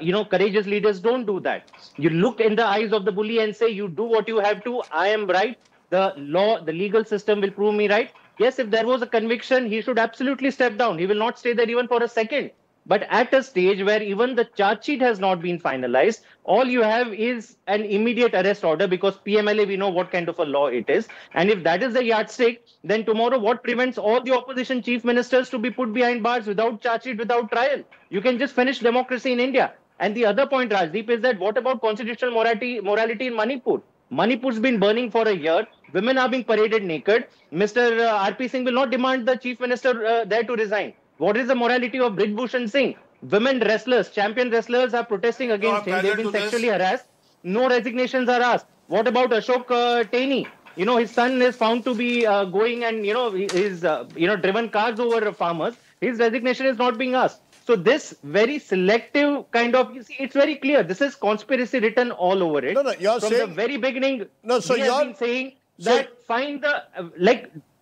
you know, courageous leaders don't do that. You look in the eyes of the bully and say, you do what you have to. I am right. The law, the legal system will prove me right. Yes, if there was a conviction, he should absolutely step down. He will not stay there even for a second. But at a stage where even the charge sheet has not been finalized, all you have is an immediate arrest order because PMLA, we know what kind of a law it is. And if that is the yardstick, then tomorrow what prevents all the opposition chief ministers to be put behind bars without charge sheet, without trial? You can just finish democracy in India. And the other point, Rajdeep, is that what about constitutional morality in Manipur? Manipur's been burning for a year. Women are being paraded naked. Mr. R.P. Singh will not demand the chief minister there to resign. What is the morality of Bridbhushan Singh? Women wrestlers, champion wrestlers are protesting against him. They've been sexually harassed. No resignations are asked. What about Ashok Taini? You know, his son is found to be going and, you know, he's, driven cars over farmers. His resignation is not being asked. So this very selective kind of, you see, it's very clear. This is conspiracy written all over it. No, you're from saying, the very beginning, no, so you're been saying that find the,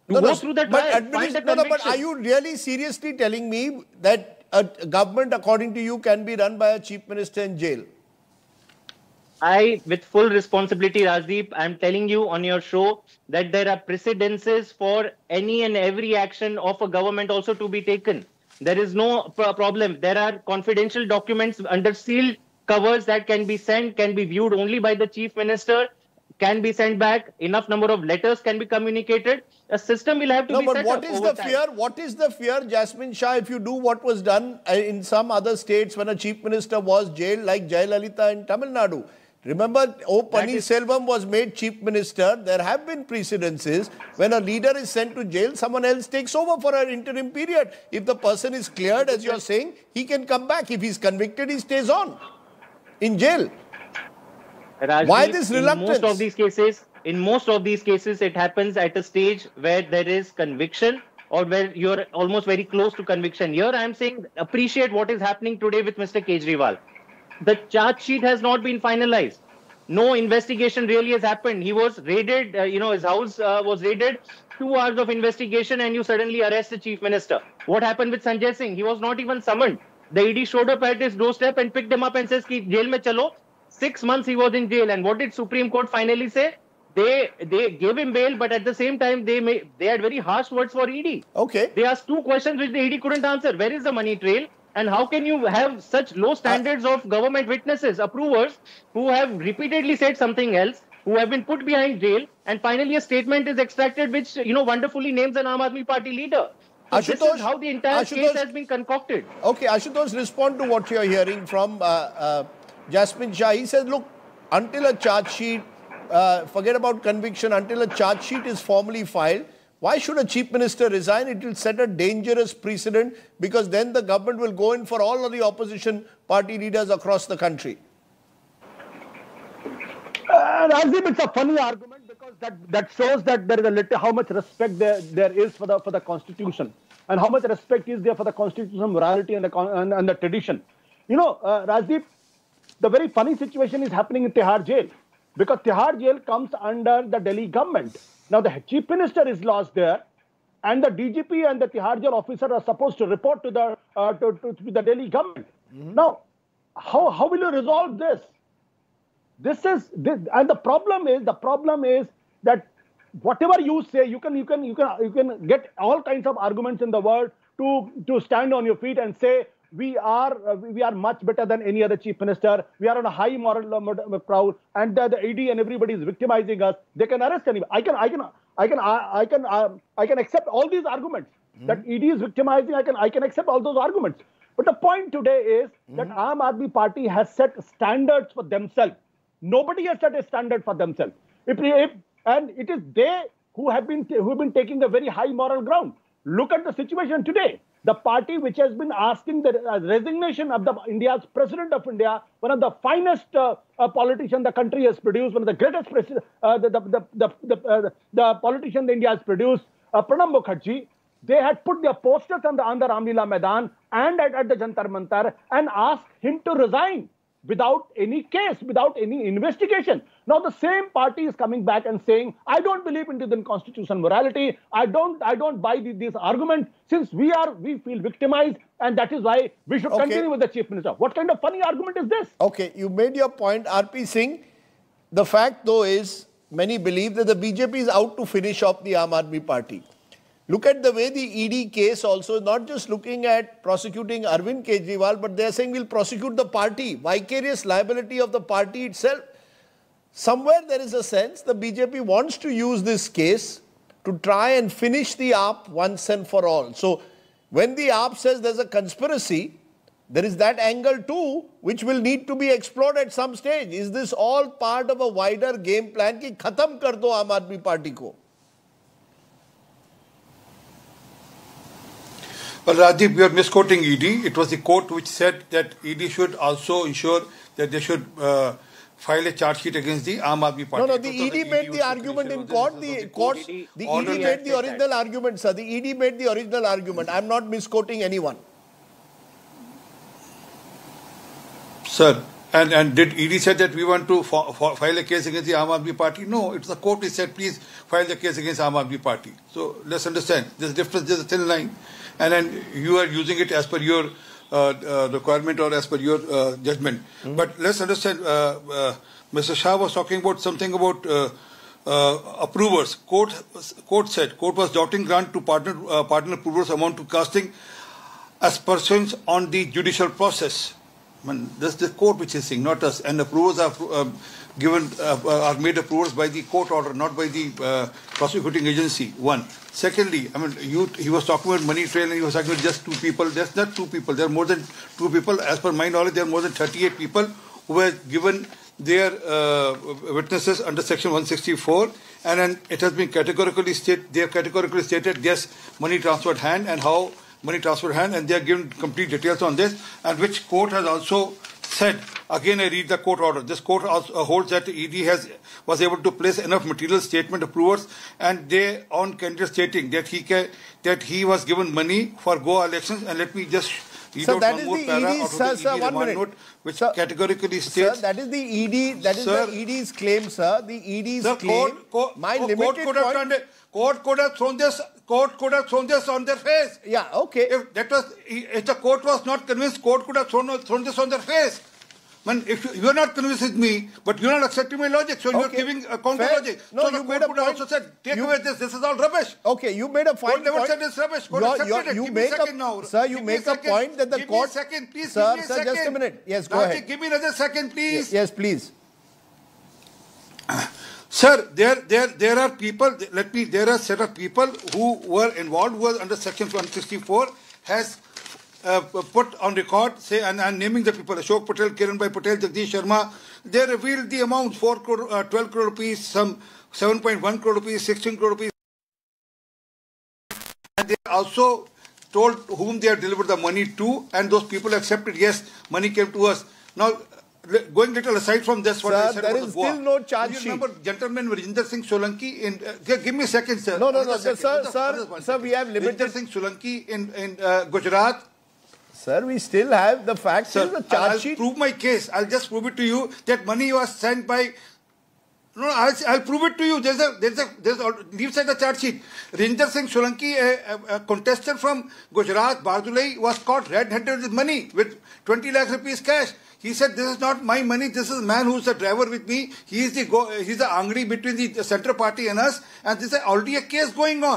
but are you really seriously telling me that a government, according to you, can be run by a chief minister in jail? With full responsibility, Rajdeep, I'm telling you on your show that there are precedences for any and every action of a government also to be taken. There is no problem. There are confidential documents under sealed covers that can be sent, can be viewed only by the chief minister, can be sent back, enough number of letters can be communicated. A system will have to be set up. No, but what is the fear? What is the fear, Jasmine Shah, if you do what was done in some other states when a chief minister was jailed, like Jayalalithaa in Tamil Nadu? Remember, O Pannirselvam was made chief minister. There have been precedences. When a leader is sent to jail, someone else takes over for an interim period. If the person is cleared, as you're saying, he can come back. If he's convicted, he stays on in jail. Rajdeep, why this reluctance? In most of these cases, it happens at a stage where there is conviction or where you're almost very close to conviction. Here, I'm saying appreciate what is happening today with Mr. Kejriwal. The charge sheet has not been finalized. No investigation really has happened. He was raided, his house was raided. 2 hours of investigation and you suddenly arrest the chief minister. What happened with Sanjay Singh? He was not even summoned. The ED showed up at his doorstep and picked him up and says, "Ki jail mein chalo." 6 months he was in jail, and what did Supreme Court finally say? They gave him bail, but at the same time, they had very harsh words for ED. Okay. They asked two questions which the ED couldn't answer. Where is the money trail? And how can you have such low standards of government witnesses, approvers, who have repeatedly said something else, who have been put behind jail, and finally a statement is extracted which, you know, wonderfully names an Aam Aadmi Party leader. So Ashutosh, this is how the entire case has been concocted. Okay, Ashutosh, respond to what you're hearing from... Jasmine Shah, he says, look, until a charge sheet, forget about conviction, until a charge sheet is formally filed, why should a chief minister resign? It will set a dangerous precedent because then the government will go in for all of the opposition party leaders across the country. Rajdeep, it's a funny argument because that shows that there is how much respect there is for the Constitution and how much respect is there for the constitutional morality and the tradition. You know, Rajdeep, the very funny situation is happening in Tihar Jail because Tihar Jail comes under the Delhi government. Now, the chief minister is lost there and the DGP and the Tihar Jail officer are supposed to report to the, to the Delhi government. Mm-hmm. Now, how will you resolve this? And the problem is that whatever you say, you can get all kinds of arguments in the world to stand on your feet and say we are much better than any other chief minister. We are on a high moral proud, and the ED and everybody is victimizing us. They can arrest anyone. I can accept all these arguments that ED is victimizing. I can accept all those arguments. But the point today is that Aam Aadmi Party has set standards for themselves. Nobody has set a standard for themselves. And it is they who have been taking a very high moral ground. Look at the situation today. The party which has been asking the resignation of India's president of India, one of the finest politician the country has produced, one of the greatest the politician India has produced, Pranab Mukherjee. They had put their posters on the Ram Leela Maidan and at the Jantar Mantar and asked him to resign without any case, without any investigation. Now the same party is coming back and saying, I don't believe in the constitutional morality. I don't buy this argument. Since we feel victimized, and that is why we should continue with the chief minister. What kind of funny argument is this? Okay, you made your point, R.P. Singh. The fact though is, many believe that the BJP is out to finish off the Aam Aadmi Party. Look at the way the ED case also, not just looking at prosecuting Arvind Kejriwal, but they are saying we'll prosecute the party, vicarious liability of the party itself. Somewhere there is a sense the BJP wants to use this case to try and finish the AAP once and for all. So when the AAP says there's a conspiracy, there is that angle too, which will need to be explored at some stage. Is this all part of a wider game plan ki khatam kar do Aam Aadmi Party ko? Well, Rajdeep, you are misquoting ED. It was the court which said that ED should also ensure that they should file a charge sheet against the Aam Aadmi Party. No, the ED made the argument in court. The ED made the original argument, sir. The ED made the original argument. I am not misquoting anyone. Sir, and did ED said that we want to file a case against the Aam Aadmi Party? No, it's the court which said please file the case against Aam Aadmi Party. So let's understand. There's a difference. There's a thin line. And then you are using it as per your requirement or as per your judgment. But let's understand, Mr. Shah was talking about something about approvers. Court said, court was doubting grant to partner approvers amount to casting aspersions on the judicial process. I mean, that's the court which is saying, not us. And approvers are made approvals by the court order, not by the prosecuting agency. One. Secondly, I mean, he was talking about money trail and he was talking about just two people. That's not two people. There are more than two people. As per my knowledge, there are more than 38 people who were given their witnesses under Section 164. And then it has been categorically stated, yes, money transferred hand and how money transferred hand. And they are given complete details on this, and which court has also said, again I read the court order, this court also holds that ED was able to place enough material statement approvers and they on candidate stating that he was given money for Goa elections. And let me just read out one more para out of the ED remand note, which categorically states... Sir, that is the ED, that is the ED's claim, sir. The ED's claim. My limited point... Court could have thrown this. Court could have thrown this on their face. Yeah, okay. If the court was not convinced, court could have thrown this on their face. Man, if you are not convinced with me, but you are not accepting my logic, so you are giving a counter logic. No, so you made a point. Also said, take away this. This is all rubbish. Okay, you made a fine point. Court never said it's rubbish. Court accepted it. Give me a second now. Sir, you make a point that the court. Give me a second, please. Sir, just a minute. Yes, go ahead. Give me another second, please. Yes, please. Sir, there are people. There are set of people who were involved, who were under Section 164, has put on record, say, and I'm naming the people: Ashok Patel, Kiranbhai Patel, Jagdish Sharma. They revealed the amounts: 4 crore, 12 crore rupees, some 7.1 crore rupees, 16 crore rupees. And they also told whom they had delivered the money to, and those people accepted. Yes, money came to us. Now, going little aside from this, what I said about Goa. There is still no charge sheet. Do you remember gentleman Rinder Singh Solanki in... give me a second, sir. No, sir, we have limited... Rinder Singh Solanki in Gujarat. Sir, we still have the facts. Sir, the charge sheet. I'll prove my case. I'll just prove it to you that money was sent by... No, I'll prove it to you. Leave aside the charge sheet. Rinder Singh Solanki, a contestant from Gujarat, Bardulai, was caught red-handed with money, with 20 lakh rupees cash. He said, this is not my money, this is man who's the driver with me. He's the angri between the centre party and us, and this is already a case going on.